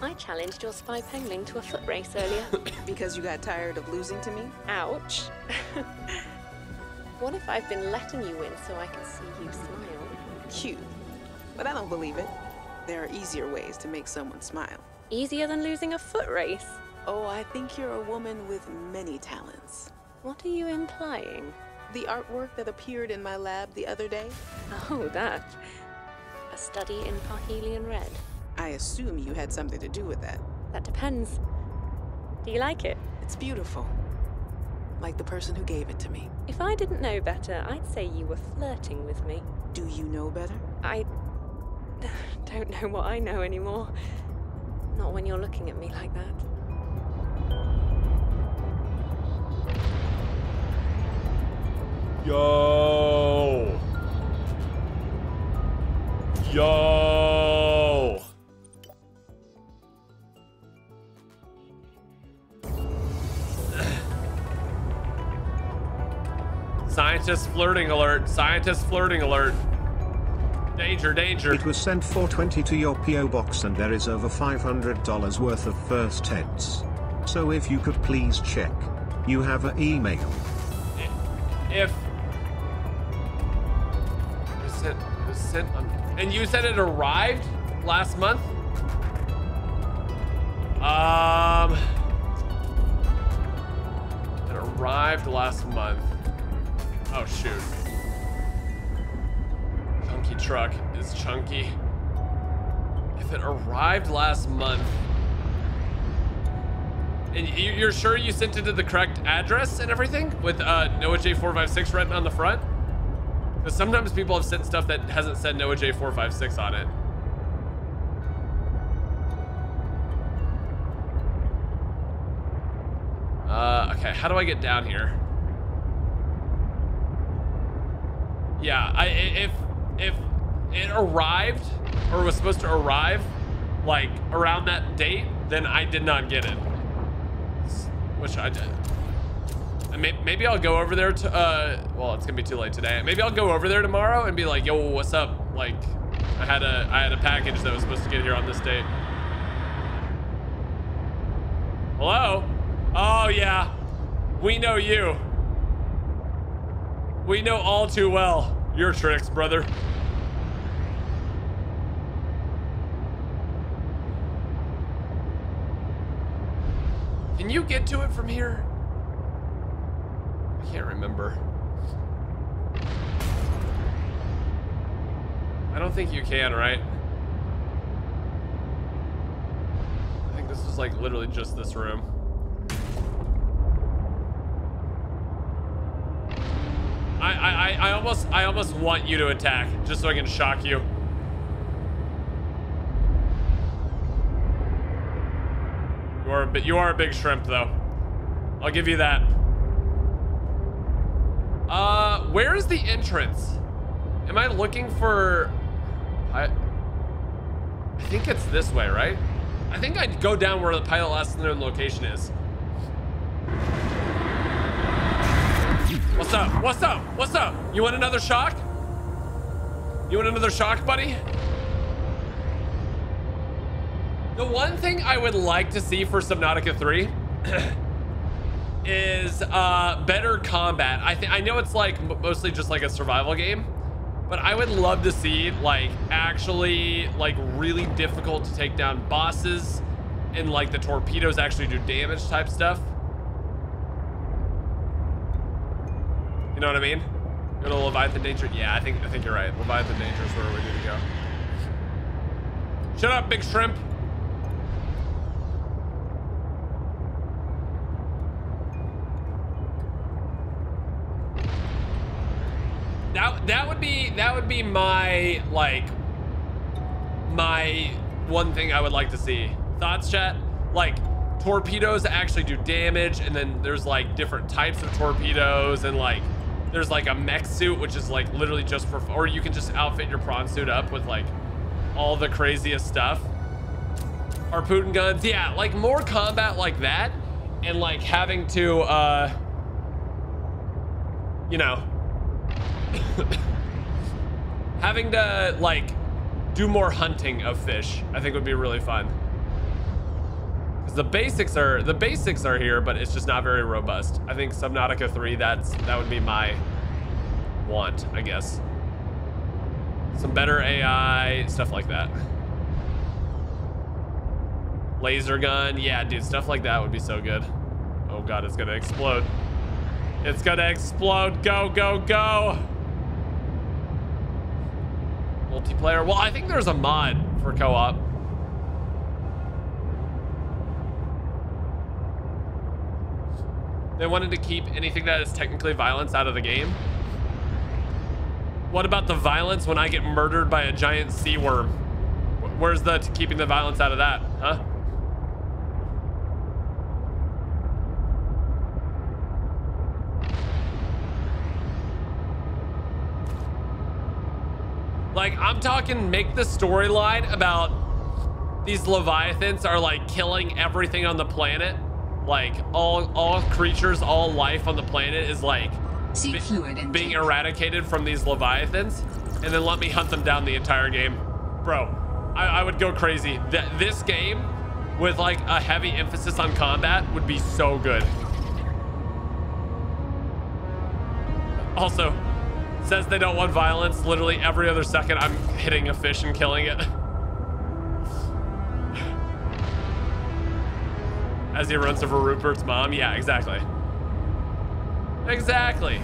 I challenged your spy penguin to a foot race earlier. Because you got tired of losing to me? Ouch. What if I've been letting you win so I can see you smile? Cute. But I don't believe it. There are easier ways to make someone smile. Easier than losing a foot race? Oh, I think you're a woman with many talents. What are you implying? The artwork that appeared in my lab the other day? Oh, that. A study in Parhelion Red. I assume you had something to do with that. That depends. Do you like it? It's beautiful. Like the person who gave it to me. If I didn't know better, I'd say you were flirting with me. Do you know better? I don't know what I know anymore. Not when you're looking at me like that. Yo! Yo! Scientist flirting alert. Scientist flirting alert. Danger, danger. It was sent 420 to your P.O. box and there is over $500 worth of first heads. So if you could please check. You have an email. If. It was sent on, and you said it arrived last month? It arrived last month. Oh shoot. Chunky truck is chunky. If it arrived last month. And you're sure you sent it to the correct address and everything? With Noah J456 written on the front? Because sometimes people have sent stuff that hasn't said Noah J456 on it. Okay, how do I get down here? Yeah, I, if it arrived or was supposed to arrive like around that date, then I did not get it, which I did. And maybe I'll go over there to, well, it's gonna be too late today. Maybe I'll go over there tomorrow and be like, yo, what's up? Like, I had a package that was supposed to get here on this date. Hello? Oh yeah, we know you. We know all too well your tricks, brother. Can you get to it from here? I can't remember. I don't think you can, right? I think this is like literally just this room. I almost want you to attack just so I can shock you. You are a big shrimp though. I'll give you that. Where is the entrance? Am I looking for? I think it's this way, right? I think I'd go down where the pilot last known location is. What's up? What's up? What's up? You want another shock? You want another shock, buddy? The one thing I would like to see for Subnautica 3 is better combat. I know it's like mostly just like a survival game, but I would love to see like actually like really difficult to take down bosses and like the torpedoes actually do damage type stuff. You know what I mean? Go to Leviathan Danger. Yeah, I think you're right. Leviathan Danger is where we need to go. Shut up, big shrimp. That would be my like one thing I would like to see. Thoughts, chat? Like torpedoes actually do damage, and then there's like different types of torpedoes, and like there's like a mech suit which is like literally just for, or you can just outfit your prawn suit up with like all the craziest stuff. Harpoon guns, yeah, like more combat like that, and like having to you know. Having to like do more hunting of fish, I think would be really fun. Because the basics are here, but it's just not very robust. I think Subnautica 3, that would be my want, I guess. Some better AI, stuff like that. Laser gun, yeah, dude, stuff like that would be so good. Oh god, it's gonna explode. It's gonna explode. Go, go, go. Multiplayer. Well, I think there's a mod for co-op. They wanted to keep anything that is technically violence out of the game. What about the violence when I get murdered by a giant sea worm? Where's the keeping the violence out of that, huh? Like, I'm talking make the storyline about these Leviathans are like killing everything on the planet. Like all creatures, all life on the planet is like being eradicated from these Leviathans, and then let me hunt them down the entire game. Bro, I would go crazy. This game with like a heavy emphasis on combat would be so good. Also, says they don't want violence. Literally every other second I'm hitting a fish and killing it. As he runs over Rupert's mom. Yeah, exactly. Exactly.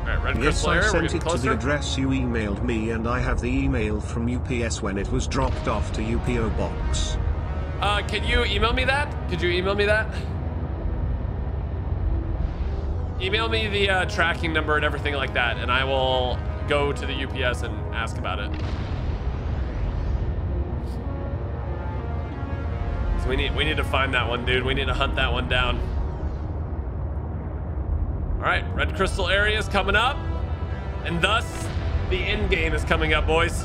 All right, Red Chris Player, we're getting closer. Yes, I sent it to the address you emailed me, and I have the email from UPS when it was dropped off to UPO box. Can you email me that? Could you email me that? Email me the tracking number and everything like that, and I will go to the UPS and ask about it. So we need to find that one, dude. We need to hunt that one down. All right, Red Crystal area is coming up, and thus The end game is coming up, boys.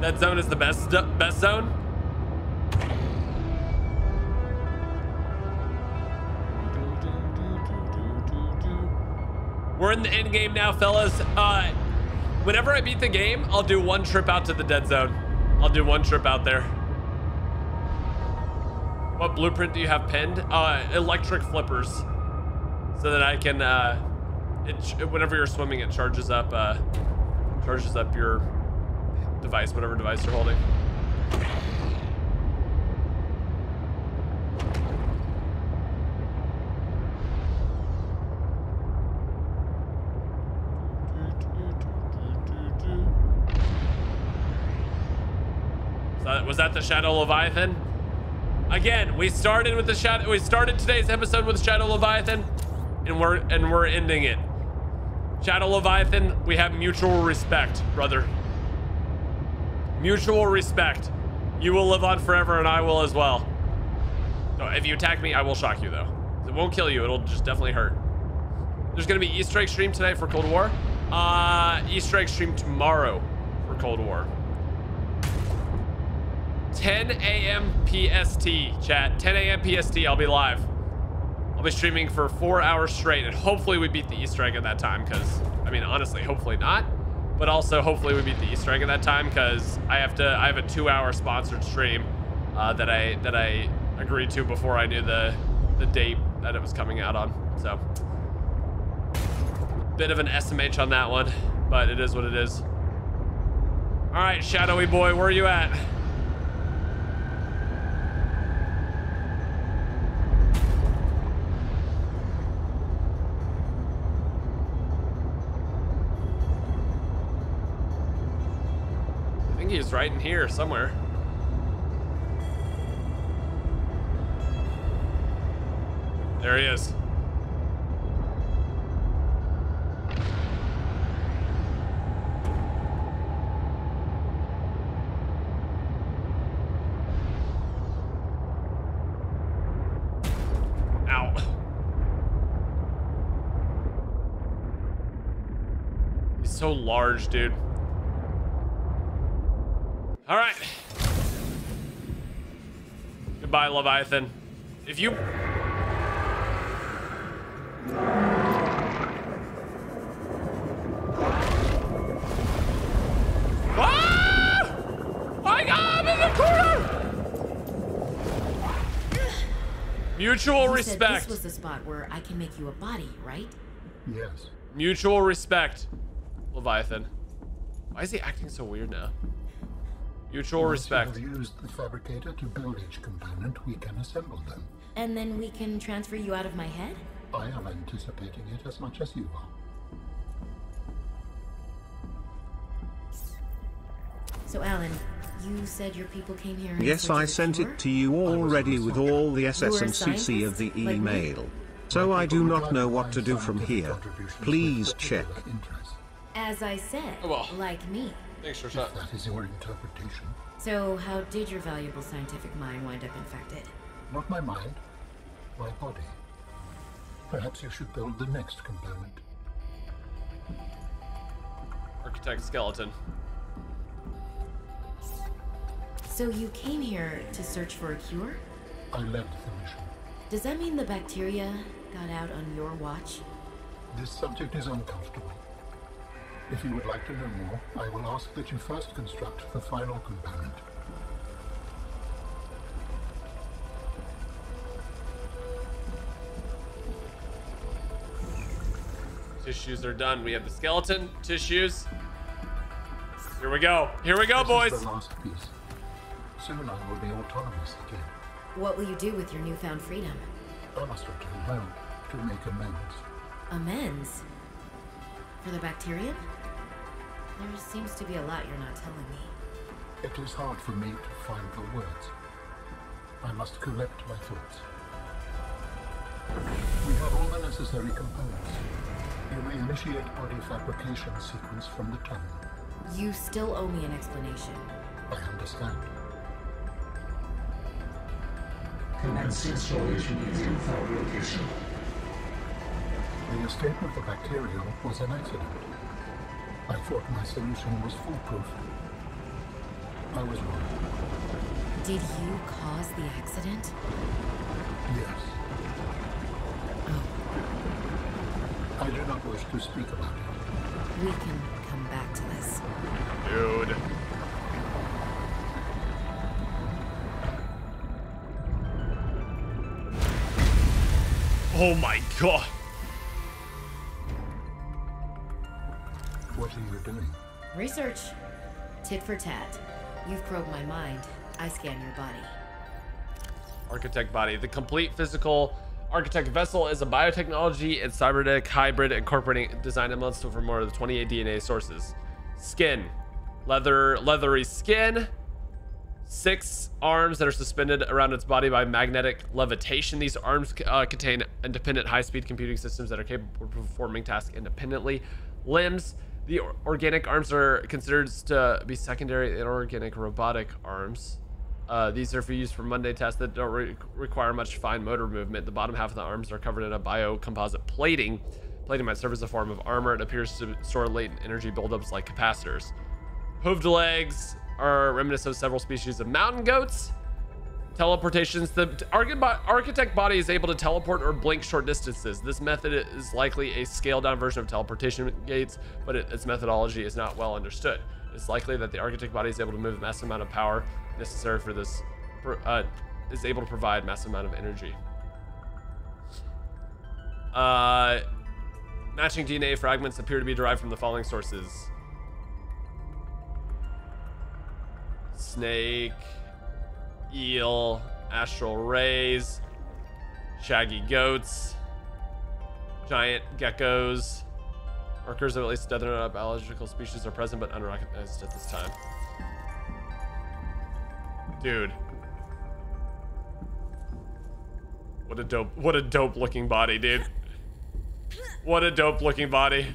That zone is the best zone. We're in the end game now, fellas. Whenever I beat the game, I'll do one trip out to the dead zone. I'll do one trip out there. What blueprint do you have pinned? Electric flippers, so that I can. Whenever you're swimming, it charges up. Charges up your device, whatever device you're holding. So, was that the Shadow Leviathan? Again, we started with the Shadow. We started today's episode with Shadow Leviathan, and we're ending it. Shadow Leviathan, we have mutual respect, brother. Mutual respect. You will live on forever, and I will as well. So if you attack me, I will shock you, though. It won't kill you. It'll just definitely hurt. There's going to be Easter egg stream tonight for Cold War. Easter egg stream tomorrow for Cold War. 10 a.m. PST, chat. 10 a.m. PST, I'll be live. I'll be streaming for 4 hours straight, and hopefully we beat the Easter egg at that time, because, I mean, honestly, hopefully not. But also, hopefully, we beat the Easter egg at that time, because I have a 2-hour sponsored stream that I agreed to before I knew the date that it was coming out on. So, bit of an SMH on that one, but it is what it is. All right, Shadowy boy, where are you at? He's right in here somewhere. There he is. Ow. He's so large, dude. All right. Goodbye, Leviathan. If you... Ah! I got him in the corner! Mutual respect. This was the spot where I can make you a body, right? Yes. Mutual respect, Leviathan. Why is he acting so weird now? Mutual respect. We use the fabricator to build each component. We can assemble them. And then we can transfer you out of my head? I am anticipating it as much as you are. So, Alan, you said your people came here. Yes, I sent it to you already with all the SS and CC of the email. So I do not know what to do from here. Please check. As I said, like me. Thanks for that. That is your interpretation. So, how did your valuable scientific mind wind up infected? Not my mind, my body. Perhaps you should build the next component. Architect skeleton. So you came here to search for a cure? I led the mission. Does that mean the bacteria got out on your watch? This subject is uncomfortable. If you would like to know more, I will ask that you first construct the final component. Tissues are done. We have the skeleton, tissues. Here we go. Here we go, boys. This is the last piece. Soon I will be autonomous again. What will you do with your newfound freedom? I must return home to make amends. Amends? For the bacterium? There seems to be a lot you're not telling me. It is hard for me to find the words. I must collect my thoughts. We have all the necessary components. You may initiate body fabrication sequence from the tunnel. You still owe me an explanation. I understand. Commencing storage medium for relocation. The escapement of the bacterial was an accident. I thought my solution was foolproof. I was wrong. Did you cause the accident? Yes. Oh. I do not wish to speak about it. We can come back to this. Dude. Oh my god. What are you doing? Research. Tit for tat. You've probed my mind. I scan your body. Architect body. The complete physical architect vessel is a biotechnology and cybernetic hybrid incorporating design elements from more than 28 DNA sources. Skin. Leathery skin. 6 arms that are suspended around its body by magnetic levitation. These arms contain independent high-speed computing systems that are capable of performing tasks independently. Limbs. The organic arms are considered to be secondary inorganic robotic arms. These are for use for mundane tasks that don't require much fine motor movement. The bottom half of the arms are covered in a biocomposite plating. Plating might serve as a form of armor. It appears to store latent energy buildups like capacitors. Hooved legs are reminiscent of several species of mountain goats. Teleportations. The architect body is able to teleport or blink short distances. This method is likely a scaled-down version of teleportation gates, but its methodology is not well understood. It's likely that the architect body is able to move a massive amount of power necessary for this, is able to provide massive amount of energy. Matching DNA fragments appear to be derived from the following sources. Snake, eel, astral rays, shaggy goats, giant geckos. Markers of at least other biological species are present but unrecognized at this time. Dude, what a dope looking body, dude. What a dope looking body.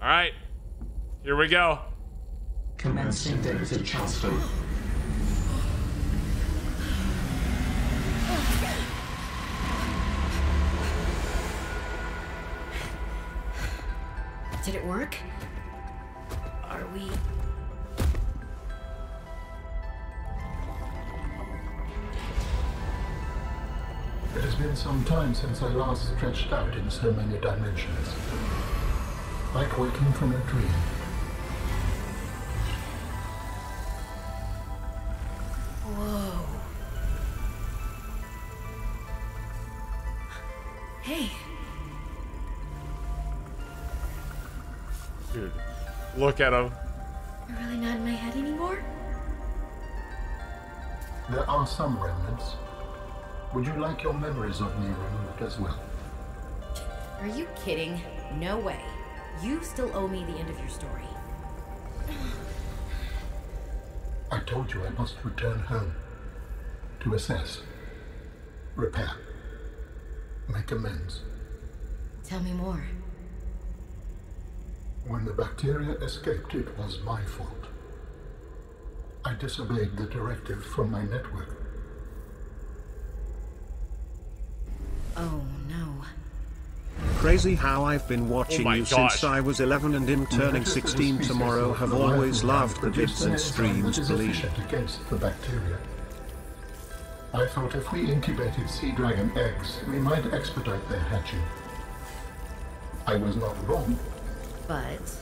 All right, here we go. Commencing data transfer. Did it work? Are we? It has been some time since I last stretched out in so many dimensions. Like waking from a dream. Whoa. Hey. Dude, look at him. You're really not in my head anymore? There are some remnants. Would you like your memories of me removed as well? Are you kidding? No way. You still owe me the end of your story. I told you I must return home to assess, repair, make amends. Tell me more. When the bacteria escaped, it was my fault. I disobeyed the directive from my network. Oh, no. Crazy how I've been watching you since I was 11 and him turning 16 tomorrow. Have always loved the bits and streams, believe it. Against the bacteria. I thought if we incubated sea dragon eggs, we might expedite their hatching. I was not wrong. But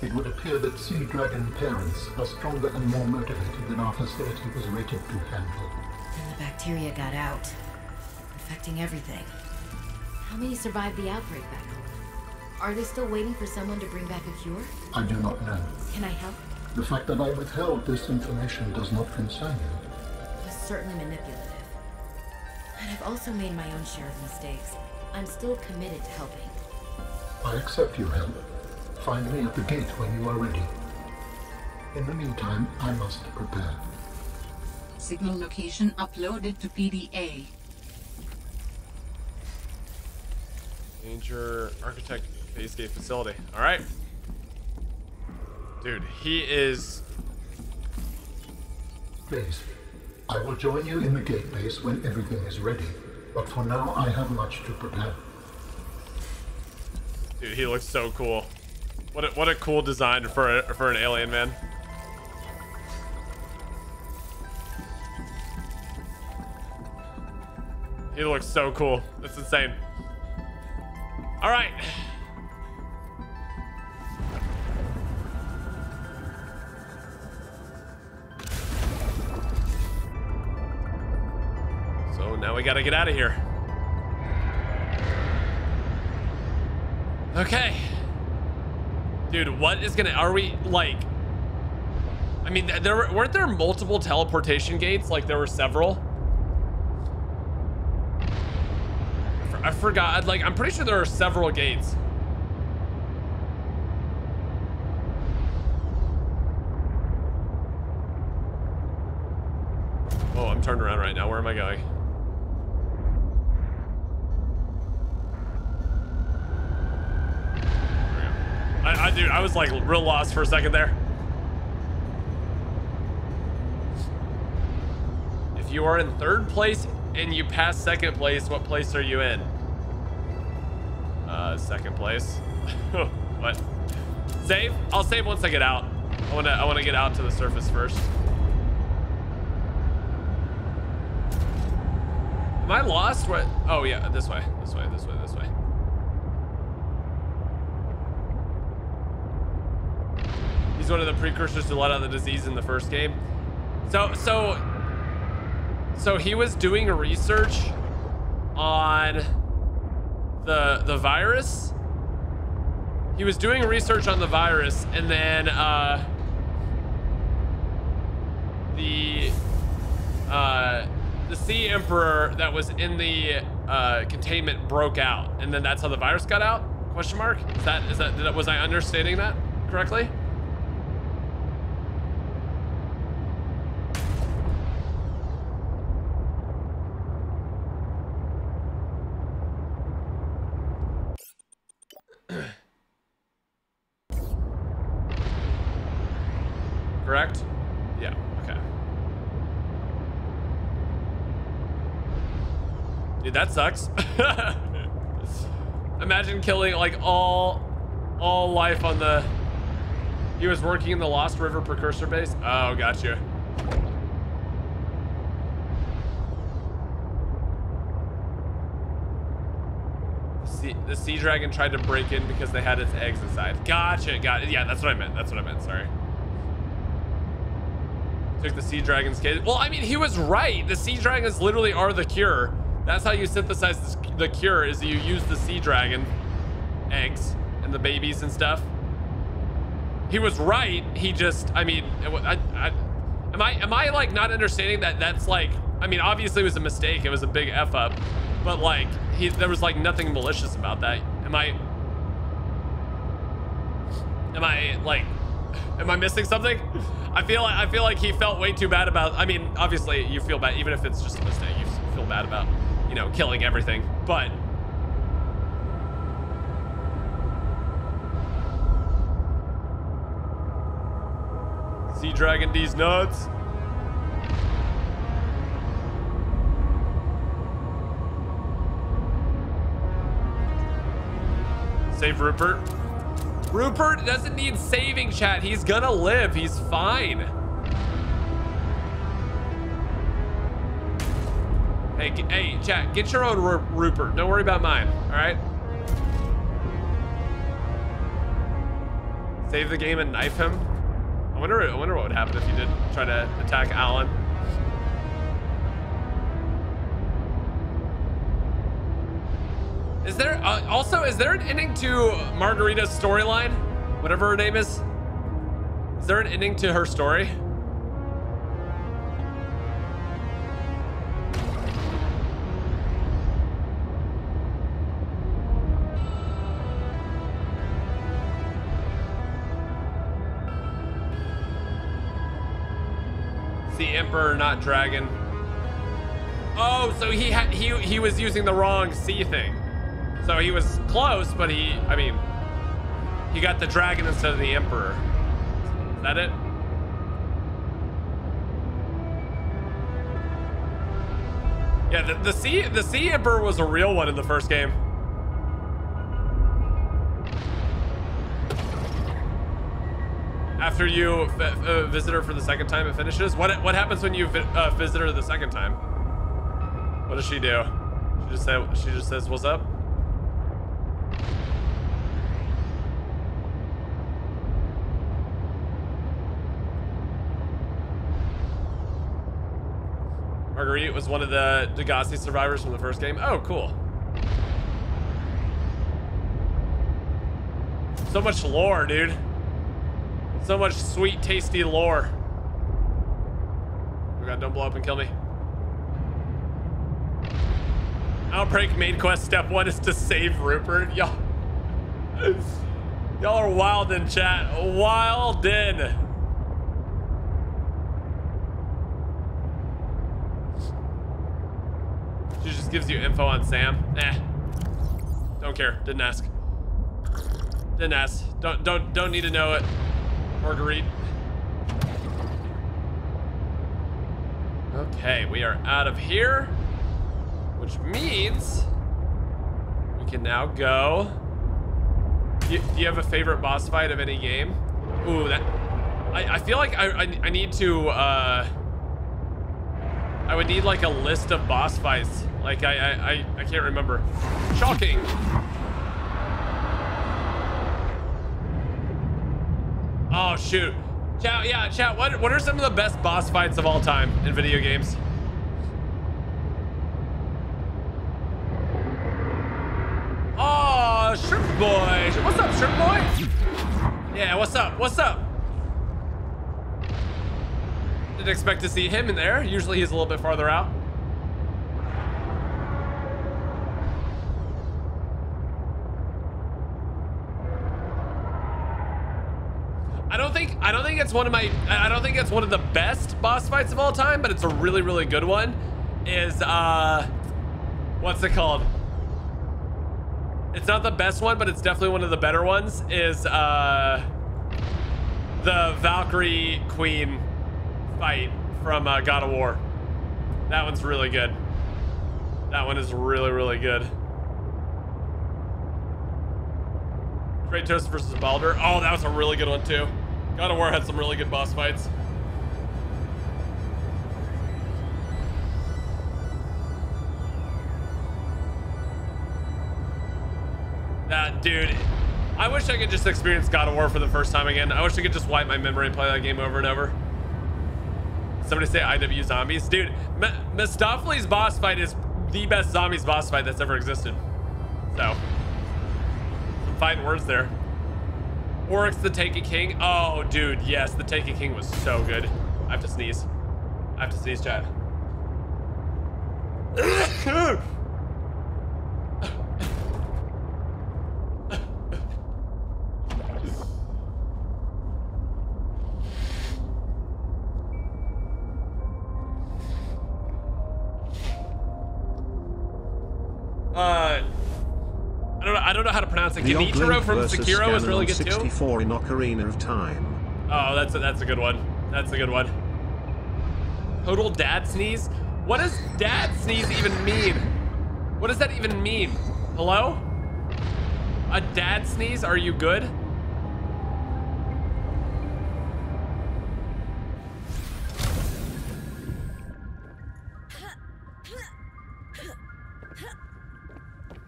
it would appear that sea dragon parents are stronger and more motivated than our facility was rated to handle. And the bacteria got out, affecting everything. How many survived the outbreak back home? Are they still waiting for someone to bring back a cure? I do not know. Can I help? The fact that I withheld this information does not concern you. It was certainly manipulative. And I've also made my own share of mistakes. I'm still committed to helping. I accept your help. Find me at the gate when you are ready. In the meantime, I must prepare. Signal location uploaded to PDA. Ranger Architect Basegate Facility. Alright. Dude, he is... Please, I will join you in the gate base when everything is ready. But for now, I have much to prepare. Dude, he looks so cool. What a cool design for an alien, man. He looks so cool. That's insane. All right. So now we gotta get out of here. Okay. Dude, what is gonna... Are we, like... I mean, weren't there multiple teleportation gates? Like, there were several? I forgot. Like, I'm pretty sure there are several gates. Oh, I'm turned around right now. Where am I going? Dude, I was like real lost for a second there. If you are in third place and you pass second place, what place are you in? Second place. What? Save? I'll save once I get out. I wanna get out to the surface first. Am I lost? What? Oh yeah, this way. This way. This way. This way. He's one of the precursors to let out the disease in the first game. So he was doing research on the virus. He was doing research on the virus, and then the Sea Emperor that was in the containment broke out, and then that's how the virus got out? Question mark? Is that was I understanding that correctly? Correct? Yeah, okay. Dude, that sucks. Imagine killing like all life on the... He was working in the Lost River Precursor Base? Oh, gotcha. The sea dragon tried to break in because they had its eggs inside. Gotcha, got it. Yeah, that's what I meant. That's what I meant, sorry. Took the sea dragon's case. Well, I mean, he was right. The sea dragons literally are the cure. That's how you synthesize this, the cure, is you use the sea dragon eggs and the babies and stuff. He was right. He just, I mean, am I like not understanding that that's like, I mean, obviously it was a mistake. It was a big F up, but like there was like nothing malicious about that. Am I like, am I missing something? I feel like he felt way too bad about, I mean, obviously you feel bad, even if it's just a mistake, you feel bad about, you know, killing everything, but. Sea Dragon D's nuts. Save Rupert. Rupert doesn't need saving, chat. He's gonna live. He's fine. Hey, chat, get your own Rupert. Don't worry about mine, all right? Save the game and knife him. I wonder what would happen if you did try to attack Alan. Is there also, is there an ending to Margarita's storyline? Whatever her name is? Is there an ending to her story? The Emperor, not Dragon. Oh, so he was using the wrong sea thing. So he was close, but he got the dragon instead of the emperor. Is that it? Yeah, the sea emperor was a real one in the first game. After you visit her for the second time, it finishes. What happens when you visit her the second time? What does she do? She just says, "What's up?" Marguerite was one of the Degassi survivors from the first game. Oh, cool. So much lore, dude. So much sweet, tasty lore. Oh God, don't blow up and kill me. Outbreak main quest step 1 is to save Rupert. Y'all are wild in chat. Wild in. She just gives you info on Sam. Eh. Don't care. Didn't ask. Didn't ask. Don't need to know it. Marguerite. Okay, we are out of here, which means we can now go. Do you have a favorite boss fight of any game? Ooh, that. I feel like I need to. I would need like a list of boss fights. Like I can't remember. Shocking. Oh shoot, chat! Yeah, chat. What are some of the best boss fights of all time in video games? Oh, Shrimp Boy! What's up, Shrimp Boy? Yeah, what's up? What's up? Didn't expect to see him in there. Usually he's a little bit farther out. I don't think it's one of my. I don't think it's one of the best boss fights of all time, but it's a really, really good one. Is what's it called? It's not the best one, but it's definitely one of the better ones. Is the Valkyrie Queen fight from God of War? That one's really good. That one is really, really good. Kratos versus Baldur. Oh, that was a really good one too. God of War had some really good boss fights. That dude, I wish I could just experience God of War for the first time again. I wish I could just wipe my memory and play that game over and over. Somebody say IW Zombies. Dude, Mistopheles boss fight is the best zombies boss fight that's ever existed. So, some fine words there. Oryx the Taken King. Oh, dude, yes, the Taken King was so good. I have to sneeze. I have to sneeze, chat. I don't know how to pronounce it. Genichiro from Sekiro is really good too. 64 in Ocarina of Time. Oh, that's a good one. That's a good one. Total dad sneeze. What does dad sneeze even mean? What does that even mean? Hello? A dad sneeze? Are you good?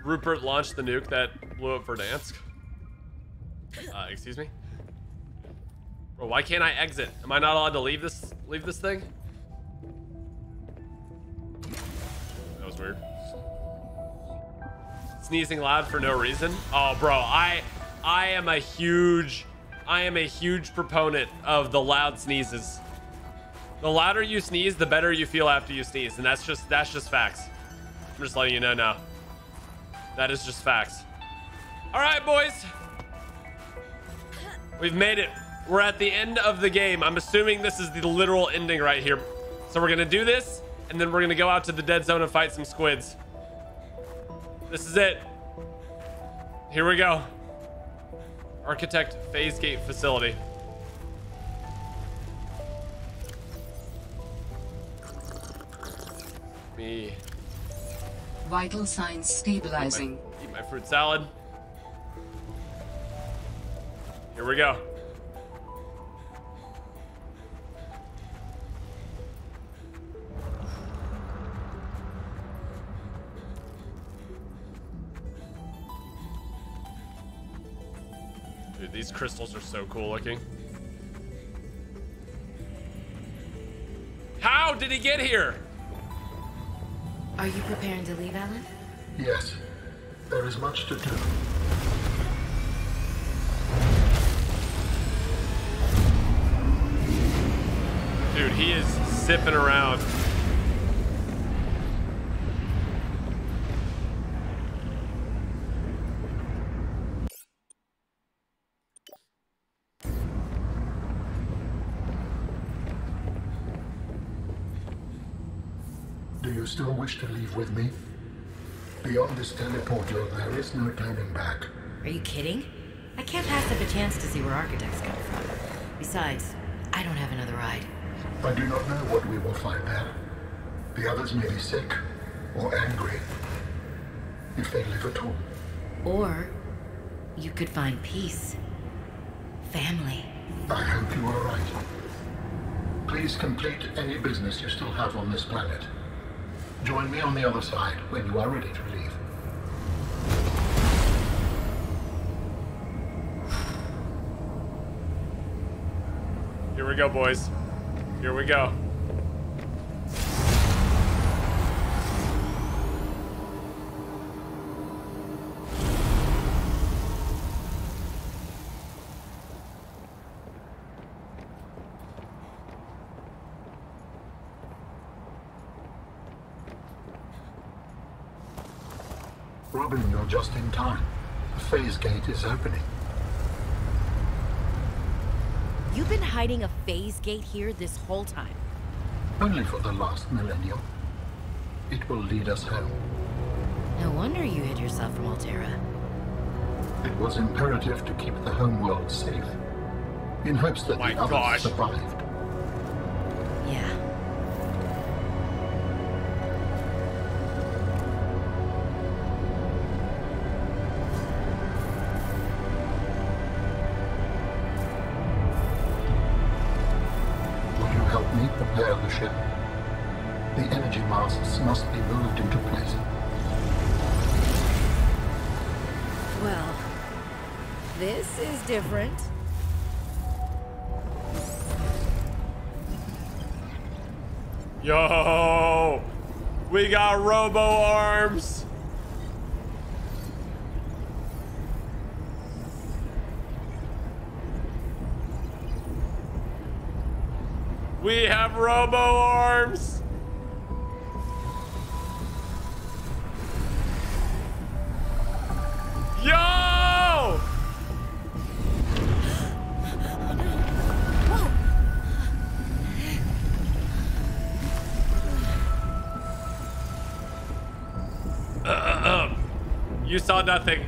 Rupert launched the nuke that blew up Verdansk. Excuse me? Bro, why can't I exit? Am I not allowed to leave this thing? That was weird. Sneezing loud for no reason. Oh bro, I am a huge proponent of the loud sneezes. The louder you sneeze, the better you feel after you sneeze, and that's just facts. I'm just letting you know now. That is just facts. All right, boys. We've made it. We're at the end of the game. I'm assuming this is the literal ending right here. So we're going to do this, and then we're going to go out to the dead zone and fight some squids. This is it. Here we go. Architect phase gate facility. Me. Vital signs stabilizing. Eat my fruit salad. Here we go. Dude, these crystals are so cool looking. How did he get here? Are you preparing to leave, Alan? Yes. There is much to do. Dude, he is zipping around. Do you still wish to leave with me? Beyond this teleporter, there is no turning back. Are you kidding? I can't pass up a chance to see where architects come from. Besides, I don't have another ride. I do not know what we will find there. The others may be sick or angry, if they live at all. Or you could find peace, family. I hope you are right. Please complete any business you still have on this planet. Join me on the other side when you are ready to leave. Here we go, boys. Here we go. Robin, you're just in time. The phase gate is opening. You've been hiding a phase gate here this whole time? Only for the last millennium. It will lead us home. No wonder you hid yourself from Altera. It was imperative to keep the homeworld safe, in hopes that the others survived. Yeah. Prepare the ship. The energy masks must be moved into place. Well, this is different. Yo! We got robo arms! We have robo arms. Yo! You saw nothing.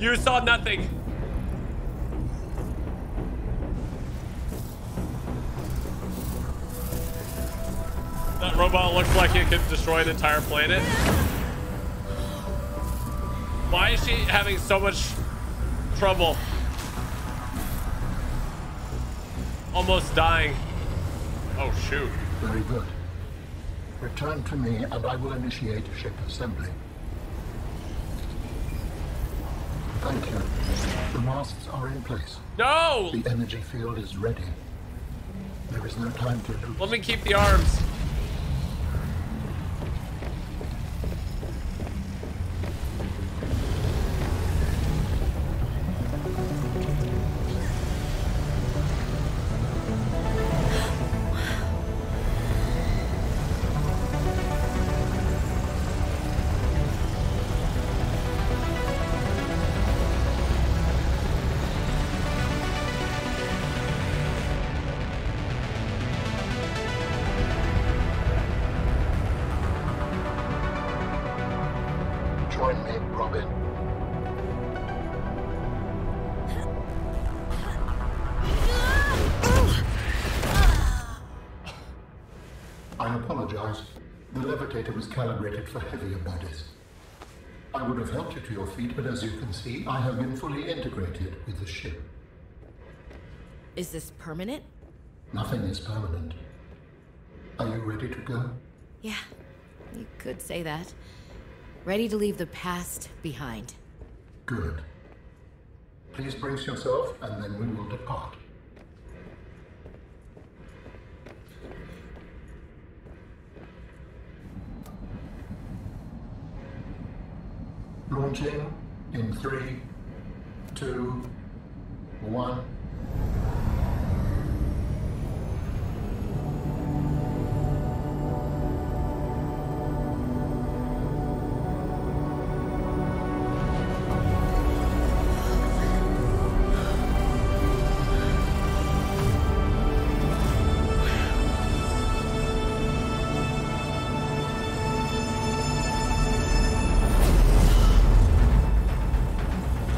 You saw nothing. That robot looks like it could destroy an entire planet. Why is she having so much trouble? Almost dying. Oh, shoot. Very good. Return to me and I will initiate ship assembly. Thank you. The masks are in place. No! The energy field is ready. There is no time to lose. Let me keep the arms. out, the levitator was calibrated for heavier bodies. I would have helped you to your feet, but as you can see, I have been fully integrated with the ship. Is this permanent? Nothing is permanent. Are you ready to go? Yeah, you could say that. Ready to leave the past behind. Good. Please brace yourself, and then we will depart. Launching in 3, 2, 1.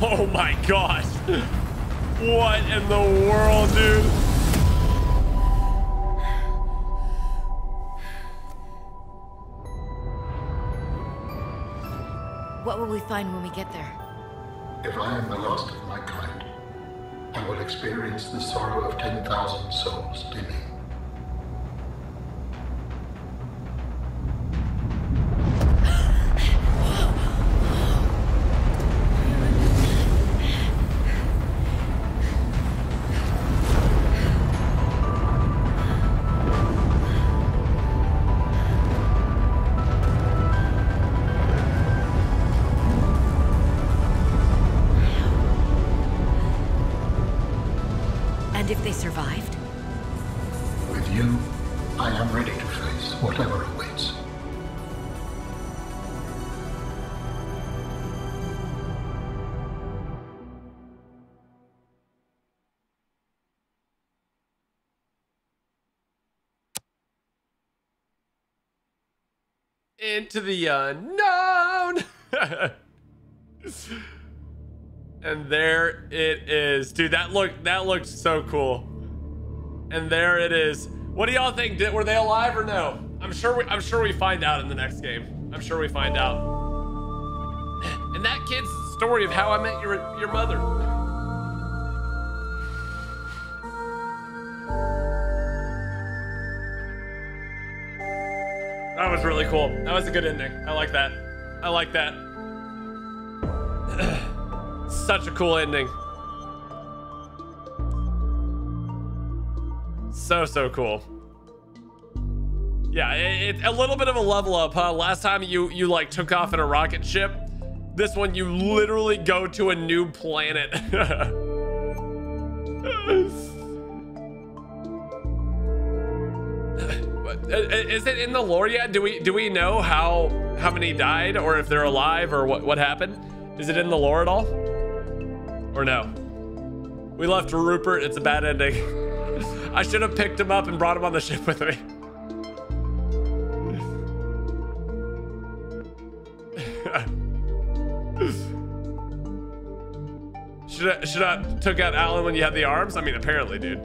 Oh my gosh, what in the world, dude? What will we find when we get there? If I am the last of my kind, I will experience the sorrow of 10,000 souls dimming. And if they survived? With you, I am ready to face whatever awaits. Into the unknown! And there it is. Dude, that looked so cool. And there it is. What do y'all think? Were they alive or no? I'm sure we find out in the next game. I'm sure we find out. And that kid's story of how I met your mother. That was really cool. That was a good ending. I like that. I like that. Such a cool ending. So cool. Yeah, it's a little bit of a level up, huh? Last time you like took off in a rocket ship. This one you literally go to a new planet. Is it in the lore yet? Do we know how many died, or if they're alive, or what happened? Is it in the lore at all? Or no? We left Rupert, it's a bad ending. I should have picked him up and brought him on the ship with me. Should I took out Alan when you had the arms? I mean, apparently, dude.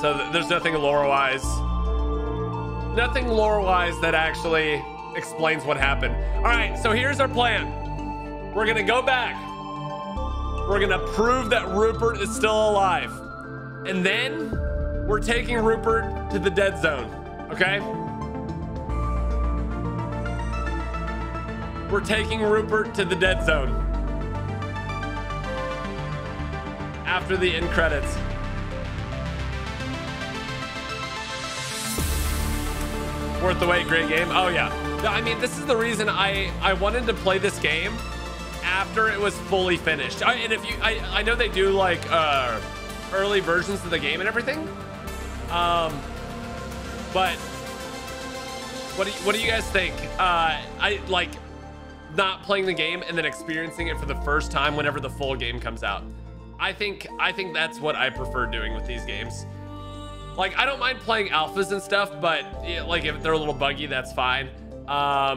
So there's nothing lore-wise. Nothing lore-wise that actually explains what happened. All right, so here's our plan. We're gonna go back. We're gonna prove that Rupert is still alive. And then we're taking Rupert to the dead zone, okay? We're taking Rupert to the dead zone. After the end credits. Worth the wait, great game. Oh yeah, I mean, this is the reason I wanted to play this game after it was fully finished. I know they do like early versions of the game and everything, but what do you guys think? I like not playing the game and then experiencing it for the first time whenever the full game comes out. I think that's what I prefer doing with these games. Like, I don't mind playing alphas and stuff, but yeah, like if they're a little buggy, that's fine. But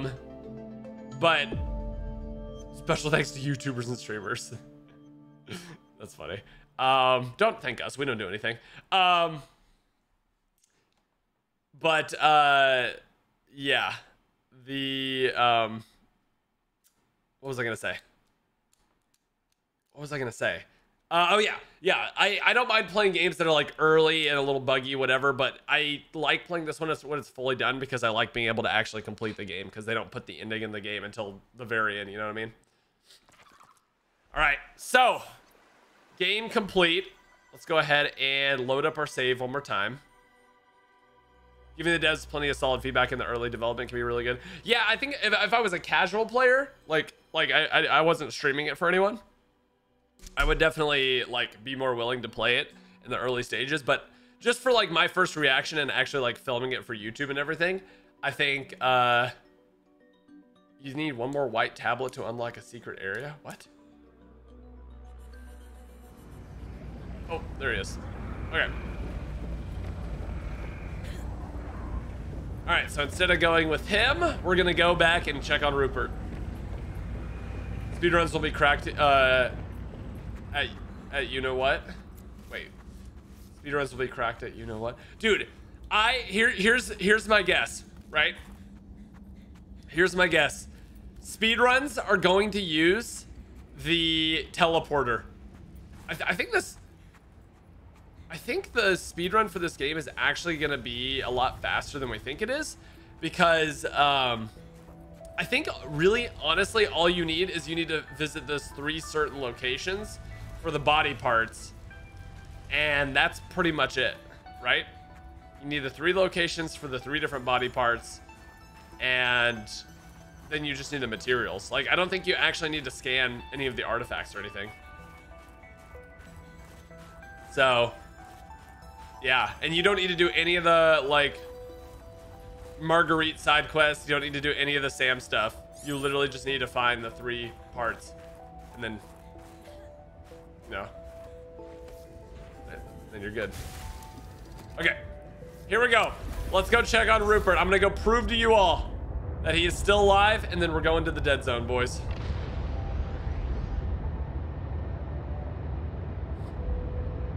special thanks to YouTubers and streamers. That's funny. Don't thank us. We don't do anything. But yeah, the what was I gonna say? What was I gonna say? Oh yeah, yeah. I don't mind playing games that are like early and a little buggy, whatever. But I like playing this one when it's fully done because I like being able to actually complete the game because they don't put the ending in the game until the very end. You know what I mean? All right, so game complete. Let's go ahead and load up our save one more time. Giving the devs plenty of solid feedback in the early development can be really good. Yeah, I think if I was a casual player, like I wasn't streaming it for anyone, I would definitely like be more willing to play it in the early stages. But just for like my first reaction and actually like filming it for YouTube and everything, I think you need one more white tablet to unlock a secret area. What? Oh, there he is. Okay. All right, so instead of going with him, we're gonna go back and check on Rupert. Speedruns will be cracked at you know what? Wait, speedruns will be cracked at you know what? Dude, here's my guess, right? Here's my guess. Speedruns are going to use the teleporter. I think the speedrun for this game is actually going to be a lot faster than we think it is, because I think really honestly all you need is you need to visit those three certain locations for the body parts, and that's pretty much it, right? You need the three locations for the three different body parts, and then you just need the materials. Like, I don't think you actually need to scan any of the artifacts or anything. So yeah, and you don't need to do any of the, like, Marguerite side quests. You don't need to do any of the Sam stuff. You literally just need to find the three parts. And then, you know, then you're good. Okay, here we go. Let's go check on Rupert. I'm going to go prove to you all that he is still alive, and then we're going to the dead zone, boys.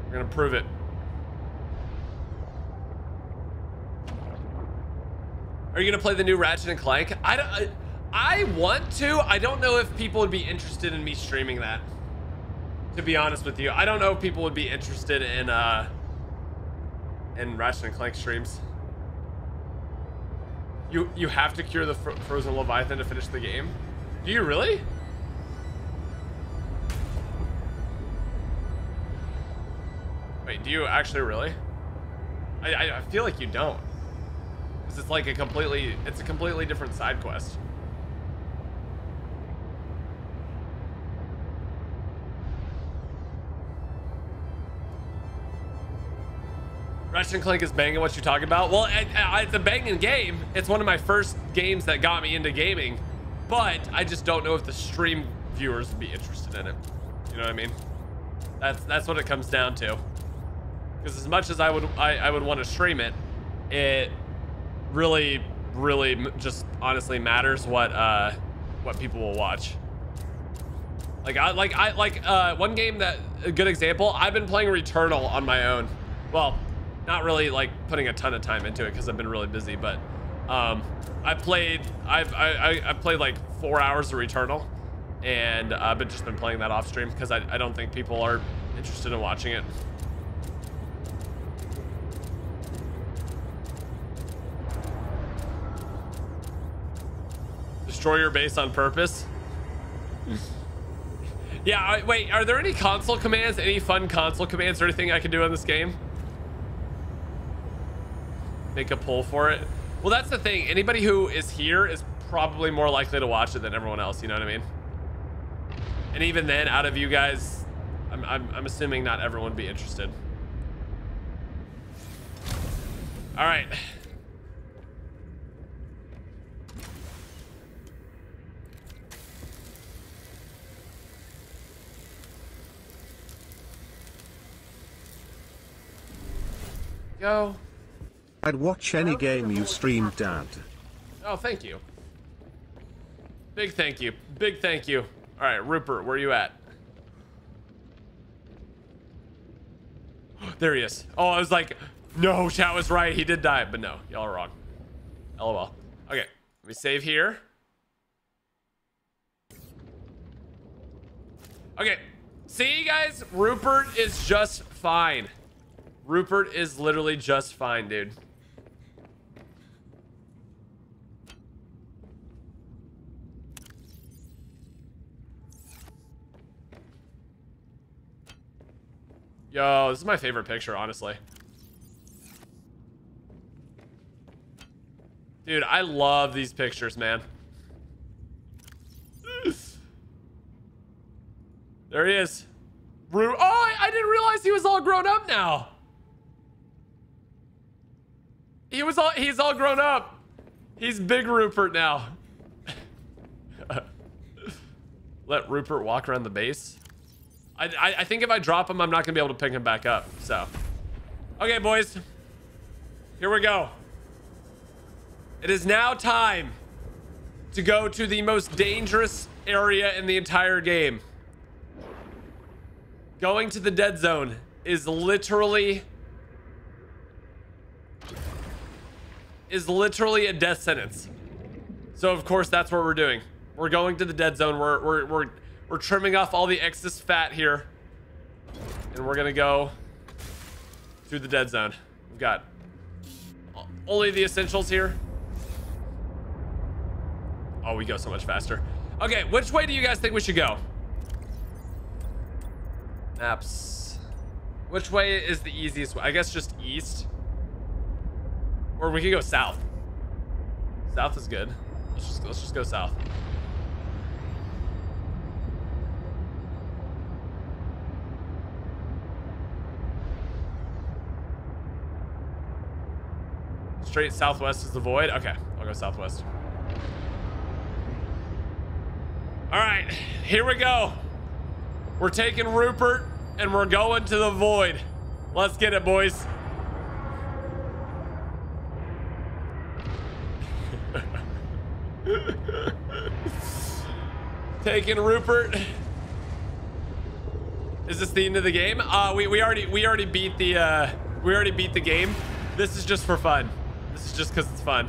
We're going to prove it. Are you gonna play the new Ratchet and Clank? I want to. I don't know if people would be interested in me streaming that. To be honest with you, I don't know if people would be interested in Ratchet and Clank streams. You have to cure the frozen Leviathan to finish the game. Do you really? Wait, do you actually really? I feel like you don't. It's like a completely different side quest. Ratchet and Clank is banging. What you talking about? Well, it's a banging game. It's one of my first games that got me into gaming, but I just don't know if the stream viewers would be interested in it. You know what I mean? That's what it comes down to. Because as much as I would want to stream it, it really just honestly matters what people will watch. Like one game that a good example, I've been playing Returnal on my own. Well, not really like putting a ton of time into it because I've been really busy, but I played like 4 hours of Returnal, and I've just been playing that off stream because I don't think people are interested in watching it. Destroy your base on purpose. Yeah, wait, are there any console commands, any fun console commands or anything I can do on this game? Make a poll for it. Well, that's the thing. Anybody who is here is probably more likely to watch it than everyone else. You know what I mean? And even then, out of you guys, I'm assuming not everyone would be interested. All right. Go. I'd watch any game you streamed, Dad. Oh, thank you. Big thank you. Big thank you. All right, Rupert, where are you at? There he is. Oh, I was like, No, chat was right. He did die, but no, y'all are wrong. LOL. Okay, let me save here. Okay, see guys, Rupert is just fine. Rupert is literally just fine, dude. Yo, this is my favorite picture, honestly. Dude, I love these pictures, man. There he is. Oh, I didn't realize he was all grown up now. He's all grown up. He's big Rupert now. Let Rupert walk around the base. I think if I drop him, I'm not gonna be able to pick him back up, so. Okay, boys. Here we go. It is now time to go to the most dangerous area in the entire game. Going to the dead zone is literally a death sentence. So of course that's what we're doing. We're going to the dead zone. We're trimming off all the excess fat here, and we're gonna go to the dead zone. We've got only the essentials here. Oh, we go so much faster. Okay, which way do you guys think we should go? Maps. Which way is the easiest way? I guess just east. Or we could go south. South is good. Let's just go south. Straight southwest is the void. Okay, I'll go southwest. All right, here we go. We're taking Rupert and we're going to the void. Let's get it, boys. Taking Rupert. Is this the end of the game? We already beat the game. This is just for fun. This is just 'cause it's fun.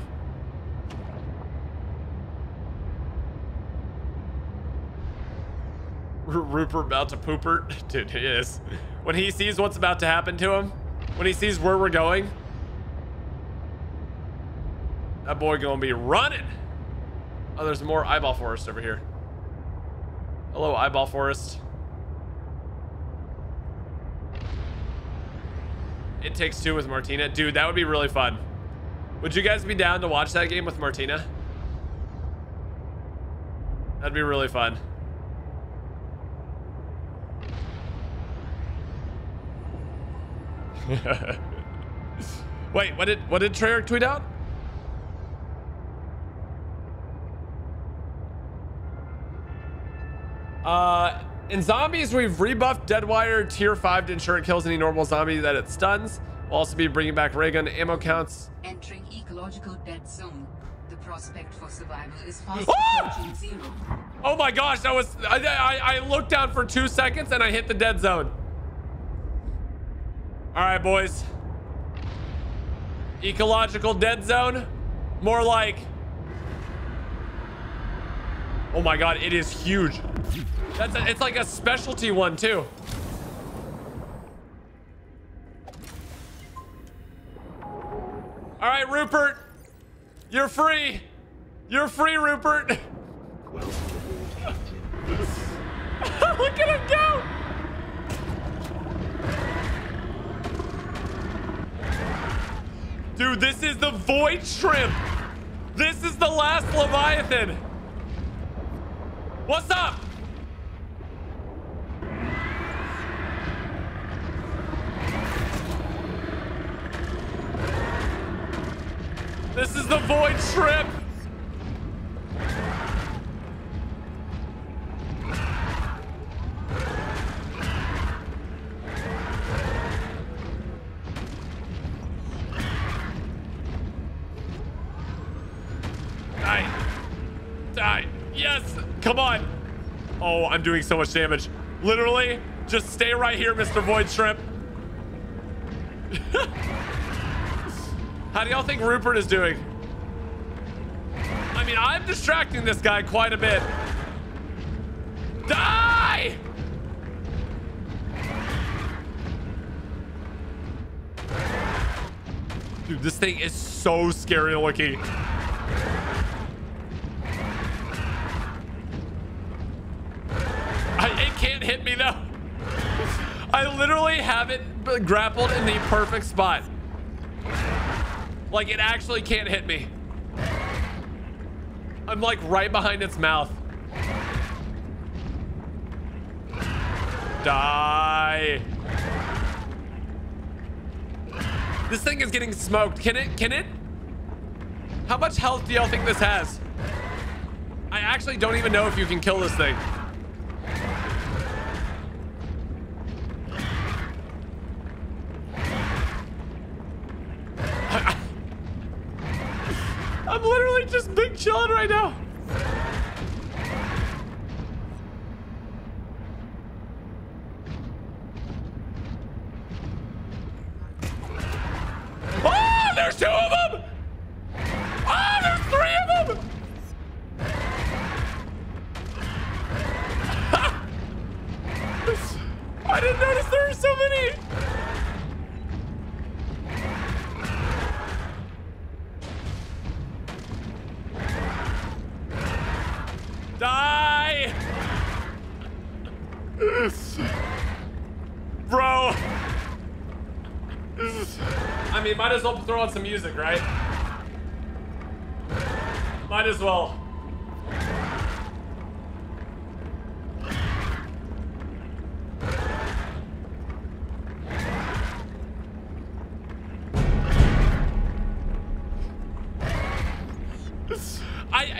Rupert about to poopert. Dude, he is. When he sees what's about to happen to him, when he sees where we're going, that boy gonna be running. Oh, there's more eyeball forest over here. Hello, eyeball forest. It Takes Two with Martina. Dude, that would be really fun. Would you guys be down to watch that game with Martina? That'd be really fun. Wait, what did Treyarch tweet out? In zombies, we've rebuffed Deadwire tier 5 to ensure it kills any normal zombie that it stuns. We'll also be bringing back raygun ammo counts. Entering ecological dead zone. The prospect for survival is fast approaching zero. Oh my gosh, that was I looked down for 2 seconds and I hit the dead zone. All right, boys. Ecological dead zone. More like. Oh my God, it is huge. It's like a specialty one too. All right, Rupert, you're free. You're free, Rupert. Look at him go. Dude, this is the void shrimp. This is the last Leviathan. What's up? This is the void shrimp. Come on. Oh, I'm doing so much damage. Literally, just stay right here, Mr. Void Shrimp. How do y'all think Rupert is doing? I mean, I'm distracting this guy quite a bit. Die! Dude, this thing is so scary looking. It can't hit me though. I literally have it grappled in the perfect spot. Like, it actually can't hit me. I'm like right behind its mouth. Die. This thing is getting smoked. Can it? How much health do y'all think this has? I actually don't even know if you can kill this thing. I'm literally just big chillin' right now. Oh, there's two of them. Oh, there's three of them. I didn't notice there were so many. Die! Bro. I mean, might as well throw on some music, right? Might as well.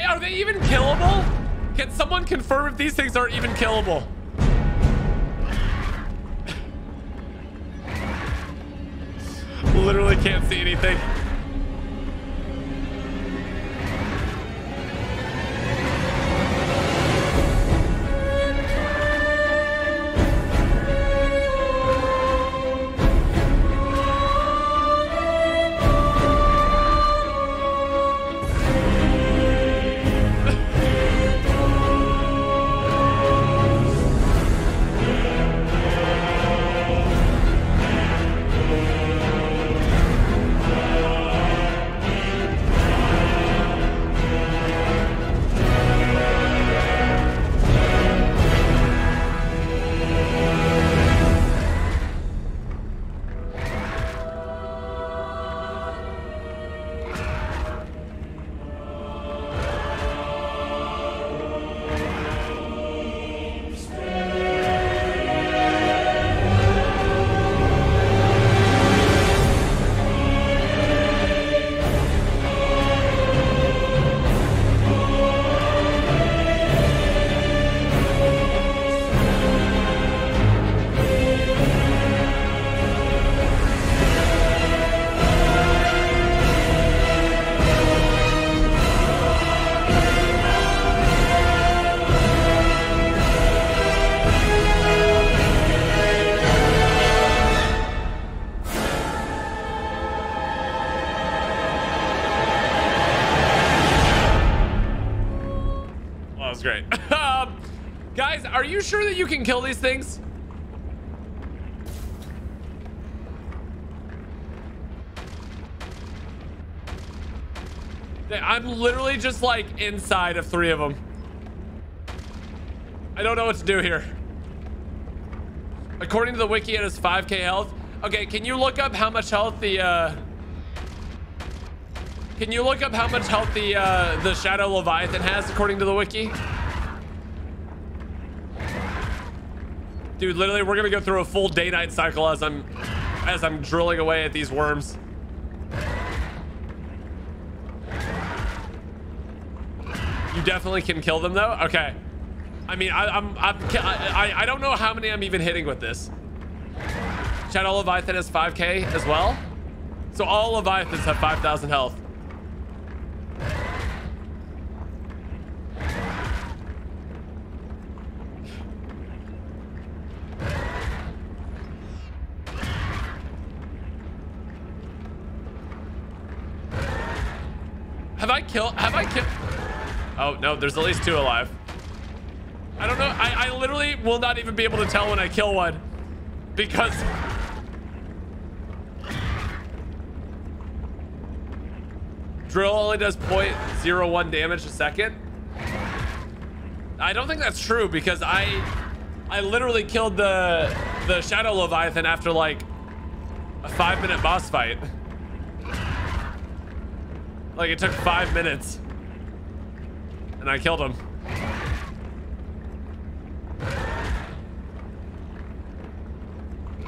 Are they even killable? Can someone confirm if these things aren't even killable? Literally can't see anything. Great. Guys, are you sure that you can kill these things? I'm literally just like inside of three of them. I don't know what to do here. According to the wiki, it has 5k health. Okay, can you look up how much health the Can you look up how much health the Shadow Leviathan has according to the wiki? Dude, literally, we're gonna go through a full day-night cycle as I'm drilling away at these worms. You definitely can kill them, though. Okay. I mean, I don't know how many I'm even hitting with this. Shadow Leviathan has 5k as well, so all Leviathans have 5,000 health. Have I killed? Oh, no, there's at least two alive. I don't know. I literally will not even be able to tell when I kill one because... Drill only does 0.01 damage a second. I don't think that's true because I literally killed the Shadow Leviathan after like a 5-minute boss fight. Like it took 5 minutes and I killed him.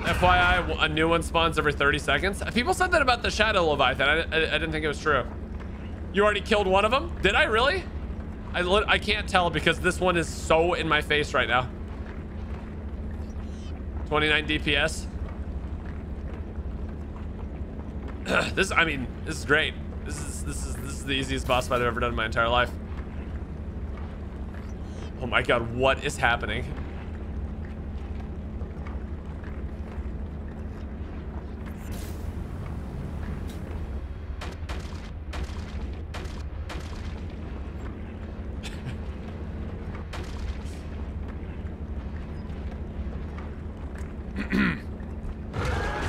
FYI, a new one spawns every 30 seconds. People said that about the Shadow Leviathan. I didn't think it was true. You already killed one of them? Did I really? I can't tell because this one is so in my face right now. 29 DPS. This, I mean, this is great. This is the easiest boss fight I've ever done in my entire life. Oh my God, what is happening?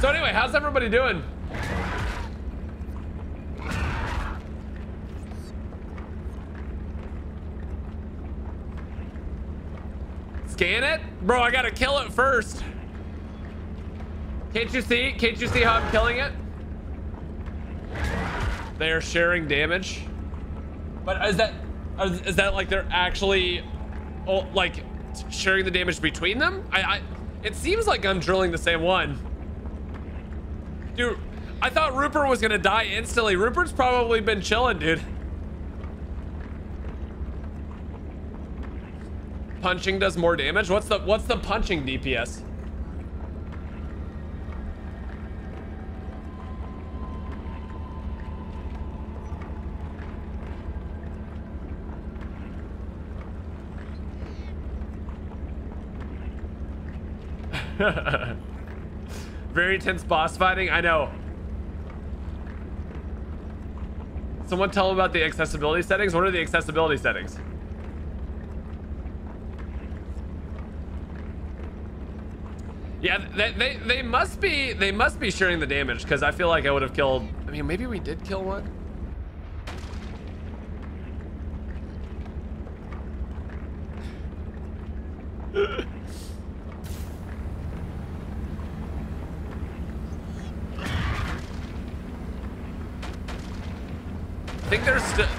So anyway, how's everybody doing? Scan it? Bro, I gotta kill it first. Can't you see? Can't you see how I'm killing it? They are sharing damage. But is that like they're actually like sharing the damage between them? It seems like I'm drilling the same one. Dude, I thought Rupert was gonna die instantly. Rupert's probably been chilling, dude. Punching does more damage. What's the punching DPS? Very intense boss fighting. I know. Someone tell them about the accessibility settings. What are the accessibility settings? Yeah, they must be sharing the damage because I feel like I would have killed. I mean, maybe we did kill one. I think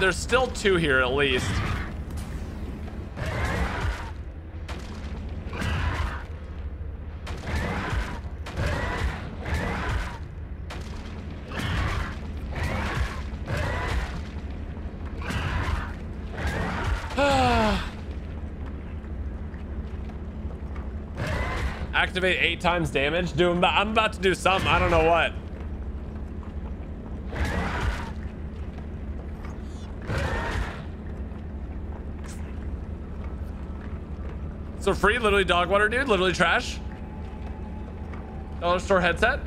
there's still two here at least. Activate 8 times damage. Dude, I'm about to do something. I don't know what. So free, literally dog water, dude. Literally trash. Dollar store headset.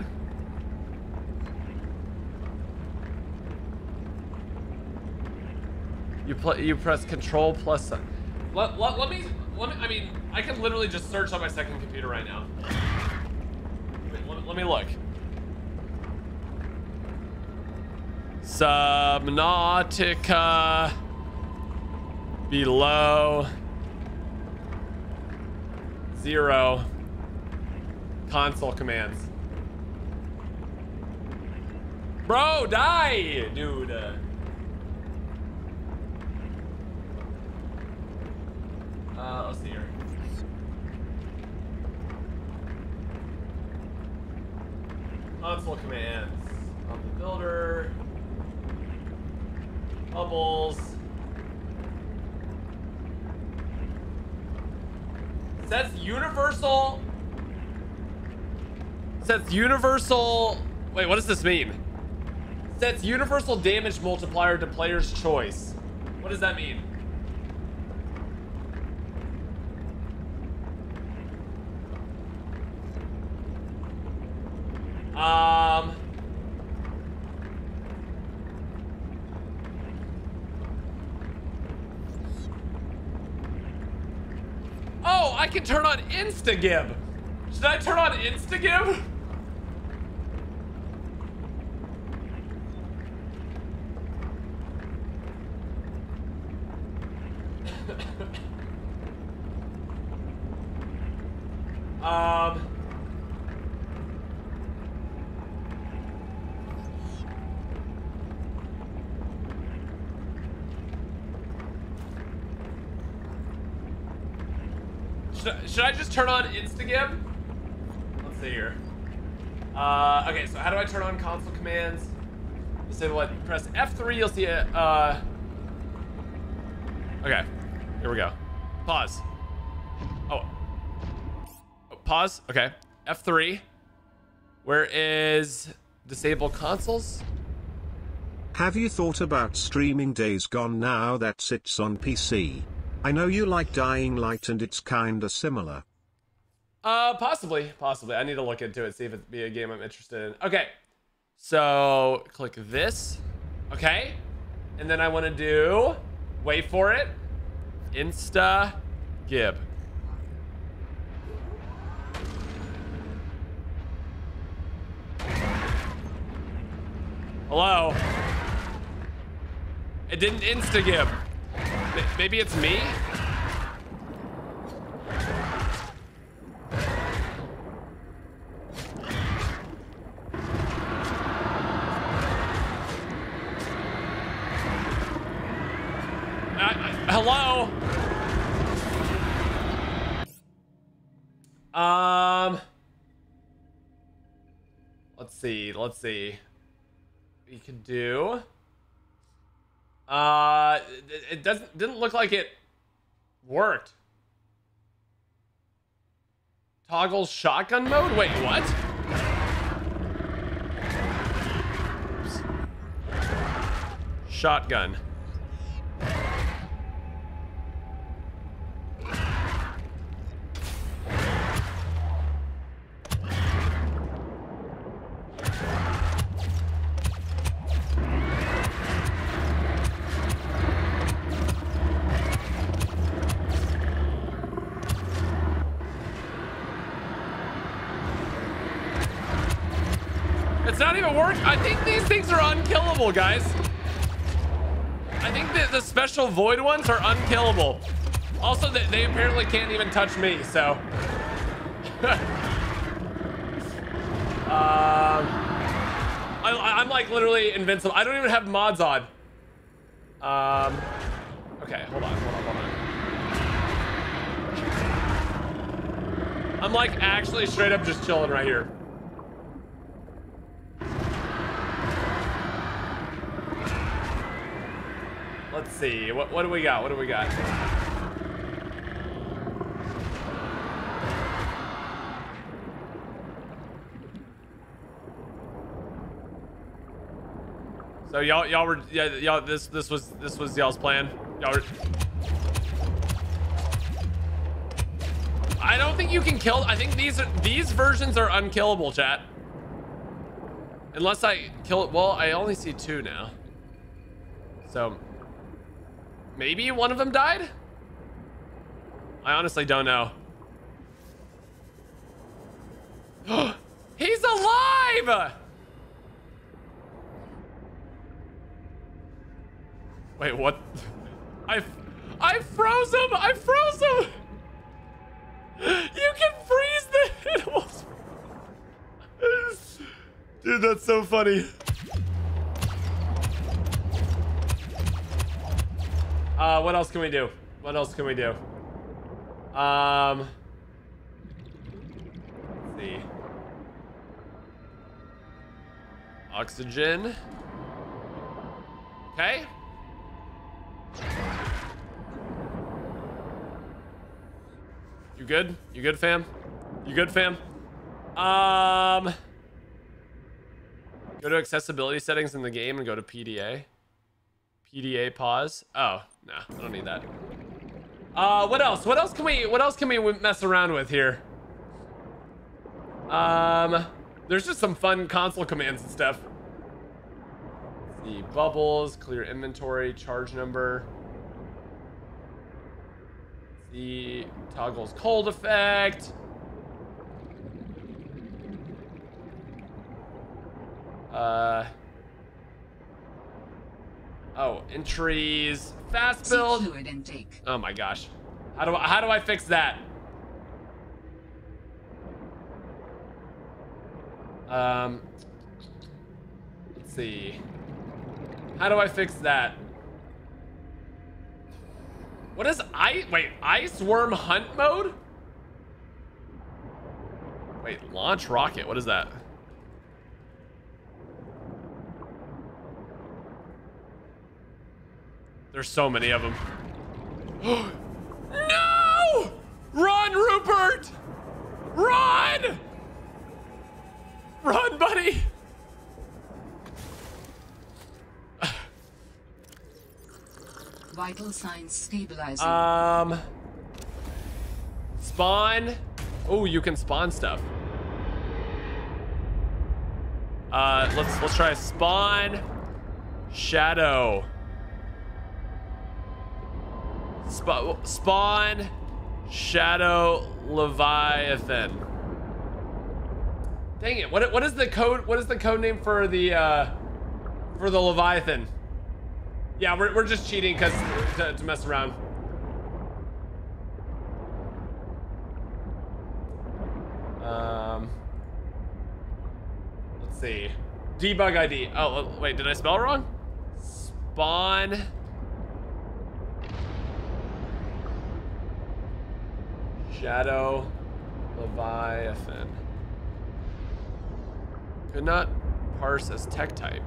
You press control plus. Let me. I mean, I can literally just search on my second computer right now. Wait, let me look. Subnautica. Below. 0 console commands. Bro, die, dude. Let's see here. Console commands. On the builder. Bubbles. Sets universal. Wait, what does this mean? Sets universal damage multiplier to player's choice. What does that mean? Oh, I can turn on Instagib. Should I turn on Instagib? Should I just turn on Instagib? Let's see here. Okay, so how do I turn on console commands? Disable it. Press F3, you'll see it. Okay, here we go. Pause. Oh, pause. Okay, F3. Where is disable consoles? Have you thought about streaming Days Gone now that sits on PC? I know you like Dying Light and it's kinda similar. Possibly. I need to look into it, see if it'd be a game I'm interested in. Okay, so click this. Okay, and then I want to do, wait for it, Instagib. Hello. It didn't Instagib. Maybe it's me? Hello? Let's see. We can do... it didn't look like it worked. Toggle shotgun mode? Wait, what? Oops. Shotgun. I think these things are unkillable, guys. I think that the special void ones are unkillable. Also, they apparently can't even touch me, so. I'm like literally invincible. I don't even have mods on. Okay, hold on. I'm like actually straight up just chilling right here. Let's see. What do we got? What do we got? So y'all were this was y'all's plan. Y'all were... I don't think you can kill. I think these versions are unkillable, chat. Unless I kill it. Well, I only see two now. So maybe one of them died? I honestly don't know. He's alive! Wait, what? I froze him! I froze him! You can freeze the animals! Dude, that's so funny. What else can we do? What else can we do? Let's see. Oxygen. Okay. You good? You good, fam? You good, fam? Go to accessibility settings in the game and go to PDA. PDA pause. Oh, no, I don't need that. What else can we mess around with here? There's just some fun console commands and stuff. The bubbles, clear inventory, charge number. The toggles cold effect. Oh, entries, fast build. Fluid intake. Oh my gosh, how do I fix that? Let's see. How do I fix that? What is ice worm hunt mode? Wait, launch rocket. What is that? There's so many of them. No! Run, Rupert! Run! Run, buddy! Vital signs stabilizing. Spawn. Oh, you can spawn stuff. Let's try spawn shadow. Spawn shadow Leviathan. Dang it! What is the code? What is the code name for the Leviathan? Yeah, we're just cheating because to mess around. Let's see. Debug ID. Oh wait, did I spell wrong? Spawn shadow Leviathan. Could not parse as tech type.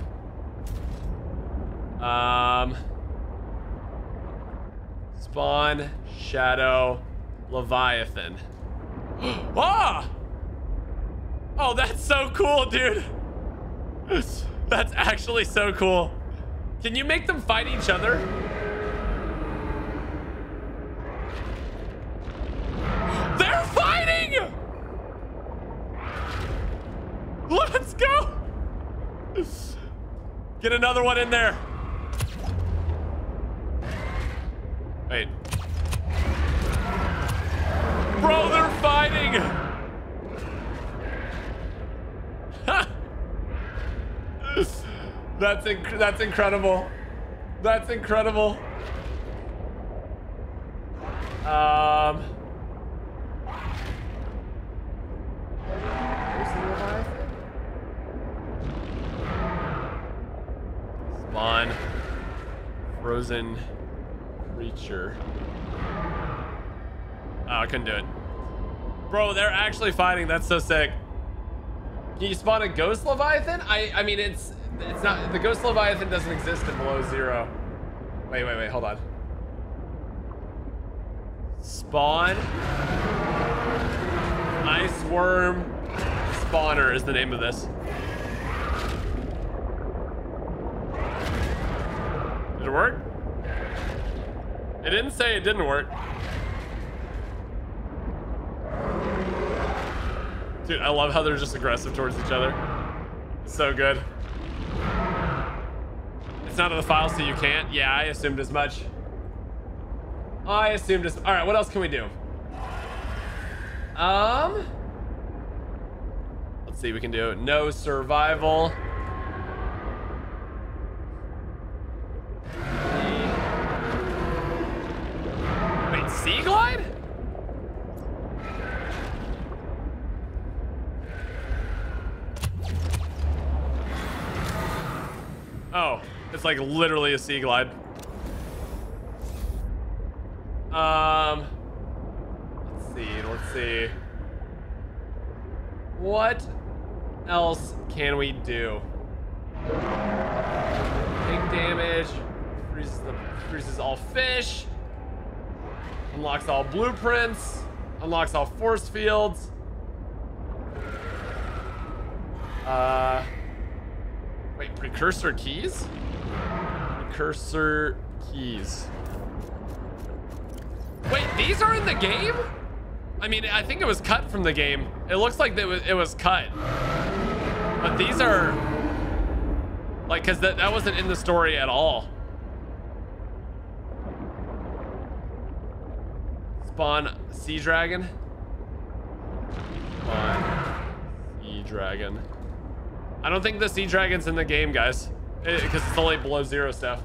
Spawn shadow Leviathan. Ah! Oh, that's so cool, dude. That's actually so cool. Can you make them fight each other? They're fighting! Let's go! Get another one in there. Wait. Bro, they're fighting! That's incredible. That's incredible. Spawn frozen creature. Oh, I couldn't do it. Bro, they're actually fighting. That's so sick. Can you spawn a ghost Leviathan? I mean, it's not, the ghost Leviathan doesn't exist in below zero. Wait, hold on. Spawn ice worm spawner is the name of this. Did it work? It didn't say it didn't work. Dude, I love how they're just aggressive towards each other. It's so good. It's not in the file, so you can't. Yeah, I assumed as much. All right, what else can we do? Let's see, we can do no survival. Wait, sea glide? Oh, it's like literally a sea glide. Let's see. What else can we do? Take damage, freezes all fish, unlocks all blueprints, unlocks all force fields. Wait, precursor keys? Precursor keys. Wait, these are in the game? I mean, I think it was cut from the game. It looks like it was cut. But these are... Like, because that wasn't in the story at all. Spawn Sea Dragon. Spawn Sea Dragon. I don't think the Sea Dragon's in the game, guys, because it's only below zero stuff.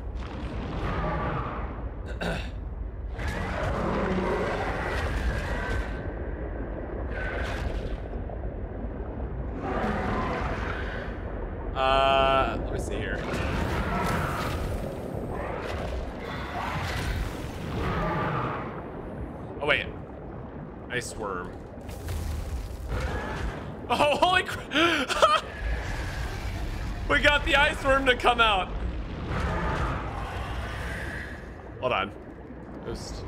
Let me see here. Oh wait, ice worm. Oh holy crap! We got the ice worm to come out. Hold on. Just...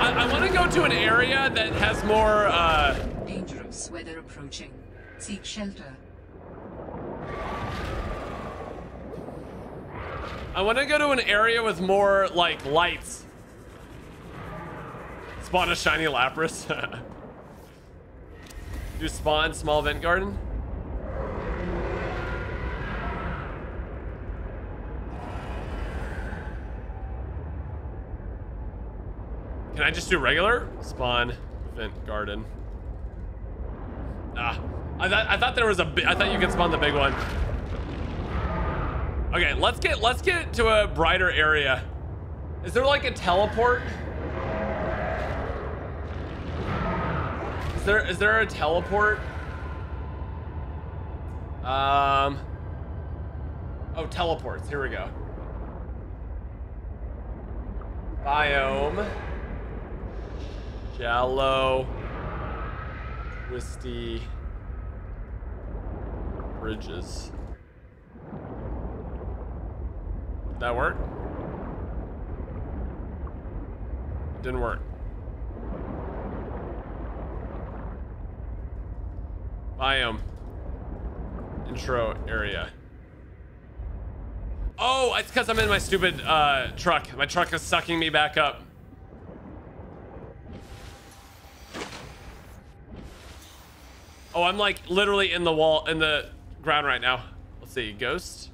I want to go to an area that has more dangerous weather approaching. Seek shelter. I want to go to an area with more like lights. Spawn a shiny Lapras. Do spawn small vent garden. Can I just do regular? Spawn vent garden. Ah, I thought there was a big, I thought you could spawn the big one. Okay, let's get to a brighter area. Is there like a teleport? Is there a teleport? Oh, teleports, here we go. Biome. Shallow, twisty bridges. Did that work? It didn't work. Biome. Intro area. Oh, it's because I'm in my stupid truck. My truck is sucking me back up. Oh, I'm like literally in the wall, in the ground right now. Let's see, ghost.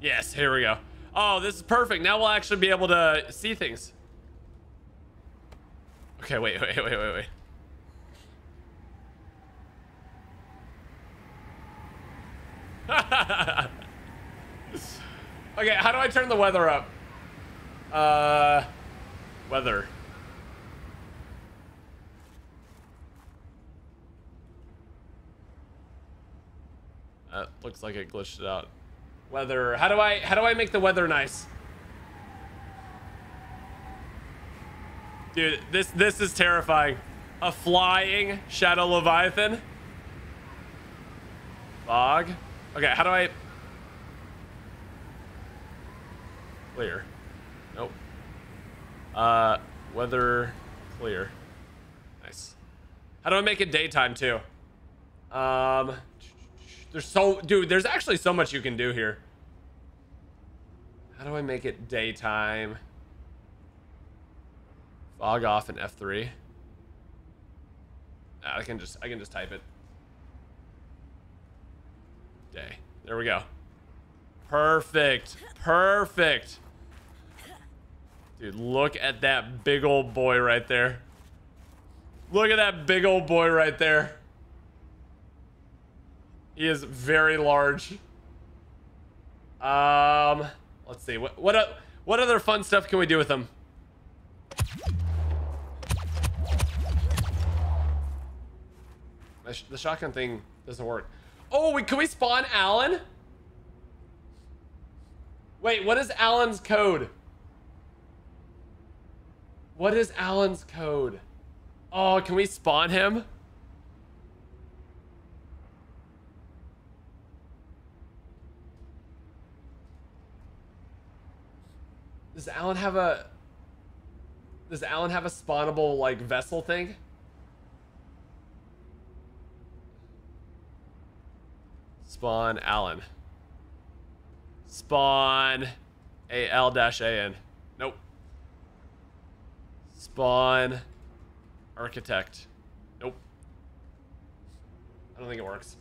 Yes, here we go. Oh, this is perfect. Now we'll actually be able to see things. Okay, wait. Okay, how do I turn the weather up? Weather. Looks like it glitched it out. Weather. How do I make the weather nice? Dude, this is terrifying. A flying Shadow Leviathan. Fog. Okay, how do I clear? Nope. Weather clear. Nice. How do I make it daytime too? There's actually so much you can do here. How do I make it daytime? Fog off in F3. I can just type it. Day. There we go. Perfect. Dude, look at that big old boy right there. Look at that big old boy right there. He is very large. Let's see. What other fun stuff can we do with him? The shotgun thing doesn't work. Oh, can we spawn Alan? Wait, what is Alan's code? What is Alan's code? Oh, can we spawn him? Does Alan have a spawnable like vessel thing? Spawn Alan. Spawn AL-AN. Nope. Spawn architect. Nope. I don't think it works.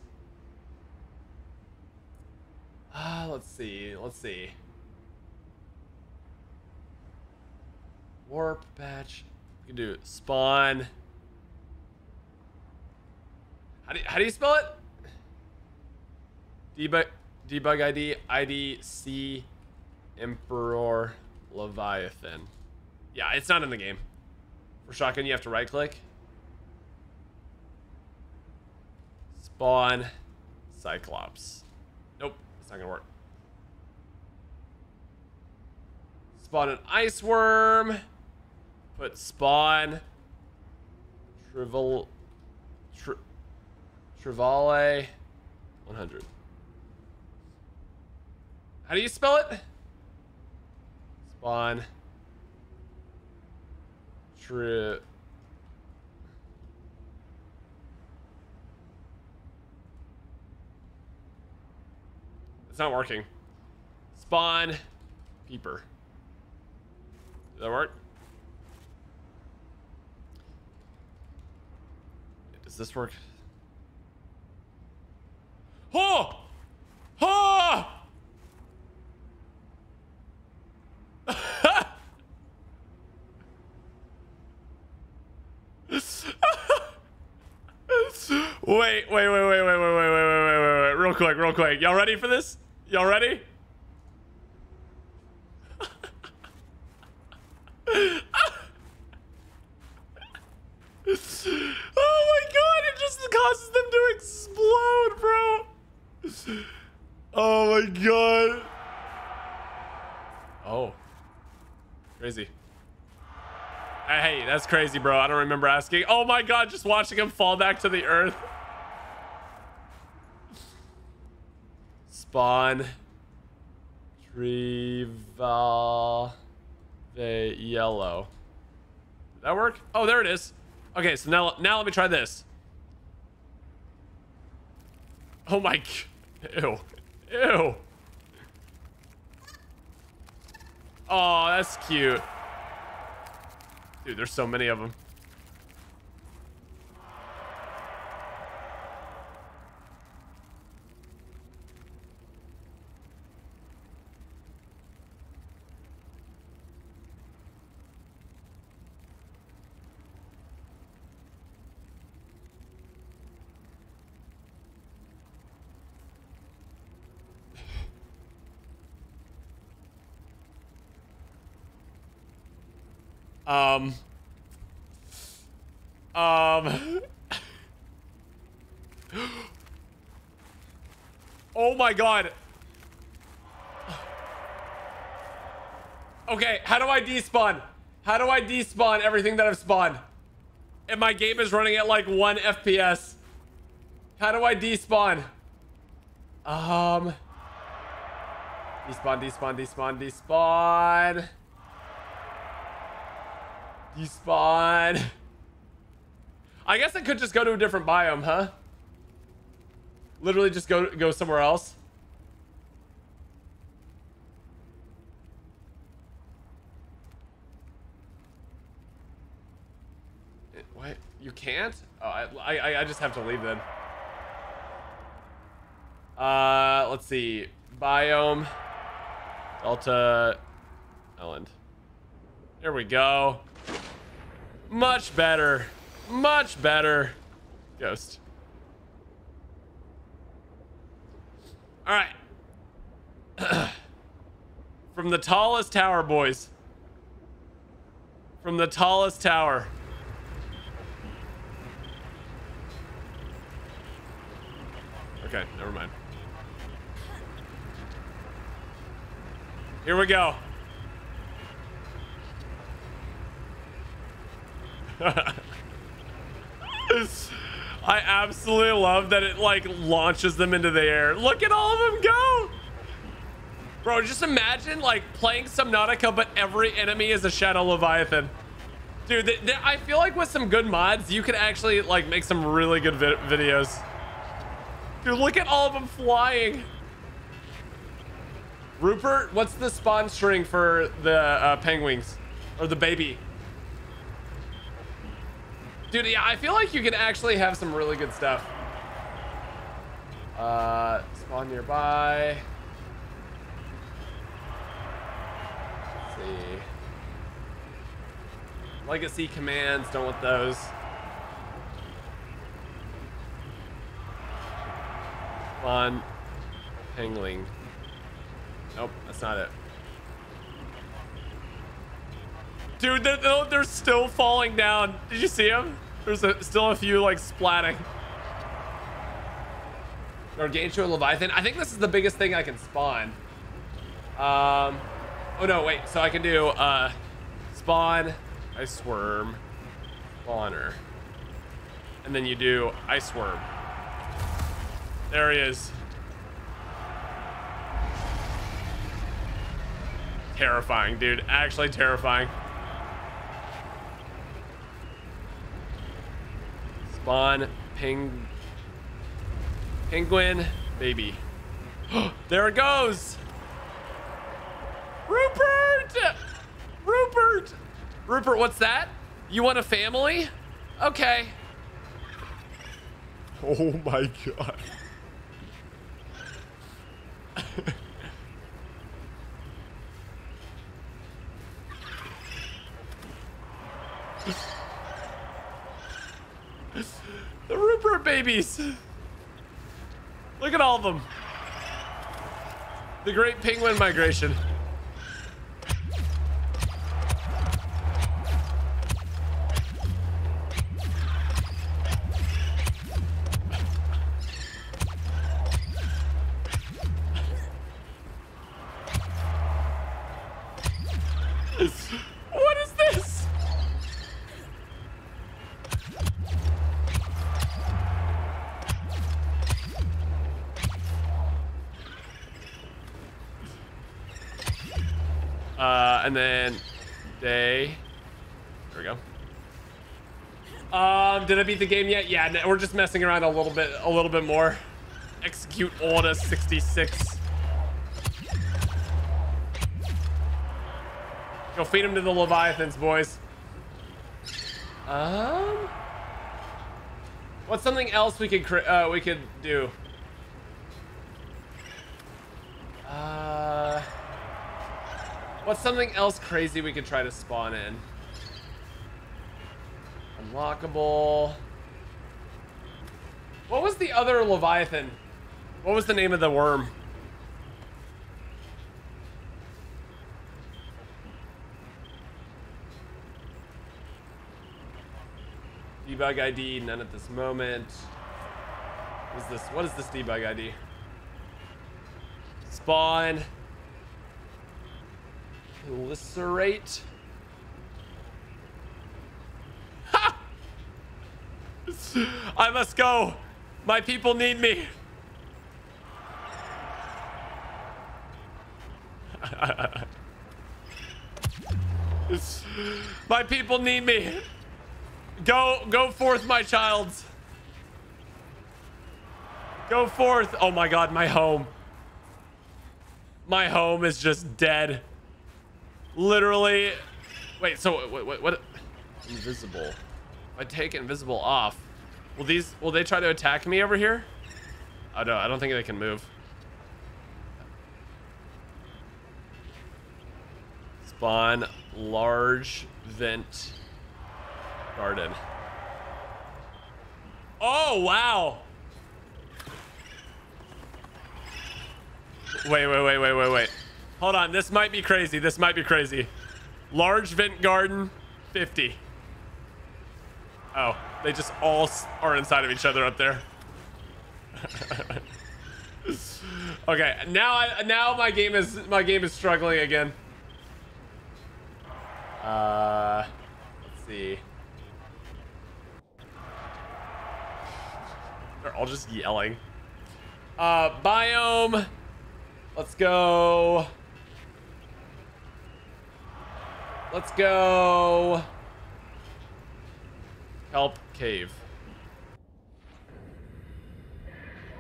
Let's see. Warp batch. We can do spawn. How do you spell it? Debug ID, IDC, Emperor, Leviathan. Yeah, it's not in the game. For shotgun, you have to right-click. Spawn, Cyclops. Nope, it's not gonna work. Spawn an ice worm. Put spawn. Trivale 100. How do you spell it? Spawn. It's not working. Spawn peeper. Did that work? Does this work? Oh! Oh! Wait. Real quick. Y'all ready for this? Y'all ready? Oh my god, it just causes them to explode, bro. Oh my god. Oh. Crazy. Hey, that's crazy, bro. I don't remember asking. Oh my god, just watching him fall back to the earth. Spawn. Trivale. The yellow. Did that work? Oh, there it is. Okay, so now let me try this. Oh my. Ew. Oh, that's cute. Dude, there's so many of them. Oh my god. Okay, how do I despawn? How do I despawn everything that I've spawned? And my game is running at like 1 FPS. How do I despawn? Despawn. Despawn. I guess I could just go to a different biome, huh? Literally just go somewhere else. What? You can't? Oh, I just have to leave then. Let's see. Biome. Delta Island. There we go. Much better. Ghost. All right. From the tallest tower, boys. From the tallest tower. Okay, never mind. Here we go. I absolutely love that it like launches them into the air. Look at all of them go, bro. Just imagine like playing Subnautica but every enemy is a Shadow Leviathan, dude. I feel like with some good mods you could actually like make some really good videos, dude. Look at all of them flying. Rupert, what's the spawn string for the penguins or the baby? Dude, yeah, I feel like you can actually have some really good stuff. Spawn nearby. Legacy commands, don't want those. Lon Pengling. Nope, that's not it. Dude, they're still falling down. Did you see them? There's still a few like splatting. Gargantua Leviathan. I think this is the biggest thing I can spawn. Oh no, wait. So I can do spawn, ice worm, spawner, and then you do ice worm. There he is. Terrifying, dude. Actually terrifying. Spawn penguin baby. There it goes. Rupert, what's that? You want a family? Okay. Oh my god. The Rupert babies. Look at all of them. The Great Penguin Migration. And then there we go. Did I beat the game yet? Yeah, we're just messing around a little bit more. Execute order 66. Go feed him to the Leviathans, boys. What's something else we could do? What's something else crazy we could try to spawn in? Unlockable. What was the other Leviathan? What was the name of the worm? Debug ID, none at this moment. What is this debug ID? Spawn. Glycerate. Ha! I must go. My people need me. My people need me. Go forth, my childs. Go forth. Oh my god, my home. My home is just dead. Literally. Wait, so what? Invisible. If I take invisible off, will they try to attack me over here? Oh no, I don't think they can move. Spawn large vent garden. Oh wow. Wait. Hold on, this might be crazy. Large vent garden, 50. Oh, they just all are inside of each other up there. Okay, now my game is struggling again. Let's see. They're all just yelling. Biome. Let's go. Kelp Cave.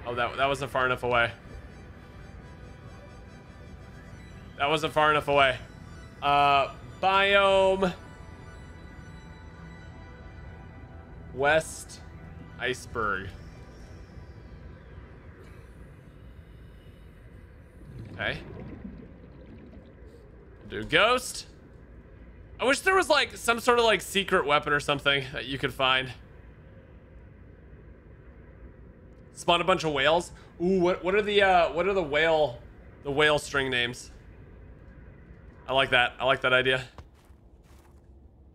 Oh, that wasn't far enough away. Biome. West Iceberg. Okay. Do ghost. I wish there was like some sort of like secret weapon or something that you could find. Spawn a bunch of whales. Ooh, what are the whale string names? I like that. I like that idea.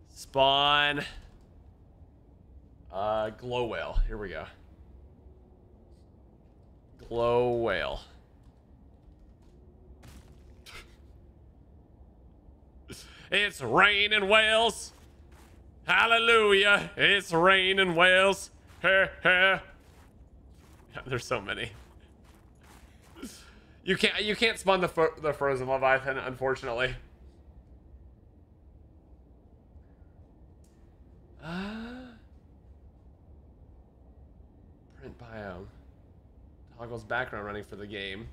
Spawn glow whale. Here we go. Glow whale. It's raining whales. Hallelujah. It's raining whales. Ha ha. There's so many. You can't spawn the frozen Leviathan, unfortunately. Print biome. Toggles background running for the game.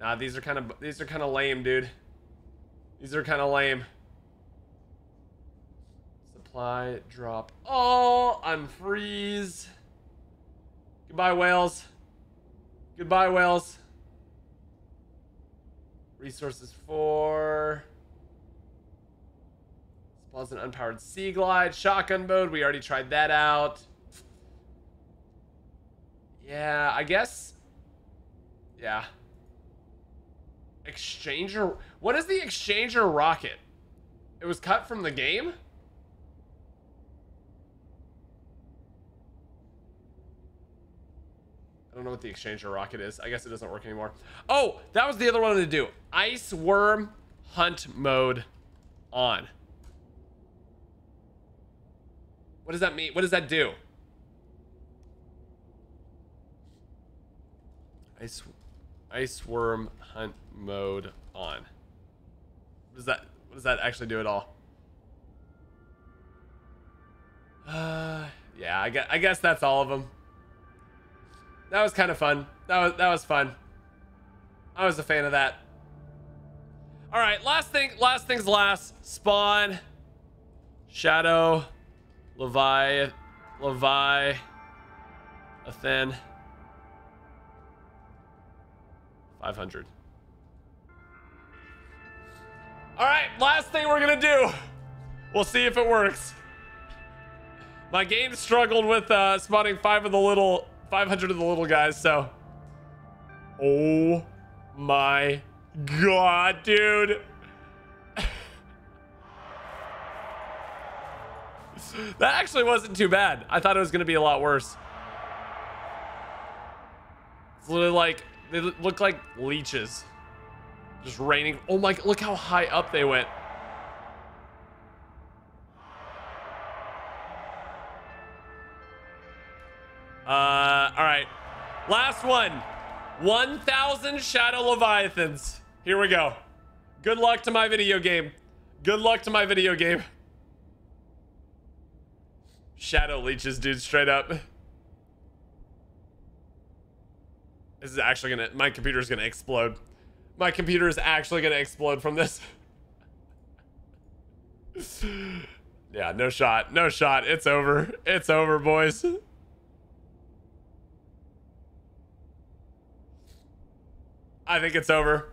Nah, these are kind of lame, dude. These are kind of lame. Supply drop all. Unfreeze. Goodbye, whales. Goodbye, whales. Resources for... Spawns an unpowered sea glide. Shotgun mode. We already tried that out. Yeah, I guess. Yeah. Exchanger. What is the Exchanger rocket? It was cut from the game? I don't know what the Exchanger rocket is. I guess it doesn't work anymore. Oh, that was the other one to do. Ice worm hunt mode on. What does that mean? What does that do? Ice worm hunt mode on. What does that actually do at all? Yeah, I guess that's all of them. That was kind of fun. That was fun. I was a fan of that. All right, last things last. Spawn Shadow Leviathan 500. All right, last thing we're gonna do. We'll see if it works. My game struggled with spawning 500 of the little guys, so. Oh my god, dude. That actually wasn't too bad. I thought it was gonna be a lot worse. It's literally like, they look like leeches. Just raining. Oh my, look how high up they went. All right, last one. 1,000 Shadow Leviathans. Here we go. Good luck to my video game. Good luck to my video game. Shadow leeches, dude, straight up. This is actually gonna, my computer's gonna explode. My computer is actually gonna explode from this. Yeah, no shot, no shot. It's over. It's over, boys. I think it's over.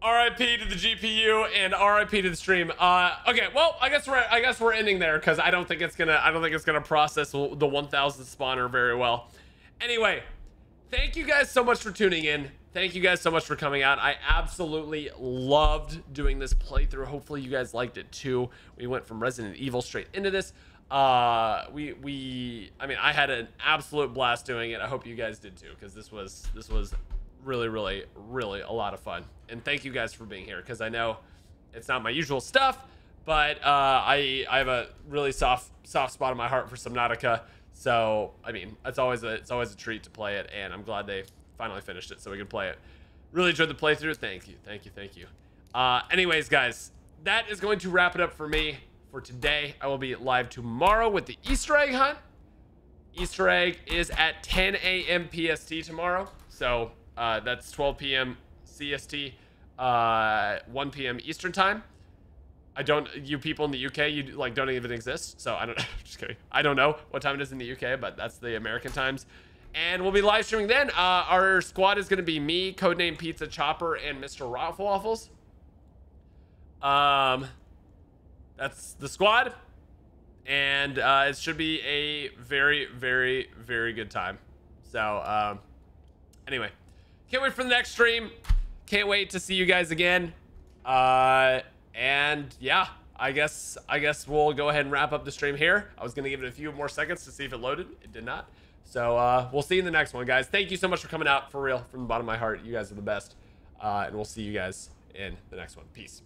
R.I.P. to the GPU and R.I.P. to the stream. Okay, well, I guess we're ending there because I don't think it's gonna process the 1,000 spawner very well. Anyway, thank you guys so much for tuning in. Thank you guys so much for coming out. I absolutely loved doing this playthrough. Hopefully, you guys liked it too. We went from Resident Evil straight into this. I mean, I had an absolute blast doing it. I hope you guys did too, because this was really a lot of fun. And thank you guys for being here, because I know it's not my usual stuff, but I have a really soft spot in my heart for Subnautica. So I mean, it's always a treat to play it, and I'm glad they finally finished it so we could play it. Really enjoyed the playthrough. Thank you. Anyways, guys, that is going to wrap it up for me. For today, I will be live tomorrow with the Easter egg hunt. Easter egg is at 10 a.m. PST tomorrow, so that's 12 p.m. CST, 1 p.m. Eastern time. I don't, you people in the UK, you like don't even exist, so I don't. Just kidding. I don't know what time it is in the UK, but that's the American times. and we'll be live streaming then. Our squad is going to be me, Codename Pizza Chopper, and Mr. Rotwaffles. That's the squad, and it should be a very, very, very good time. So anyway, can't wait for the next stream. Can't wait to see you guys again. And yeah, I guess we'll go ahead and wrap up the stream here. I was gonna give it a few more seconds to see if it loaded. It did not. So we'll see you in the next one, guys. Thank you so much for coming out, for real, from the bottom of my heart. You guys are the best. And we'll see you guys in the next one. Peace.